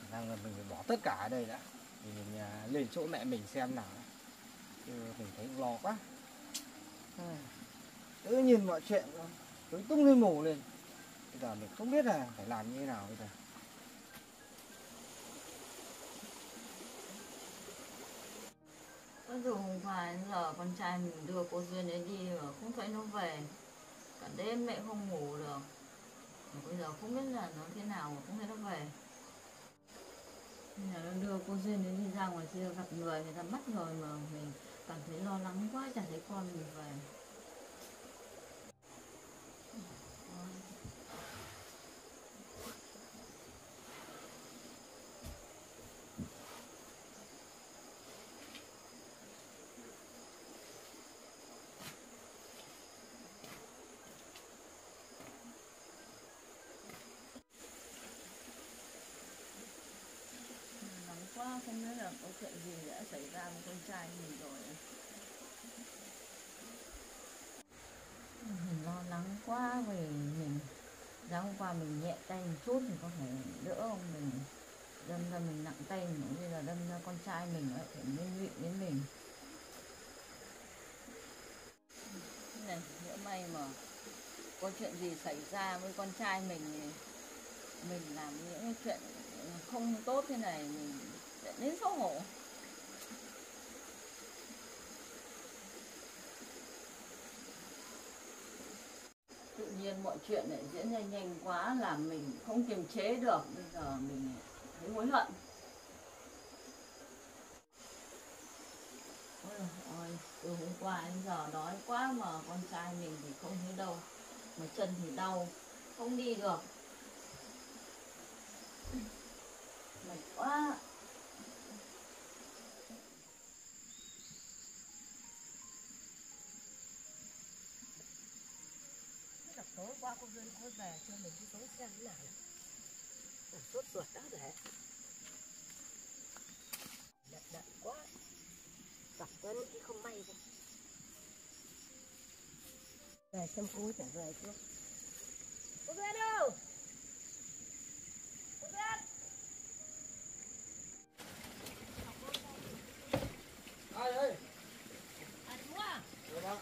Khả năng là mình phải bỏ tất cả ở đây đã, thì mình lên chỗ mẹ mình xem nào. Chứ mình thấy lo quá. Tự nhìn mọi chuyện tối tung lên mù lên. Bây giờ mình không biết là phải làm như thế nào bây giờ. Dù hôm qua đến giờ con trai mình đưa cô Duyên ấy đi mà không thấy nó về. Cả đêm mẹ không ngủ được. Mà bây giờ không biết là nó thế nào mà không thấy nó về. Nên là nó đưa cô Duyên ấy đi ra ngoài kia gặp người, người ta mất rồi mà mình cảm thấy lo lắng quá, chả thấy con mình về. Không biết là có chuyện gì đã xảy ra với con trai mình rồi. Mình lo lắng quá vì mình ra hôm qua mình nhẹ tay một chút thì có thể đỡ ông mình. Đâm ra mình nặng tay mình, bây giờ đâm ra con trai mình lại phải liên lụy đến mình. Này, nhỡ may mà có chuyện gì xảy ra với con trai mình, mình làm những chuyện không tốt thế này mình đến xấu hổ. Tự nhiên mọi chuyện lại diễn ra nhanh quá làm mình không kiềm chế được, bây giờ mình thấy hối hận. Ôi ôi, từ hôm qua đến giờ đói quá mà con trai mình thì không thấy đâu, mà chân thì đau, không đi được. Mệt quá. Tối qua cô Duyên cô về cho mình đi tối xem thế nào. chuột đó rẻ. Đợt đợt quá. Gặp cho những cái không may thôi. Rồi xem cuối trả về trước. Cô Duyên đâu? Cô Duyên. Ai ơi? À chú à? Được ạ.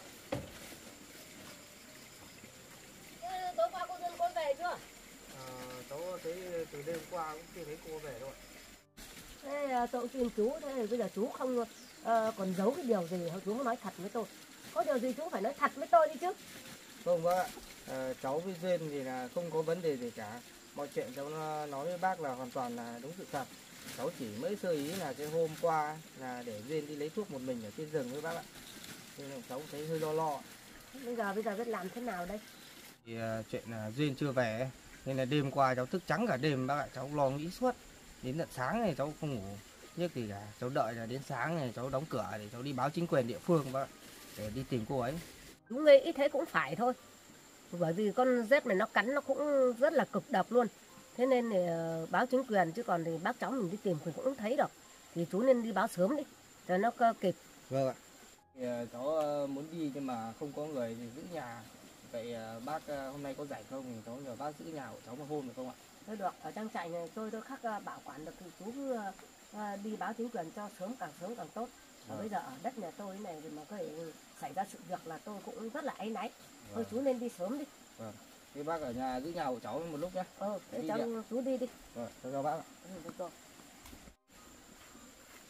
Tối qua cô Duyên con về chưa? Cháu thấy từ đêm qua cũng chưa thấy cô về đâu ạ. Thế tôi cũng tin chú, thế bây giờ chú không uh, còn giấu cái điều gì, chú nói thật với tôi. Có điều gì chú phải nói thật với tôi đi chứ. Không ạ, à, cháu với Duyên thì là không có vấn đề gì cả. Mọi chuyện cháu nói với bác là hoàn toàn là đúng sự thật. Cháu chỉ mới sơ ý là cái hôm qua là để Duyên đi lấy thuốc một mình ở trên rừng với bác ạ. Nên là cháu thấy hơi lo lo. Bây giờ bây giờ biết làm thế nào đây? Thì uh, chuyện là Duyên chưa về. Nên là đêm qua cháu thức trắng cả đêm bác ạ, cháu lo nghĩ suốt. Đến tận sáng này cháu không ngủ nhất thì cả, cháu đợi là đến sáng này cháu đóng cửa để cháu đi báo chính quyền địa phương bác ạ, để đi tìm cô ấy. Chú nghĩ thế cũng phải thôi. Bởi vì con rết này nó cắn nó cũng rất là cực độc luôn. Thế nên thì báo chính quyền, chứ còn thì bác cháu mình đi tìm thì cũng thấy được. Thì chú nên đi báo sớm đi, cho nó kịp. Vâng ạ. Thì cháu muốn đi nhưng mà không có người thì giữ nhà. Vậy bác hôm nay có rảnh không thì cháu nhờ bác giữ nhà của cháu một hôm được không ạ? Thôi được, ở trang trại này tôi tôi khắc bảo quản được, thì chú cứ đi báo chính quyền cho sớm, càng sớm càng tốt. Và bây giờ ở đất nhà tôi này thì mà có thể xảy ra sự việc là tôi cũng rất là áy náy. Thôi chú nên đi sớm đi. Vâng. Thế bác ở nhà giữ nhà của cháu một lúc nhé. Ờ, thế cháu chú đi đi. Vâng, cháu cho bác ạ. Vâng,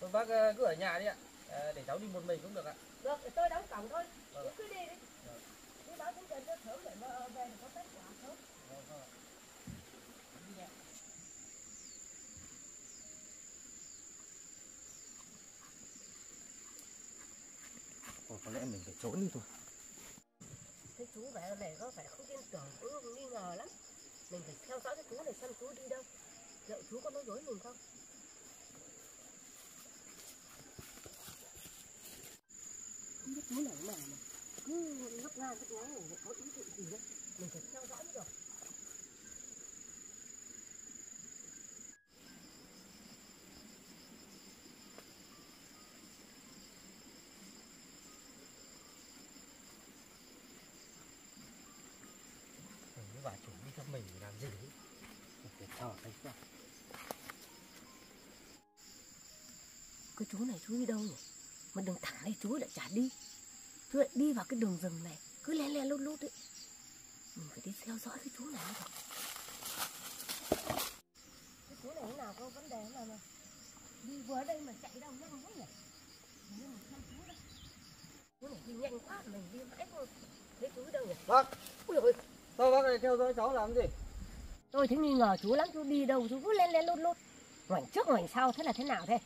thôi bác cứ ở nhà đi ạ. Để cháu đi một mình cũng được ạ. Được, để tôi đóng cổng thôi. Chú cứ đi đi. Đi báo chính quyền cho sớm để mà về có kết quả sớm. Vâng, vâng. Ồ, có lẽ mình phải trốn đi thôi. Thế chú về này có phải không tin tưởng, cũng nghi ngờ lắm. Mình phải theo dõi cái chú này xem chú đi đâu. Liệu chú có nói dối mình không? Không biết chú này thế nào mà cứ ngấp ngang cái chú này có ý định gì đấy. Mình phải theo dõi được. Bà chủ đi cho mình làm gì đấy, để thở đấy ra. Cái chú này chú đi đâu nhỉ? Mà đường thẳng này chú lại chả đi, chú lại đi vào cái đường rừng này, cứ le le lút lút đấy. Mình phải đi theo dõi cái chú này thôi. Cái chú này thế nào có vấn đề nào mà đi vừa đây mà chạy đâu nhanh quá nhỉ? Nhưng mà không chú đâu. Chú này đi nhanh quá, mình đi mãi thôi. Thế chú đâu nhỉ? Vâng. Ui dồi ôi. Thôi bác này theo dõi cháu làm gì? Tôi thấy nghi ngờ chú lắm, chú đi đâu chú cứ lên lên lút lút, ngoảnh trước ngoảnh sau, thế là thế nào thế?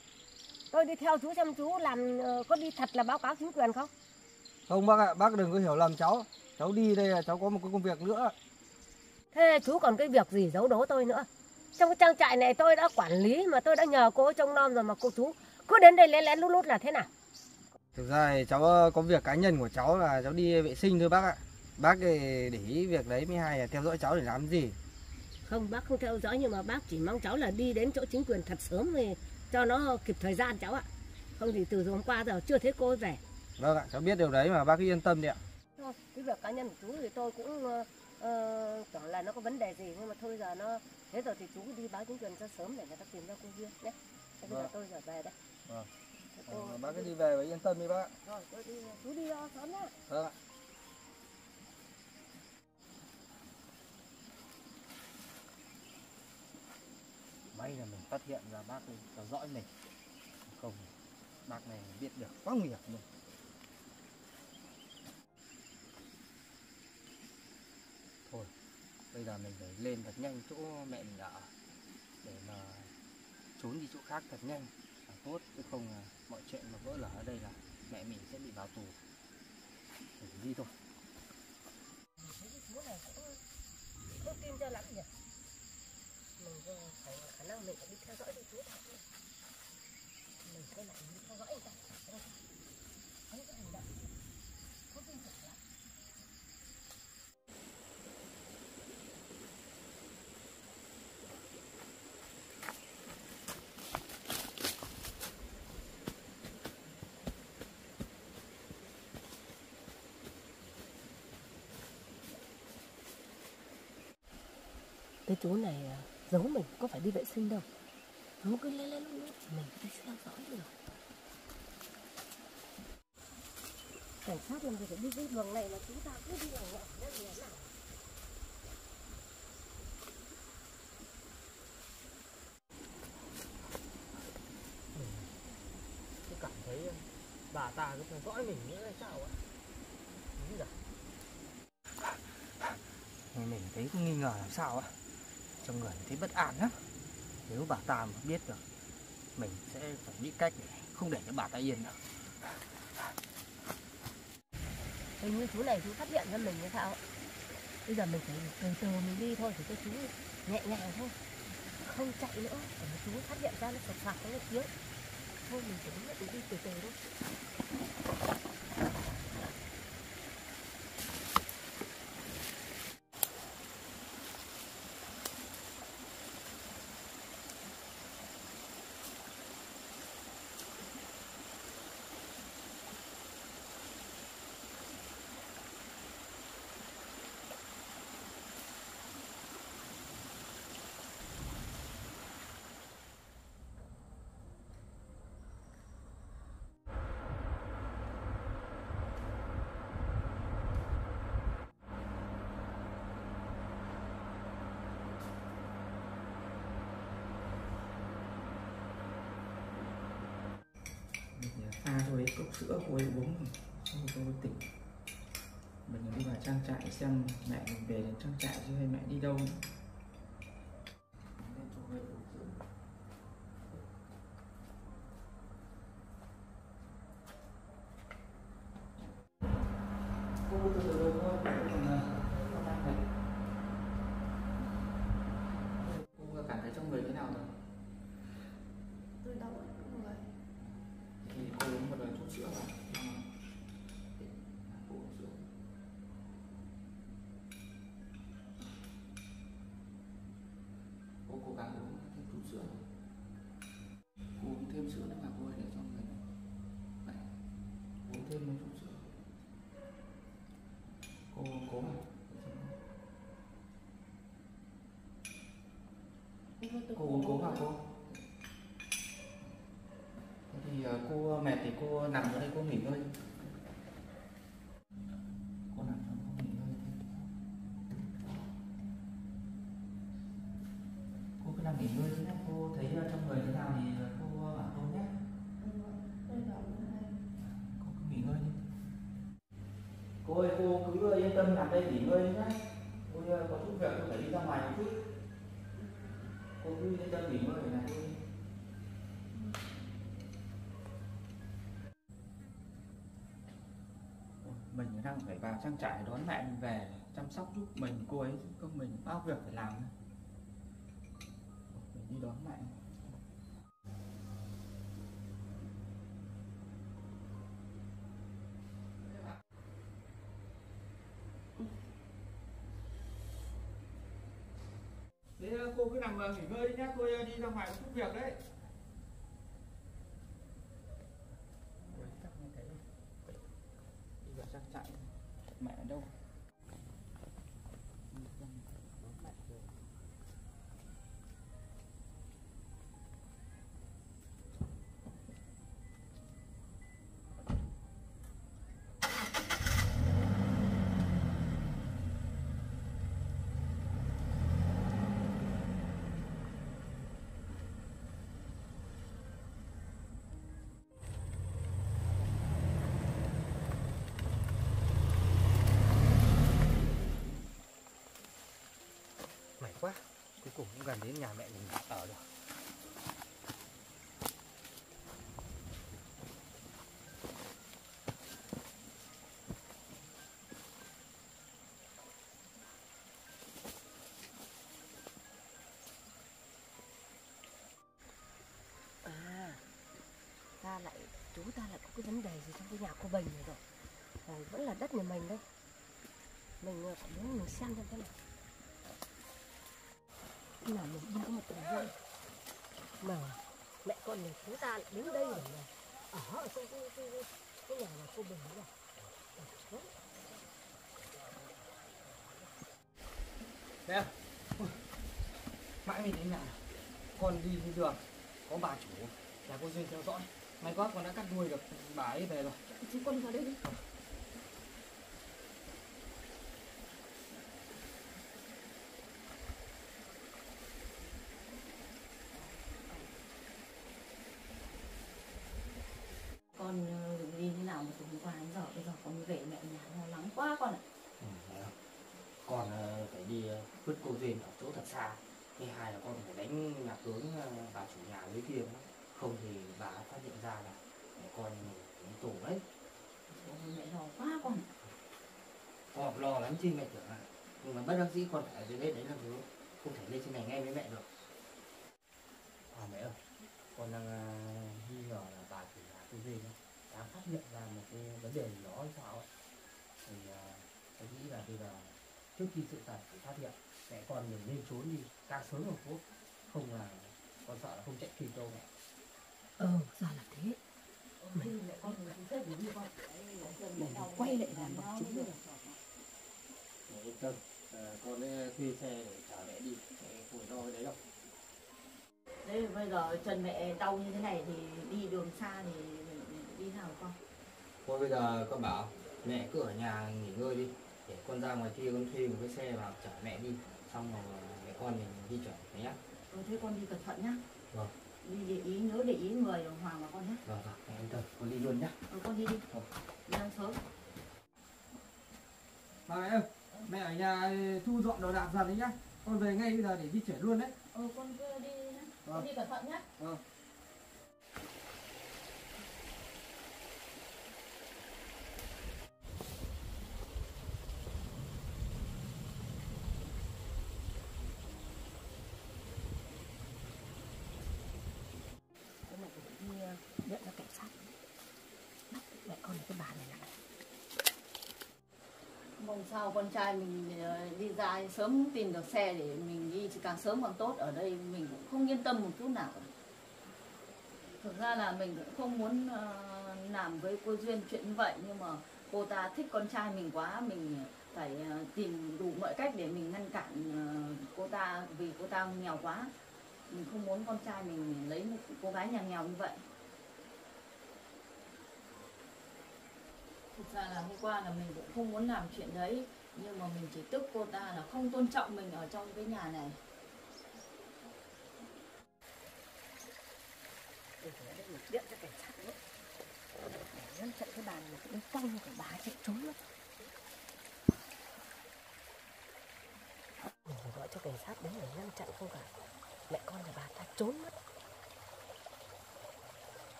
Tôi đi theo chú xem chú làm có đi thật là báo cáo chính quyền không? Không bác ạ, à, bác đừng có hiểu lầm cháu. Cháu đi đây là cháu có một cái công việc nữa. Thế chú còn cái việc gì giấu đố tôi nữa? Trong cái trang trại này tôi đã quản lý mà, tôi đã nhờ cô ấy trông nom rồi mà cô chú cứ đến đây lén lén lút lút là thế nào? Thực ra thì cháu có việc cá nhân của cháu là cháu đi vệ sinh thôi bác ạ. À. Bác để ý việc đấy mới hay, là theo dõi cháu để làm gì? Không, bác không theo dõi, nhưng mà bác chỉ mong cháu là đi đến chỗ chính quyền thật sớm thì cho nó kịp thời gian cháu ạ. Không thì từ hôm qua giờ chưa thấy cô về. Vâng ạ, cháu biết điều đấy mà bác cứ yên tâm đi ạ. Thôi, cái việc cá nhân của chú thì tôi cũng uh, tưởng là nó có vấn đề gì, nhưng mà thôi giờ nó thế rồi thì chú đi báo chính quyền cho sớm để người ta tìm ra cô Duyên nhé. Thế bây giờ tôi giờ về đây. Vâng. Tôi... Bác cứ đi về và yên tâm đi bác ạ. Rồi, tôi đi, chú đi sớm nhé. Vâng ạ. May là mình phát hiện ra bác ấy theo dõi mình. Không, bác này biết được quá nguy hiểm luôn. Thôi, bây giờ mình phải lên thật nhanh chỗ mẹ mình ở, để mà trốn đi chỗ khác thật nhanh là tốt, chứ không là mọi chuyện mà vỡ lở ở đây là mẹ mình sẽ bị vào tù. Để đi thôi. Cái chú này cũng không tin cho lắm nhỉ. Mình phải khả năng mình phải đi theo dõi đi chú thật. Mình quay lại đi theo dõi người ta. Có những cái hành động có tin tưởng lắm. chú này giấu mình có phải đi vệ sinh đâu. Nó cứ lén lén lút mình cứ theo dõi được. Cảnh sát làm gì phải đi cái đường này mà chúng ta cứ đi lỏng lẻo ra lén lút. Tôi cảm thấy bà ta cứ theo dõi mình nữa hay sao ạ? Đúng rồi. Mình thấy cũng nghi ngờ làm sao ạ. Trong người thấy bất an lắm. Nếu bà ta mà biết được, mình sẽ phải nghĩ cách để không để cho bà ta yên đâu. Hình như chú này chú phát hiện ra mình hay sao ạ? Bây giờ mình phải từ từ mình đi thôi, thì cho chú nhẹ nhàng thôi, không chạy nữa, để chú phát hiện ra nó sọc sạc nó tiếng. Thôi mình phải đi từ từ thôi. À, thôi đấy, cốc sữa cô ấy uống rồi, xong rồi tôi tỉnh. Mình đi vào trang trại xem mẹ mình về đến trang trại chứ hay mẹ đi đâu nữa. Cô từ từ thôi, cô cảm thấy trong người thế nào rồi? Tôi đau ạ. Uống một lần thuốc sữa vào. Cô cố gắng uống thêm thuốc sữa. Cô uống thêm sữa nữa mà cô ấy để cho mình. Đấy. Uống thêm một thuốc sữa. Cô cố mà. Cô uống cố mà cô. Thì cô mệt thì cô nằm ở đây cô nghỉ ngơi. Cô nằm ở đây cô nghỉ ngơi. Cô cứ nằm nghỉ ngơi thôi nhé. Cô thấy trong người thế nào thì cô bảo tôi nhé. Cô cứ nghỉ ngơi đi. Cô ơi, cô cứ yên tâm nằm đây nghỉ ngơi nhé. Cô có chút việc cô phải đi ra ngoài một chút. Cô cứ yên tâm nghỉ ngơi này thôi. Mình đang phải vào trang trại đón mẹ mình về chăm sóc giúp mình cô ấy, không mình bao việc phải làm. Mình đi đón mẹ. Thế cô cứ nằm nghỉ ngơi đi nhé, cô đi ra ngoài giúp việc đấy. Chạy mẹ ở đâu? Quá. Cuối cùng cũng gần đến nhà mẹ mình ở rồi. À, ta lại chú ta lại có cái vấn đề gì trong cái nhà cô Bình này rồi. À, vẫn là đất nhà mình đấy. Mình phải muốn mình xem xem thế nào. Là mình đi có một thời gian mà mẹ con nhà chúng ta lại đến đây để ở ở trong cái, cái, cái, cái nhà mà cô Bình này. Nè, mãi mình đến nhà, con đi trên đường có bà chủ là cô Duyên theo dõi, may quá con đã cắt đuôi được bà ấy về rồi. Chú con vào đây đi. À. Con đừng đi thế nào mà từ hôm qua đến giờ, bây giờ con về mẹ nhà lo lắng quá con ạ. Ừ, con phải đi vứt cô Duyên ở chỗ thật xa. Thứ hai là con phải đánh lạc hướng bà chủ nhà dưới kia, không thì bà phát hiện ra là mẹ con cũng tổ đấy. Mẹ lo quá con. Con lo lắm chứ mẹ tưởng ạ. Nhưng mà bất đắc dĩ con phải ở dưới đấy, đấy là thứ không thể lên trên này ngay với mẹ được. À mẹ ơi, con đang nghi ngờ là bà chủ nhà cô Duyên đã phát hiện ra một cái vấn đề gì đó hay sao ạ. Thì con nghĩ là bây giờ trước khi sự thật bị phát hiện, mẹ con mình nên trốn đi càng sớm một phút, không là con sợ là không chạy kịp đâu mẹ. Ờ, ra là thế. Mày mẹ con con quay lại làm bọn chúng rồi. Mẹ yên tâm, con thuê xe để trả mẹ đi, mẹ không phải lo đấy đâu. Thế bây giờ chân mẹ đau như thế này thì đi đường xa thì đi nào con? Thôi bây giờ con bảo mẹ cứ ở nhà nghỉ ngơi đi, để con ra ngoài kia con thuê một cái xe vào chở mẹ đi, xong rồi mẹ con mình đi chở mẹ nhé. Ừ, thế con đi cẩn thận nhá. Vâng. Đi để ý, nhớ để ý người đồng Hoàng và con nhé. Vâng, vâng, mẹ yên tâm, con đi luôn nhá. Ừ, con đi đi. Ừ. Đi ăn sớm. Bà mẹ ơi, mẹ ở nhà thu dọn đồ đạc dần đấy nhá. Con về ngay bây giờ để di chuyển luôn đấy. Ừ, con cứ đi nhá. Vâng. Con đi cẩn thận nhá. Vâng. Nhận ra cảnh sát bắt mẹ con cái bà này lại. Mong sao con trai mình đi ra sớm tìm được xe để mình đi càng sớm càng tốt, ở đây mình cũng không yên tâm một chút nào. Thực ra là mình cũng không muốn làm với cô Duyên chuyện như vậy, nhưng mà cô ta thích con trai mình quá, mình phải tìm đủ mọi cách để mình ngăn cản cô ta, vì cô ta nghèo quá. Mình không muốn con trai mình lấy một cô gái nhà nghèo như vậy. Thực ra là hôm qua là mình cũng không muốn làm chuyện đấy, nhưng mà mình chỉ tức cô ta là không tôn trọng mình ở trong cái nhà này. Để đấy mình điện cho cảnh sát nữa. Ngăn chặn cái bàn mà cũng căng của bà chạy trốn lắm. Mình gọi cho cảnh sát đến để ngăn chặn không cả mẹ con nhà bà ta trốn mất.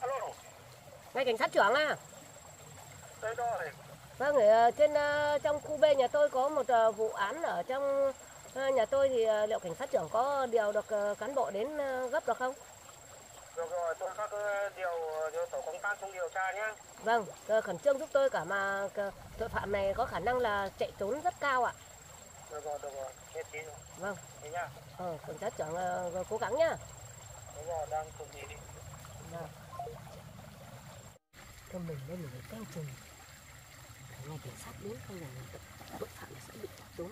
Alo. Này cảnh sát trưởng à? Đây đó này. Vâng, ở trên trong khu B nhà tôi có một vụ án ở trong nhà tôi, thì liệu cảnh sát trưởng có điều được cán bộ đến gấp được không? Được rồi, tôi các điều tổ công tác không điều tra nhé. Vâng, khẩn trương giúp tôi cả mà tội phạm này có khả năng là chạy trốn rất cao ạ. Được rồi, được rồi, nhất trí rồi. Vâng. Thế nhá. Ờ, cảnh sát trưởng cố gắng nhá. Đúng rồi, đang cùng gì đi. Vâng. Thôi mình nên mình phải canh chừng. Ngày cảnh sát đến không là tội phạm sẽ bị chạy trốn.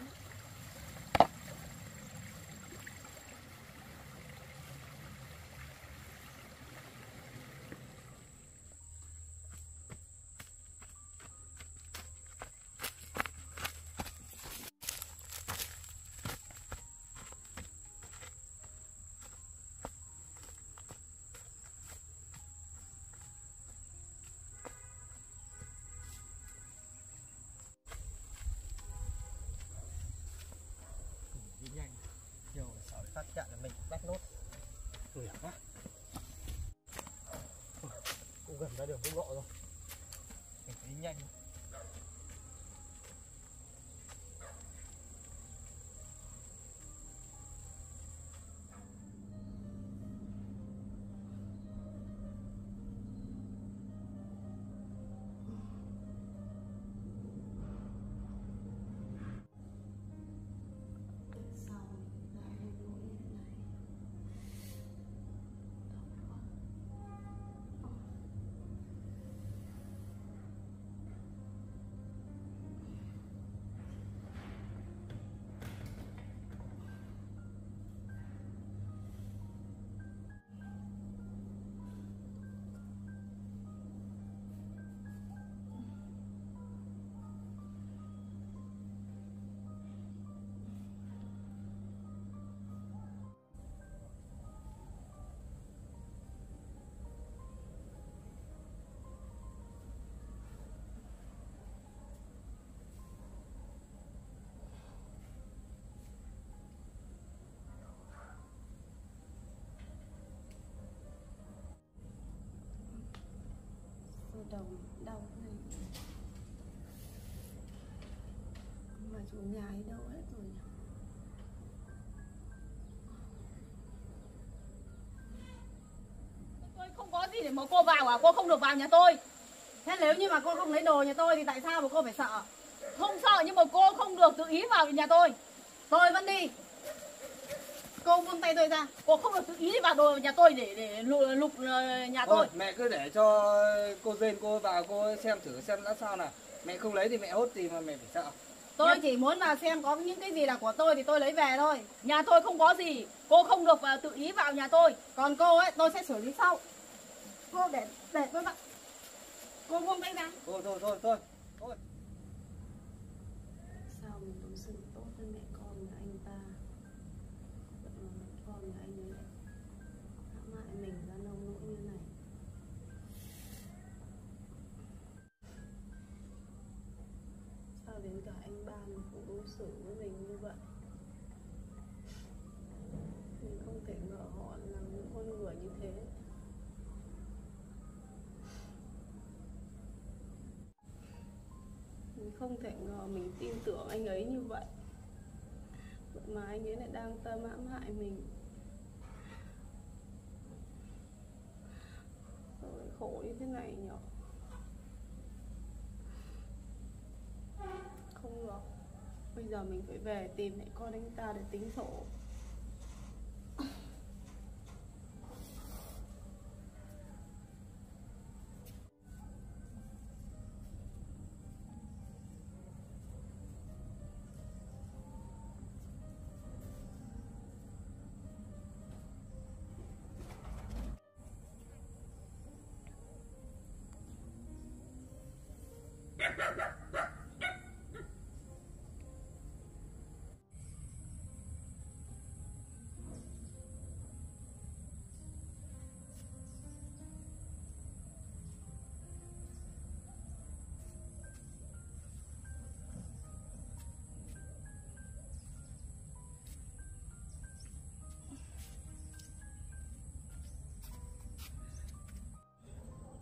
Phát hiện là mình bắt nốt tuổi quá, cũng gần ra đường quốc lộ rồi, mình phải đi nhanh. đầu đau này. Mà chủ nhà ấy đâu hết rồi nhỉ? Tôi không có gì để mà cô vào à? Cô không được vào nhà tôi. Thế nếu như mà cô không lấy đồ nhà tôi thì tại sao mà cô phải sợ? Không sợ nhưng mà cô không được tự ý vào nhà tôi. Tôi vẫn đi. Cô buông tay tôi ra. Cô không được tự ý vào đồ nhà tôi để để lục, lục nhà tôi. Ôi, mẹ cứ để cho cô dên cô vào cô xem thử xem đã sao nào. Mẹ không lấy thì mẹ hốt gì mà mẹ phải sợ. Tôi chỉ muốn là xem có những cái gì là của tôi thì tôi lấy về thôi. Nhà tôi không có gì. Cô không được tự ý vào nhà tôi. Còn cô ấy tôi sẽ xử lý sau. Cô để để tôi vào. Cô buông tay ra. Thôi thôi thôi thôi. Thôi. Sao mình đối xử tốt với mẹ con nhà anh ta? Con nhà anh ấy hãm hại mình ra nông nỗi như này. Sao đến cả anh ba mình cũng đối xử với mình như vậy? Mình không thể ngờ họ là những con người như thế. Mình không thể ngờ mình tin tưởng anh ấy như vậy. Vậy mà anh ấy lại đang tâm hãm hại mình. Sao lại khổ như thế này nhỉ? Không được. Bây giờ mình phải về tìm lại con anh ta để tính sổ.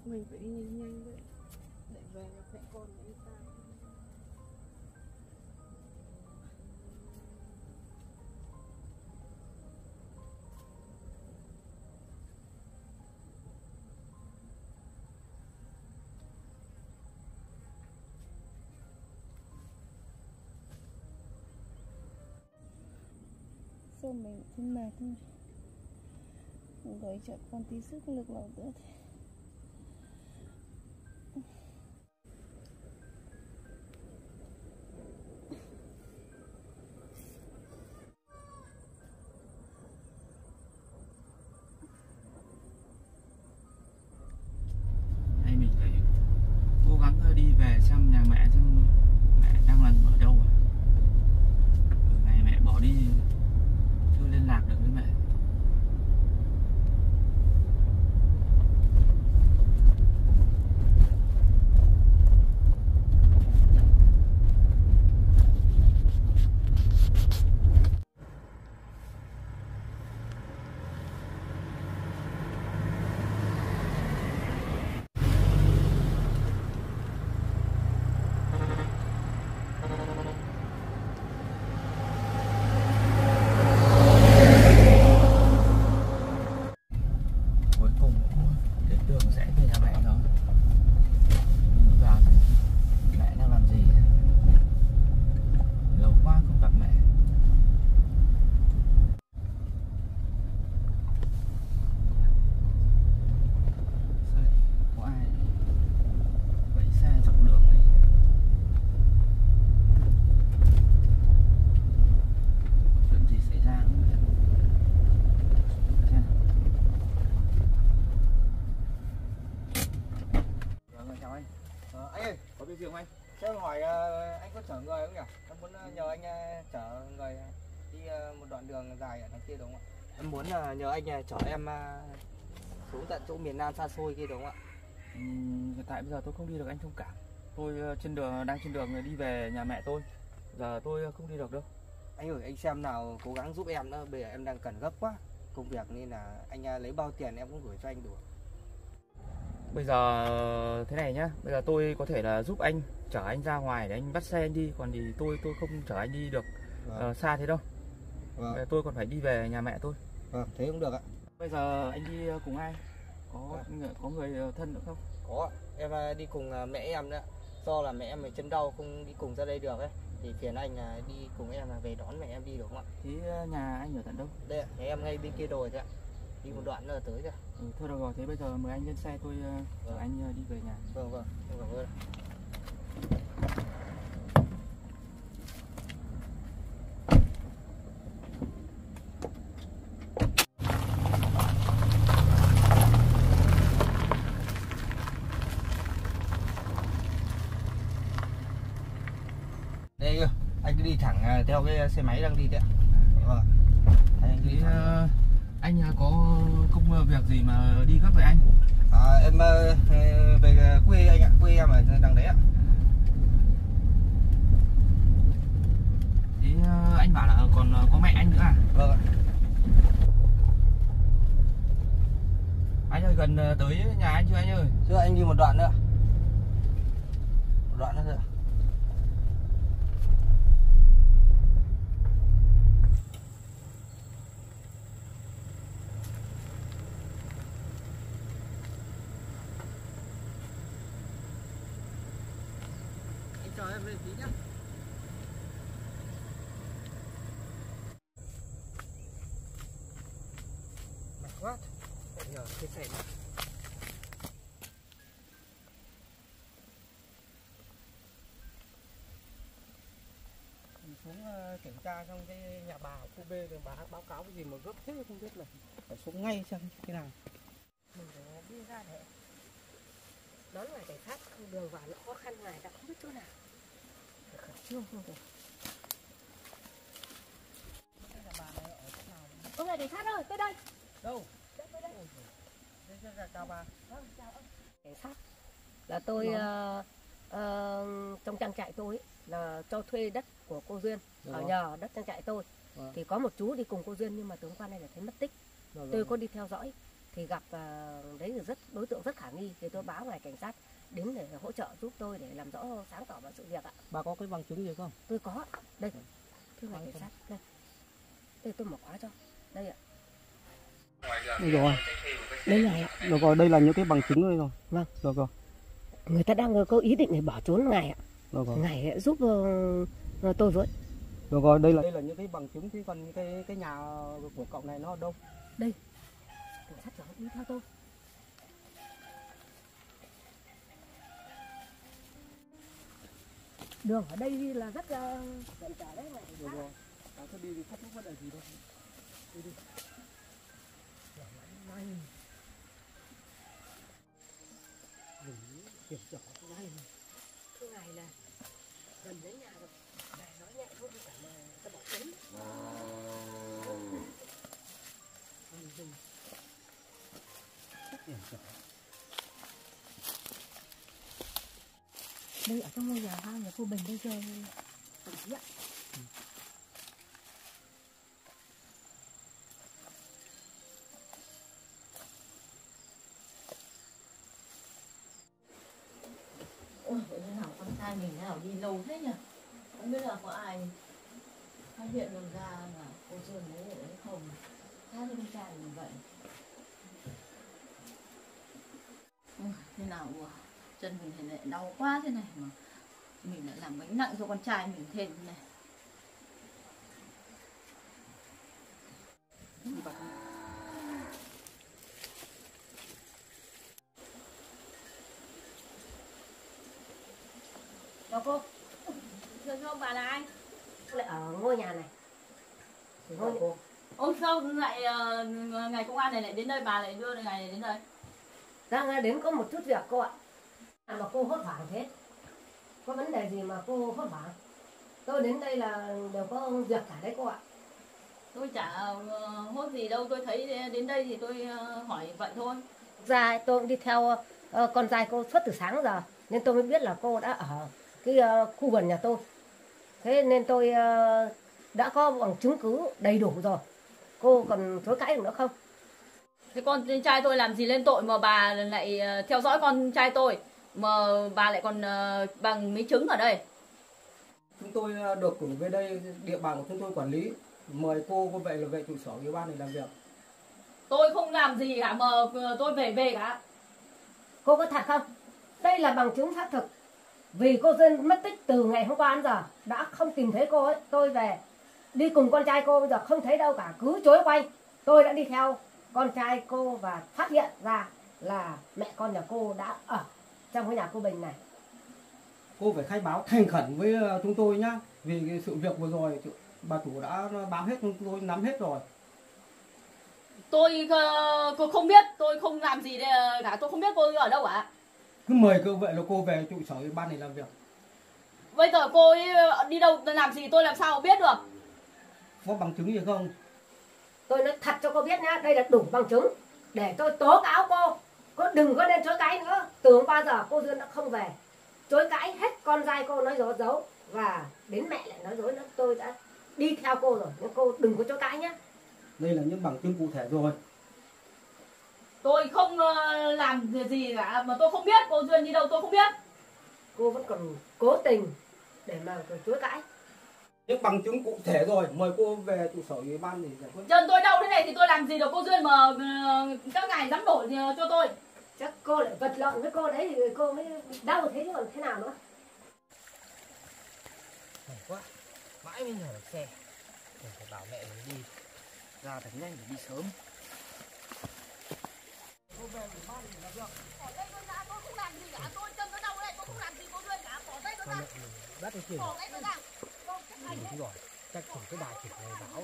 Mình phải đi nhanh nhanh vậy để về gặp mẹ con với ta. Sao mình cứ mệt thôi, mình gọi cho con tí sức lực nào nữa thế. Xem nhà mẹ xem mẹ đang làm ở đâu à? Từ ngày mẹ bỏ đi chưa liên lạc được với mẹ. Chở người không nhỉ? Em muốn nhờ anh chở người đi một đoạn đường dài ở đằng kia đúng không ạ? Em muốn nhờ anh chở em xuống tận chỗ miền Nam xa xôi kia đúng không ạ? Ừ, hiện tại bây giờ tôi không đi được anh thông cảm. Tôi trên đường đang trên đường đi về nhà mẹ tôi. Giờ tôi không đi được đâu. Anh ơi, anh xem nào cố gắng giúp em nữa. Bây giờ em đang cần gấp quá công việc nên là anh lấy bao tiền em cũng gửi cho anh được. Bây giờ thế này nhá, bây giờ tôi có thể là giúp anh chở anh ra ngoài để anh bắt xe anh đi, còn thì tôi tôi không chở anh đi được vâng. uh, xa thế đâu. Vâng. Tôi còn phải đi về nhà mẹ tôi. Vâng, thế cũng được ạ. Bây giờ anh đi cùng ai? Có vâng. có người thân nữa không? Có, em đi cùng mẹ em đấy. Do là mẹ em bị chân đau không đi cùng ra đây được ấy, thì phiền anh đi cùng em là về đón mẹ em đi được không ạ? Thế nhà anh ở tận đâu? Đây ạ, nhà em ngay bên kia đồi thôi ạ. Đi một đoạn nữa tới rồi. Ừ, thôi được rồi, thế bây giờ mời anh lên xe tôi vâng. chở anh đi về nhà. Vâng vâng, em cảm ơn. Đây, anh cứ đi thẳng theo cái xe máy đang đi đấy ạ. Vâng. Anh cứ đi thẳng. Anh có công việc gì mà đi gấp với anh? À, em về quê anh ạ, quê em ở đằng đấy ạ. Thế anh bảo là còn có mẹ anh nữa à? Vâng ạ. Anh ơi, gần tới nhà anh chưa anh ơi? Chưa, anh đi một đoạn nữa. Một đoạn nữa rồi ạ. Mệt quá, phải nhờ cái xe này. Mình xuống uh, kiểm tra trong cái nhà bà ở khu B thì bà báo cáo cái gì mà gấp thế không biết, là phải xuống ngay xem thế nào. Mình phải đi ra để đón ngoài cảnh sát, đường vào nó khó khăn ngoài đã không biết chỗ nào. Chưa không được. Ông này cảnh sát ơi, tới đây. Đâu? Tới đây. Đây là chào bà. Cảnh sát. Là tôi uh, uh, trong trang trại tôi là cho thuê đất của cô Duyên, được ở nhờ đất trang trại tôi. Được. Thì có một chú đi cùng cô Duyên nhưng mà tướng quan này là thấy mất tích. Được. Tôi có đi theo dõi thì gặp uh, đấy là rất đối tượng rất khả nghi, thì tôi báo ngài cảnh sát đến để hỗ trợ giúp tôi để làm rõ sáng tỏ mọi sự việc ạ. Bà có cái bằng chứng gì không? Tôi có. Đây. Thưa ngài cảnh sát, đây. Đây tôi mở khóa cho. Đây ạ. Được rồi. Đây là được rồi, đây là những cái bằng chứng đây rồi. Vâng, được rồi. Người ta đang có ý định để bỏ trốn ngài ạ. Được rồi. Ngài giúp uh, tôi với. Được rồi, đây là đây là những cái bằng chứng, chứ còn cái cái nhà của cậu này nó ở đâu? Đây. Cảnh sát đó đi theo tôi. Đường ở đây là rất là vất vả đấy mà. Được rồi. Tao cứ đi thì khắp lúc vấn đề gì đâu. Đi đi. Giờ máy ngay. Mình kiểm trở ngay. Thứ ngày là gần đến nhà rồi. Này nói nhẹ thôi thì cả mà ta bỏ trốn. Mình dừng. Kiểm trở. Đây ở trong ngôi nhà hoang nhà cô Bình bây giờ tạm biệt. Ôi, thế nào con trai mình nào đi lâu thế nhỉ? Không biết là có ai phát hiện được ra mà cô Duyên đấy ở đấy không? Khác con trai mình vậy. Ôi, thế nào ủa? Chân mình thì lại đau quá thế này mà mình lại làm gánh nặng cho con trai mình thêm thế này. Chào cô. Thưa ông, bà là ai? Lại ở ngôi nhà này. Ngôi cô. Ông sao lại ngài công an này lại đến đây, bà lại đưa ngài này đến đây? Đang đến có một chút việc cô ạ. Mà cô hốt hoảng thế, có vấn đề gì mà cô hốt hoảng? Tôi đến đây là đều có việc cả đấy cô ạ. Tôi chả hốt gì đâu, tôi thấy đến đây thì tôi hỏi vậy thôi. Ra tôi cũng đi theo con trai cô suốt từ sáng giờ nên tôi mới biết là cô đã ở cái khu vườn nhà tôi. Thế nên tôi đã có bằng chứng cứ đầy đủ rồi. Cô còn chối cãi được nữa không? Thế con trai tôi làm gì lên tội mà bà lại theo dõi con trai tôi, mà bà lại còn bằng mấy chứng ở đây? Chúng tôi được cử về đây, địa bàn của chúng tôi quản lý, mời cô, cô vậy là về trụ sở ủy ban này làm việc. Tôi không làm gì cả, mà tôi về về cả. Cô có thật không? Đây là bằng chứng xác thực. Vì cô Duyên mất tích từ ngày hôm qua đến giờ, đã không tìm thấy cô ấy, tôi về. Đi cùng con trai cô bây giờ không thấy đâu cả, cứ chối quanh. Tôi đã đi theo con trai cô và phát hiện ra là mẹ con nhà cô đã ở trong cái nhà cô Bình này. Cô phải khai báo thành khẩn với chúng tôi nhá. Vì sự việc vừa rồi bà chủ đã báo hết, chúng tôi nắm hết rồi. Tôi cô không biết, tôi không làm gì cả, tôi không biết cô ở đâu ạ. Cứ mời cô vậy là cô về trụ sở ban này làm việc. Bây giờ cô ấy đi đâu làm gì tôi làm sao biết được? Có bằng chứng gì không? Tôi nói thật cho cô biết nhá, đây là đủ bằng chứng để tôi tố cáo cô. Cô đừng có nên chối cãi nữa. Từ hôm qua giờ cô Duyên đã không về, chối cãi hết, con trai cô nói dối dấu và đến mẹ lại nói dối nữa. Tôi đã đi theo cô rồi, nhưng cô đừng có chối cãi nhá. Đây là những bằng chứng cụ thể rồi. Tôi không làm gì cả, mà tôi không biết cô Duyên đi đâu tôi không biết. Cô vẫn còn cố tình để mà chối cãi. Những bằng chứng cụ thể rồi, mời cô về trụ sở ủy ban để giải quyết. Chân tôi đau thế này thì tôi làm gì được cô Duyên mà các ngài dám đổ cho tôi. Chắc cô lại vật lộn với cô đấy thì cô mới đau thế chứ còn thế nào nữa. Mệt quá, mãi mới nhờ được xe. Mình phải bảo mẹ mình đi, ra thật nhanh để đi sớm. Cô về ủy ban thì làm được. Bỏ tay tôi ra, tôi không làm gì cả, tôi chân tôi đau đây, tôi không làm gì cô Duyên cả, bỏ tay tôi ra. Bỏ tay tôi ra. Đúng rồi, chắc chắn cái bà chụp này báo.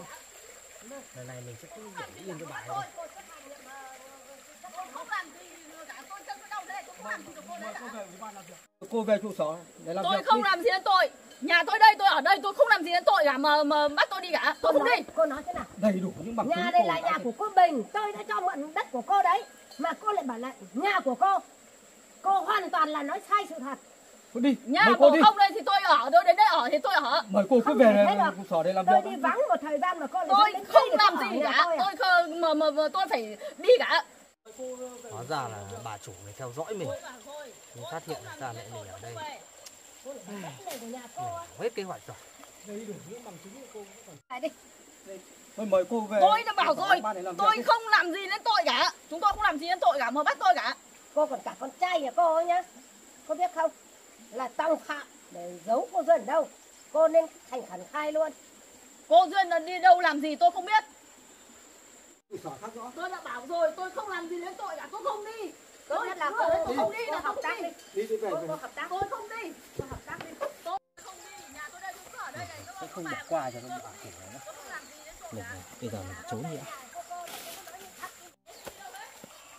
Lần này mình sẽ cứ giải yên cho bà ấy. Cô về trụ sở để làm việc. Tôi không làm gì đến tội. Nhà tôi đây, tôi ở đây, tôi không làm gì đến tội cả mà, mà bắt tôi đi cả. Tôi không đi. Cô nói thế nào? Đầy đủ những bằng chứng. Nhà đây là nhà của cô Bình, tôi đã cho mượn đất của cô đấy. Mà cô lại bảo là nhà của cô. Cô hoàn toàn là nói sai sự thật. Đi. Nhà của ông đây thì tôi ở, tôi đến đây ở thì tôi ở. Mời cô cứ về trụ sở đây làm việc. Tôi đi vắng một thời gian mà cô lại tôi không làm gì cả. Tôi không, mà, mà, mà tôi phải đi cả. Hóa ra là bà chủ này theo dõi mình, mình phát hiện ra mẹ mình ở đây. Hết kế hoạch rồi. Tôi mời cô về. Tôi đã bảo rồi, tôi không làm gì đến tội cả. Chúng tôi không làm gì đến tội cả mà bắt tôi cả. Cô còn cả con trai nhà cô ấy nhá, cô biết không? Là tòng phạm để giấu cô Duyên ở đâu. Cô nên thành khẩn khai luôn. Cô Duyên đi đâu làm gì tôi không biết. Tôi đã bảo rồi, tôi không làm gì đến tội cả, tôi không đi. Tôi là cô ấy, tôi không đi, là không đi. Đi đi về. Tôi hợp tác, tôi không đi. Tôi hợp tác đi. Tôi không đi, nhà tôi đây cũng ở đây này. Tôi không bỏ qua cho nó bị ảo tưởng nữa. Được rồi, bây giờ mình trốn đi.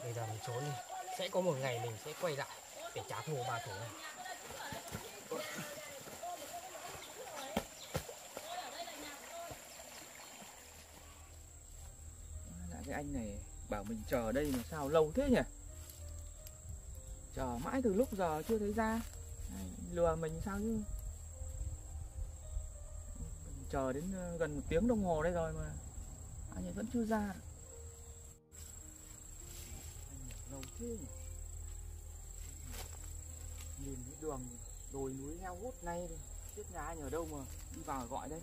Bây giờ mình trốn đi. Sẽ có một ngày mình sẽ quay lại để trả thù bà chủ này. Cái anh này bảo mình chờ đây mà sao lâu thế nhỉ? Chờ mãi từ lúc giờ chưa thấy ra. Lừa mình sao chứ? Chờ đến gần một tiếng đồng hồ đây rồi mà anh ấy vẫn chưa ra. Lâu thế nhỉ? Nhìn cái đường đồi núi heo hút này, biết nhà anh ở đâu mà đi vào gọi đây.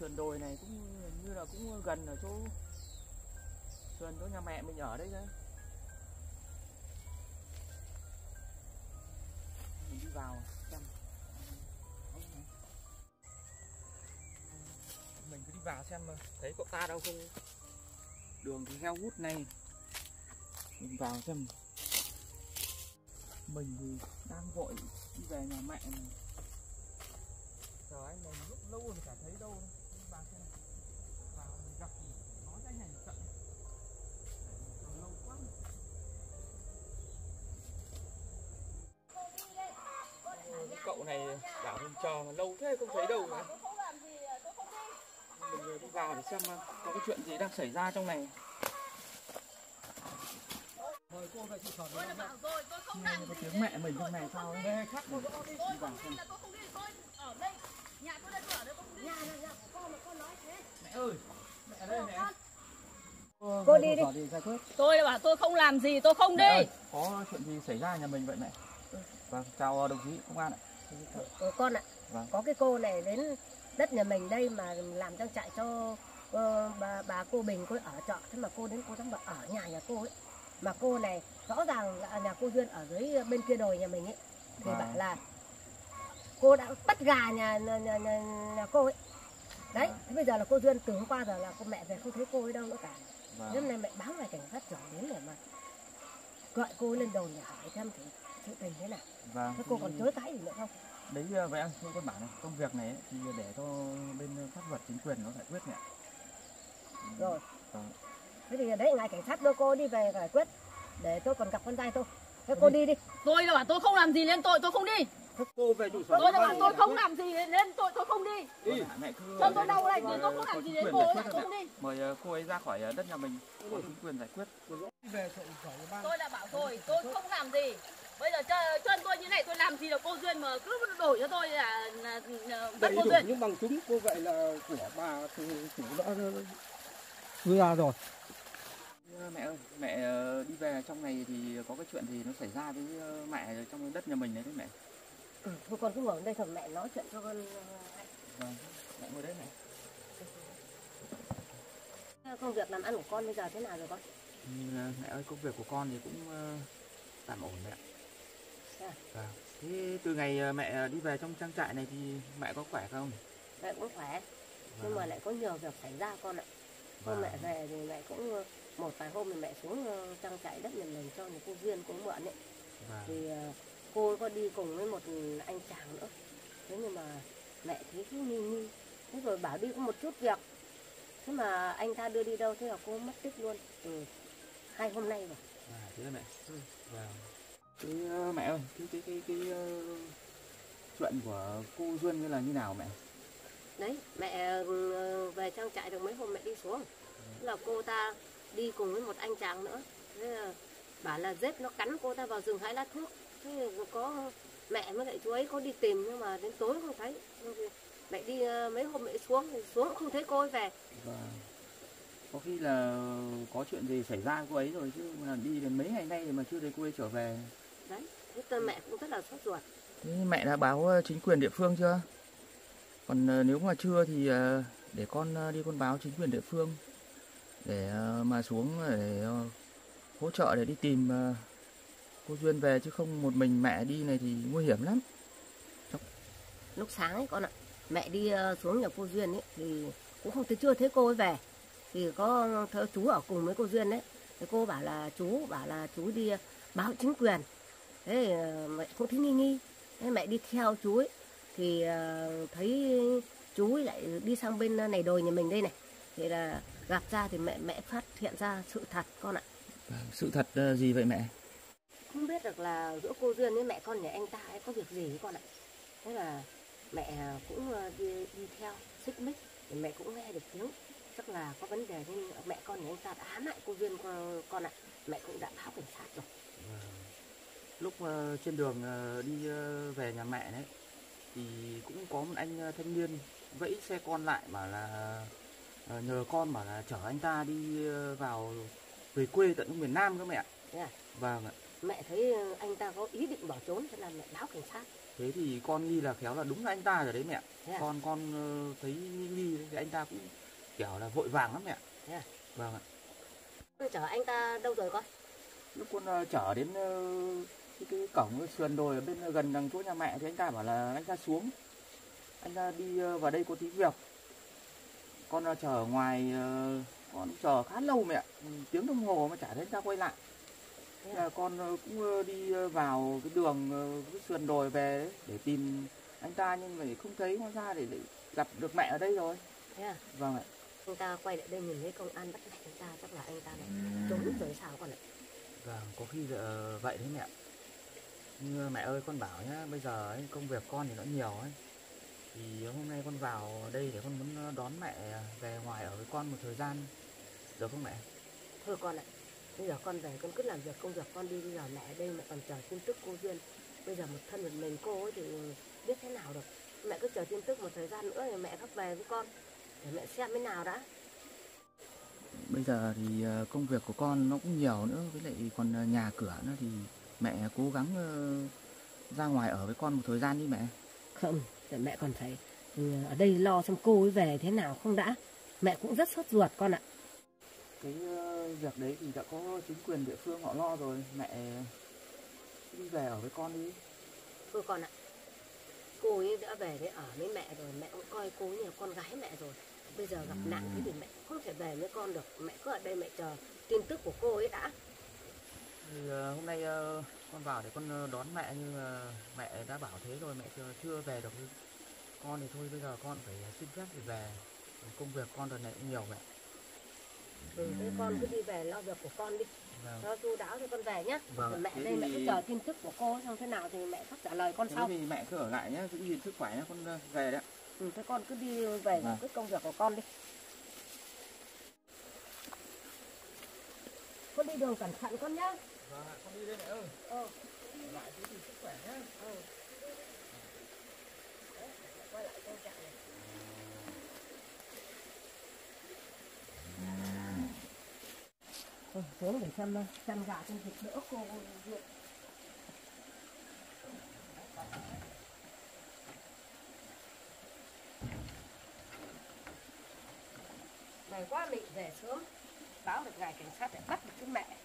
Sườn đồi này cũng như là cũng gần ở chỗ sườn chỗ nhà mẹ mình ở đấy đấy. Mình đi vào xem. Mình cứ đi vào xem mà thấy cậu ta đâu không. Đường thì heo hút này. Mình vào xem. Mình thì đang vội đi về nhà mẹ mình. Trời ơi, mình lúc lâu rồi chả thấy đâu. Vào xem này, vào mình gặp gì nó cái này sợ còn lâu quá. Cậu này bảo mình chờ mà lâu thế không thấy đâu mà. Mình đi vào để xem có cái chuyện gì đang xảy ra trong này. Mời cô về trụ sở. Tôi đã bảo rồi, tôi không làm gì. Tiếng mẹ mình trong này sao nghe khắc không rõ đi. Tôi không đi là tôi không đi, tôi ở đây. Nhà tôi đây, tôi ở đây, tôi không đi. Nhà, nhà, nhà của con mà con nói thế. Mẹ ơi, mẹ ở đây mẹ. Cô đi đi. Tôi bảo tôi không làm gì, tôi không đi. Ơi, có chuyện gì xảy ra nhà mình vậy này? Vâng, chào đồng chí công an ạ. Ừ, con ạ. Vâng. Có cái cô này đến đất nhà mình đây mà làm trang trại cho uh, bà, bà cô Bình, cô ở trọ. Thế mà cô đến cô đang bảo ở nhà nhà cô ấy. Mà cô này rõ ràng là nhà cô Duyên ở dưới bên kia đồi nhà mình ấy. Thì vâng. Bảo là cô đã bắt gà nhà, nhà, nhà, nhà, nhà cô ấy. Đấy, thế bây giờ là cô Duyên từ hôm qua giờ là cô mẹ về không thấy cô ấy đâu nữa cả. Vâng. Hôm nay mẹ báo về cảnh sát trưởng đến để mà gọi cô lên đồn để hỏi thăm thì sự tình thế nào. Vâng. Thế cô còn chối cãi gì nữa không? Đấy vậy anh cô con bảo này, công việc này thì để cho bên pháp luật chính quyền nó giải quyết nhỉ. Rồi. Vâng. Thế thì đấy ngài cảnh sát đưa cô đi về giải quyết để tôi còn gặp con trai tôi. Thế cô đi đi. Tôi là bảo tôi không làm gì nên tội tôi không đi. Cô về trụ sở. Tôi là bảo tôi không làm gì nên tội tôi không đi. Đi. Cho tôi đau này thì tôi không làm gì đến cô ấy không đi. Mời cô ấy ra khỏi đất nhà mình, có chính quyền giải quyết. Tôi đã bảo rồi, tôi không làm gì. Bây giờ chân tôi như này tôi làm gì được cô Duyên mà cứ đổi cho tôi là bắt cô Duyên. Nhưng bằng chứng cô vậy là của bà chủ đã đưa ra rồi. Mẹ ơi, mẹ đi về trong này thì có cái chuyện gì nó xảy ra với mẹ trong đất nhà mình đấy mẹ. Ừ, thôi con cứ ngồi đây thằng mẹ nói chuyện cho con. Vâng, mẹ ngồi đấy này. Công việc làm ăn của con bây giờ thế nào rồi con? Ừ, mẹ ơi, công việc của con thì cũng tạm ổn mẹ. À. Vâng. Thế từ ngày mẹ đi về trong trang trại này thì mẹ có khỏe không? Mẹ cũng khỏe, vâng. Nhưng mà lại có nhiều việc xảy ra con ạ. Vâng. Hôm mẹ về thì mẹ cũng một vài hôm thì mẹ xuống trang trại đất nhà mình cho một cô Duyên cũng mượn ấy. Vâng. Thì cô có đi cùng với một anh chàng nữa. Thế nhưng mà mẹ thấy cứ nghi nghi. Thế rồi bảo đi có một chút việc. Thế mà anh ta đưa đi đâu thế là cô mất tích luôn. Ừ. Hai hôm nay rồi. À, thế mẹ. Ừ. Vâng. Thế mẹ ơi, cái cái cái cái uh, chuyện của cô Duyên như là như nào mẹ? Đấy, mẹ uh, về trang trại được mấy hôm mẹ đi xuống. Thế là cô ta đi cùng với một anh chàng nữa. Thế là bảo là rết nó cắn cô ta vào rừng hái lá thuốc. Thế có mẹ mới lại chú ấy có đi tìm nhưng mà đến tối không thấy. Mẹ đi mấy hôm mẹ xuống thì xuống không thấy cô ấy về. Và có khi là có chuyện gì xảy ra cô ấy rồi chứ đi đến mấy ngày nay mà chưa thấy cô ấy trở về. Đấy, thế mẹ cũng rất là sốt ruột. Thế mẹ đã báo chính quyền địa phương chưa? Còn nếu mà chưa thì để con đi con báo chính quyền địa phương để mà xuống để hỗ trợ để đi tìm cô Duyên về chứ không một mình mẹ đi này thì nguy hiểm lắm. Lúc sáng ấy con ạ, mẹ đi xuống nhà cô Duyên ấy thì cũng không thấy chưa thấy cô ấy về. Thì có thơ chú ở cùng với cô Duyên đấy. Thì cô bảo là chú bảo là chú đi báo chính quyền. Thế mẹ cũng thấy nghi nghi. Thế mẹ đi theo chú ấy thì thấy chú ấy lại đi sang bên này đồi nhà mình đây này. Thì là gặp ra thì mẹ mẹ phát hiện ra sự thật con ạ. Sự thật gì vậy mẹ? Không biết được là giữa cô Duyên với mẹ con nhà anh ta ấy có việc gì ấy con ạ. Thế là mẹ cũng đi, đi theo xích mích thì mẹ cũng nghe được tiếng chắc là có vấn đề nên mẹ con nhà anh ta đã hãm hại cô Duyên con ạ. Mẹ cũng đã báo cảnh sát rồi. À, lúc uh, trên đường uh, đi uh, về nhà mẹ đấy thì cũng có một anh uh, thanh niên vẫy xe con lại mà là uh, nhờ con bảo là chở anh ta đi uh, vào về quê tận miền Nam các mẹ. Yeah. Vâng ạ. Mẹ thấy anh ta có ý định bỏ trốn thế là mẹ báo cảnh sát. Thế thì con nghi là khéo là đúng là anh ta rồi đấy mẹ. Yeah. Con con thấy nghi nghi thì anh ta cũng kiểu là vội vàng lắm mẹ. Yeah. Vâng ạ. Con chở anh ta đâu rồi con? Lúc con uh, chở đến uh, cái, cái cổng sườn đồi ở bên uh, gần đằng chỗ nhà mẹ thì anh ta bảo là anh ta xuống. Anh ta đi uh, vào đây có tí việc. Con uh, chở ngoài uh, con chờ khá lâu mẹ, tiếng đồng hồ mà chả thấy anh ta quay lại. Là con cũng đi vào cái đường cái sườn đồi về đấy để tìm anh ta nhưng mà không thấy, nó ra để, để gặp được mẹ ở đây rồi. Thế à? Vâng ạ. Anh ta quay lại đây nhìn thấy công an bắt mẹ anh ta chắc là anh ta lại trốn rồi sao con ạ? Vâng, có khi là vậy đấy mẹ. Nhưng mẹ ơi con bảo nhá, bây giờ ấy, công việc con thì nó nhiều ấy. Thì hôm nay con vào đây để con muốn đón mẹ về ngoài ở với con một thời gian được không mẹ? Thôi con ạ. Bây giờ con về con cứ làm việc công việc con đi, bây giờ mẹ ở đây mẹ còn chờ tin tức cô Duyên. Bây giờ một thân một mình cô ấy thì biết thế nào được. Mẹ cứ chờ tin tức một thời gian nữa thì mẹ gấp về với con để mẹ xem thế nào đã. bây giờ thì công việc của con nó cũng nhiều nữa, với lại còn nhà cửa nữa, thì mẹ cố gắng ra ngoài ở với con một thời gian đi mẹ. Không, mẹ còn phải ở đây lo xem cô ấy về thế nào không đã. Mẹ cũng rất sốt ruột con ạ. Cái việc đấy thì đã có chính quyền địa phương họ lo rồi. Mẹ đi về ở với con đi. Thôi con ạ, cô ấy đã về đấy ở với mẹ rồi, mẹ cũng coi cô ấy như con gái mẹ rồi. Bây giờ gặp nạn thế thì mẹ không thể về với con được. Mẹ cứ ở đây mẹ chờ tin tức của cô ấy đã. Thì hôm nay con vào để con đón mẹ, nhưng mẹ đã bảo thế rồi, mẹ chưa về được. Con thì thôi bây giờ con phải xin phép để về. Công việc con đợt này cũng nhiều mẹ. Ừ, thế con cứ đi về lo việc của con đi. Vâng. Lo chu đáo cho con về nhá. Vâng. Mẹ thế đây thì... mẹ cứ chờ tin tức của cô xong thế nào thì mẹ sắp trả lời con thế sau. Thì mẹ cứ ở lại nhá, giữ gìn sức khỏe nhá, con về đấy. Ừ, thế con cứ đi về giải quyết công việc của con đi. Con đi đường cẩn thận con nhá. Vâng, con đi đây mẹ ơi. Ờ. Ở lại giữ gìn sức khỏe nhá. Ừ. Đấy, quay lại câu chuyện này. Xuống để xem chăn gà trên thịt đỡ cô Duyện. Ngày quá mình về sớm, báo được ngày cảnh sát lại bắt được cái mẹ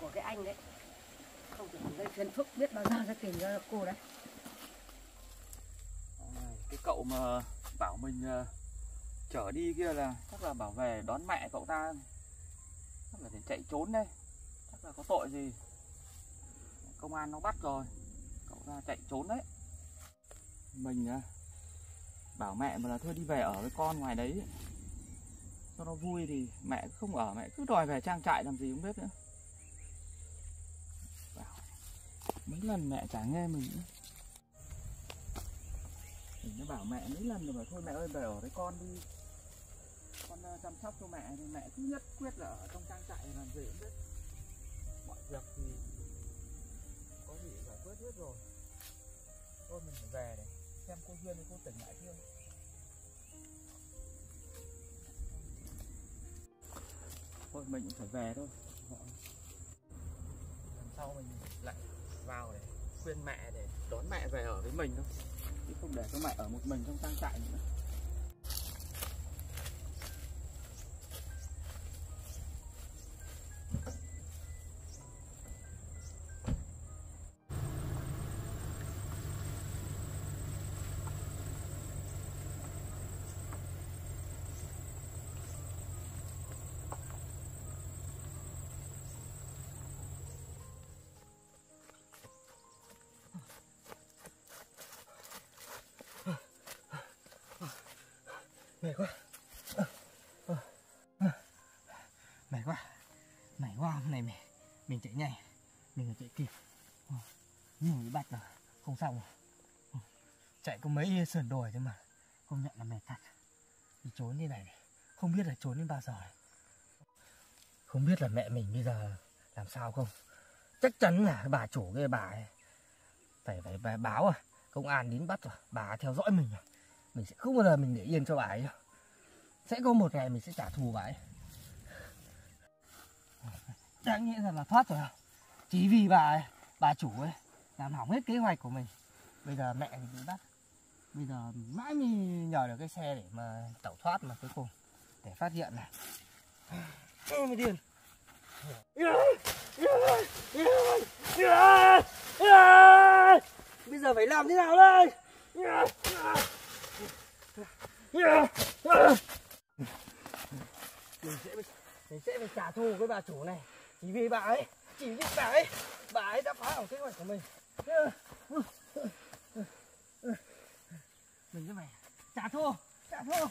của cái anh đấy. Không được đây Phiên Phúc biết bao giờ ra tìm ra cô đấy. Cái cậu mà bảo mình uh, chở đi kia là chắc là bảo về đón mẹ cậu ta. Chắc là để chạy trốn đây. Chắc là có tội gì. Công an nó bắt rồi, cậu ra chạy trốn đấy. Mình bảo mẹ mà là thôi đi về ở với con ngoài đấy cho nó vui, thì mẹ không ở, mẹ cứ đòi về trang trại làm gì không biết nữa. Mấy lần mẹ chả nghe mình nữa. Mình nó bảo mẹ mấy lần rồi, bảo thôi mẹ ơi về ở với con đi, con chăm sóc cho mẹ, thì mẹ cứ nhất quyết là ở trong trang trại làm gì cũng biết. Mọi việc thì có gì giải quyết hết rồi. Thôi mình phải về để xem cô Duyên hay cô tỉnh lại chưa. Thôi mình cũng phải về thôi. Lần sau mình lại vào để khuyên mẹ để đón mẹ về ở với mình thôi, chứ không để cho mẹ ở một mình trong trang trại nữa. Mệt quá, mệt quá, mệt quá. Hôm nay mày, mình chạy nhanh, mình chạy kịp, nhưng bị bắt rồi, không xong rồi. Chạy có mấy sườn đồi thôi mà, công nhận là mệt thật. Đi trốn như này, không biết là trốn đến bao giờ. Không biết là mẹ mình bây giờ làm sao không. Chắc chắn là bà chủ cái bà ấy, phải, phải phải báo à, công an đến bắt rồi, bà theo dõi mình rồi. Mình sẽ không bao giờ mình để yên cho bà ấy đâu. Sẽ có một ngày mình sẽ trả thù bà ấy. Chẳng nghĩa rằng là thoát rồi không? Chỉ vì bà ấy, bà chủ ấy làm hỏng hết kế hoạch của mình. Bây giờ mẹ thì bị bắt. Bây giờ mãi mới nhờ được cái xe để mà tẩu thoát mà cuối cùng để phát hiện này. Ôi mày điên. Bây giờ phải làm thế nào đây? Mình sẽ, mình sẽ phải trả thù với bà chủ này. Chỉ vì bà ấy, chỉ vì bà ấy, bà ấy đã phá hỏng kế hoạch của mình. Mình sẽ phải trả thù, trả thù.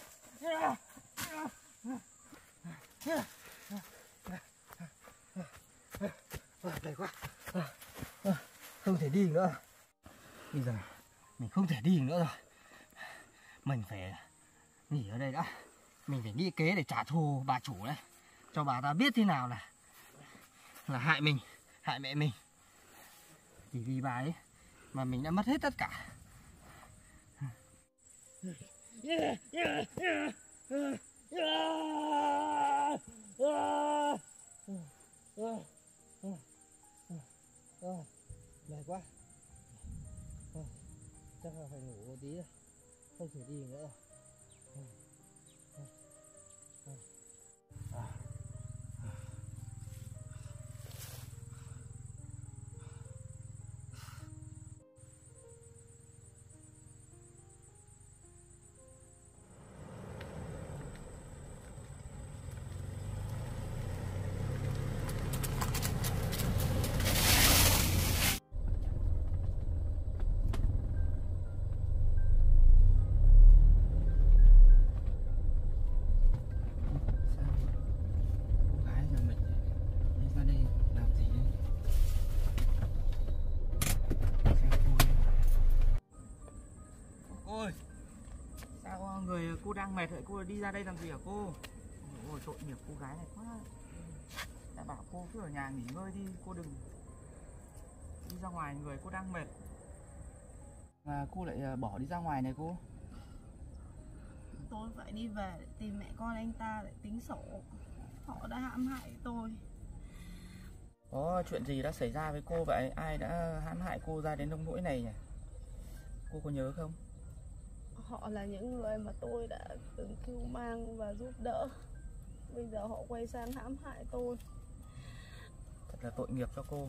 Mệt quá, không thể đi nữa. Bây giờ mình không thể đi nữa rồi. Mình phải nghỉ ở đây đã. Mình phải nghĩ kế để trả thù bà chủ đấy, cho bà ta biết thế nào là Là hại mình, hại mẹ mình. Chỉ vì bà ấy mà mình đã mất hết tất cả. 啊啊！嗯嗯嗯嗯嗯，mệt quá. Chắc là phải ngủ một tí, không thể đi nữa. Người cô đang mệt vậy, cô đi ra đây làm gì hả cô? Ôi tội nghiệp cô gái này quá. Đã bảo cô cứ ở nhà nghỉ ngơi đi, cô đừng đi ra ngoài, người cô đang mệt mà cô lại bỏ đi ra ngoài này cô. Tôi phải đi về để tìm mẹ con anh ta để tính sổ. Họ đã hãm hại tôi. Có chuyện gì đã xảy ra với cô vậy? Ai đã hãm hại cô ra đến nông nỗi này nhỉ? Cô có nhớ không? Họ là những người mà tôi đã từng cưu mang và giúp đỡ. Bây giờ họ quay sang hãm hại tôi. Thật là tội nghiệp cho cô.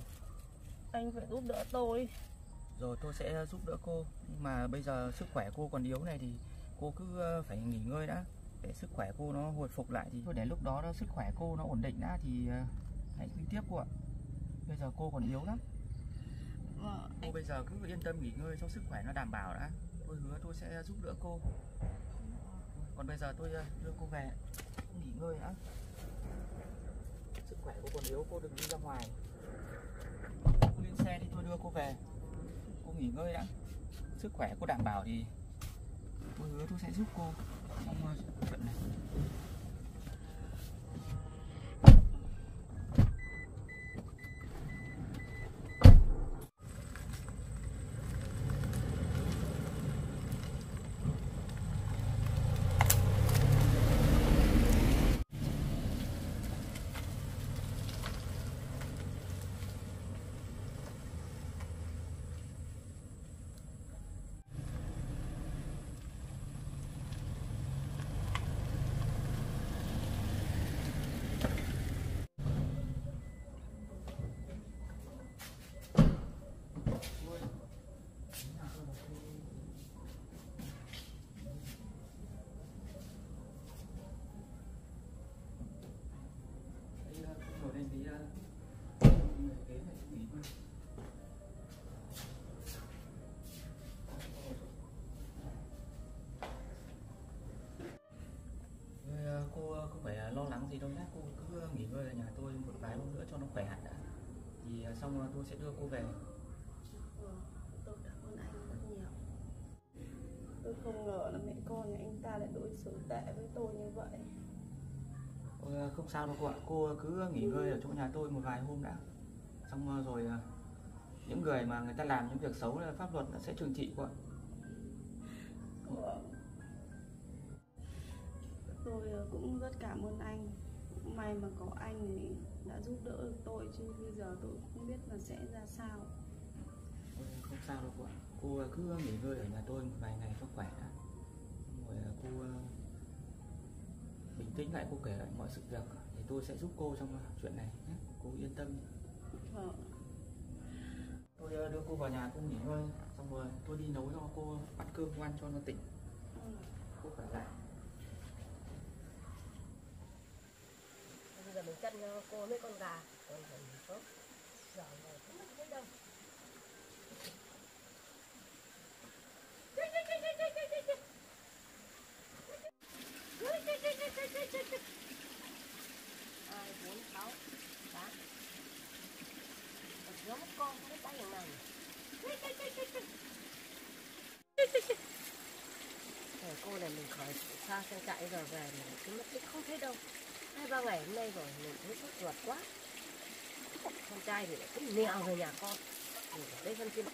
Anh phải giúp đỡ tôi. Rồi tôi sẽ giúp đỡ cô. Nhưng mà bây giờ sức khỏe cô còn yếu này thì cô cứ phải nghỉ ngơi đã. Để sức khỏe cô nó hồi phục lại thì thôi, để lúc đó, đó sức khỏe cô nó ổn định đã thì hãy tính tiếp cô ạ. Bây giờ cô còn yếu lắm. Vâng, cô anh... bây giờ cứ yên tâm nghỉ ngơi cho sức khỏe nó đảm bảo đã. Tôi hứa tôi sẽ giúp đỡ cô. Còn bây giờ tôi đưa cô về, cô nghỉ ngơi đã. Sức khỏe cô còn yếu, cô đừng đi ra ngoài. Cô lên xe đi, tôi đưa cô về. Cô nghỉ ngơi đã. Sức khỏe cô đảm bảo thì tôi hứa tôi sẽ giúp cô trong chuyện này. Lo lắng gì đâu nhé, cô cứ nghỉ ngơi ở nhà tôi một vài hôm nữa cho nó khỏe hẳn đã. Thì xong tôi sẽ đưa cô về. Ừ, tôi cảm ơn anh rất nhiều. Tôi không ngờ là mẹ con nhà anh ta lại đối xử tệ với tôi như vậy. Ừ, không sao đâu cô ạ, cô cứ nghỉ ngơi ở chỗ nhà tôi một vài hôm đã. Xong rồi những người mà người ta làm những việc xấu là pháp luật sẽ trừng trị cô ạ. Ừ. Tôi cũng rất cảm ơn anh. May mà có anh thì đã giúp đỡ tôi, chứ bây giờ tôi không biết là sẽ ra sao. Không sao đâu cô ạ. Cô cứ nghỉ ngơi ở nhà tôi một vài ngày cho khỏe đã. Rồi cô bình tĩnh lại, cô kể lại mọi sự việc thì tôi sẽ giúp cô trong chuyện này nhé. Cô yên tâm. Vâng. Tôi đưa cô vào nhà, cô nghỉ ngơi. Xong rồi tôi đi nấu cho cô bát cơm ăn cho nó tỉnh. Ừ. Cô khỏe lại. Giờ mình chăn cô mấy con gà, con gà tốt, giờ này không mất đến đâu. Hai bốn sáu tám, giống con cái tay này. Rồi cô này mình khỏi xa xe chạy rồi về mình cứ mất tích không thấy đâu. Hai ba ngày hôm nay rồi mình thấy sốt ruột quá. Con trai thì lại cũng nẹo về nhà con. Ở đây phân kim tức.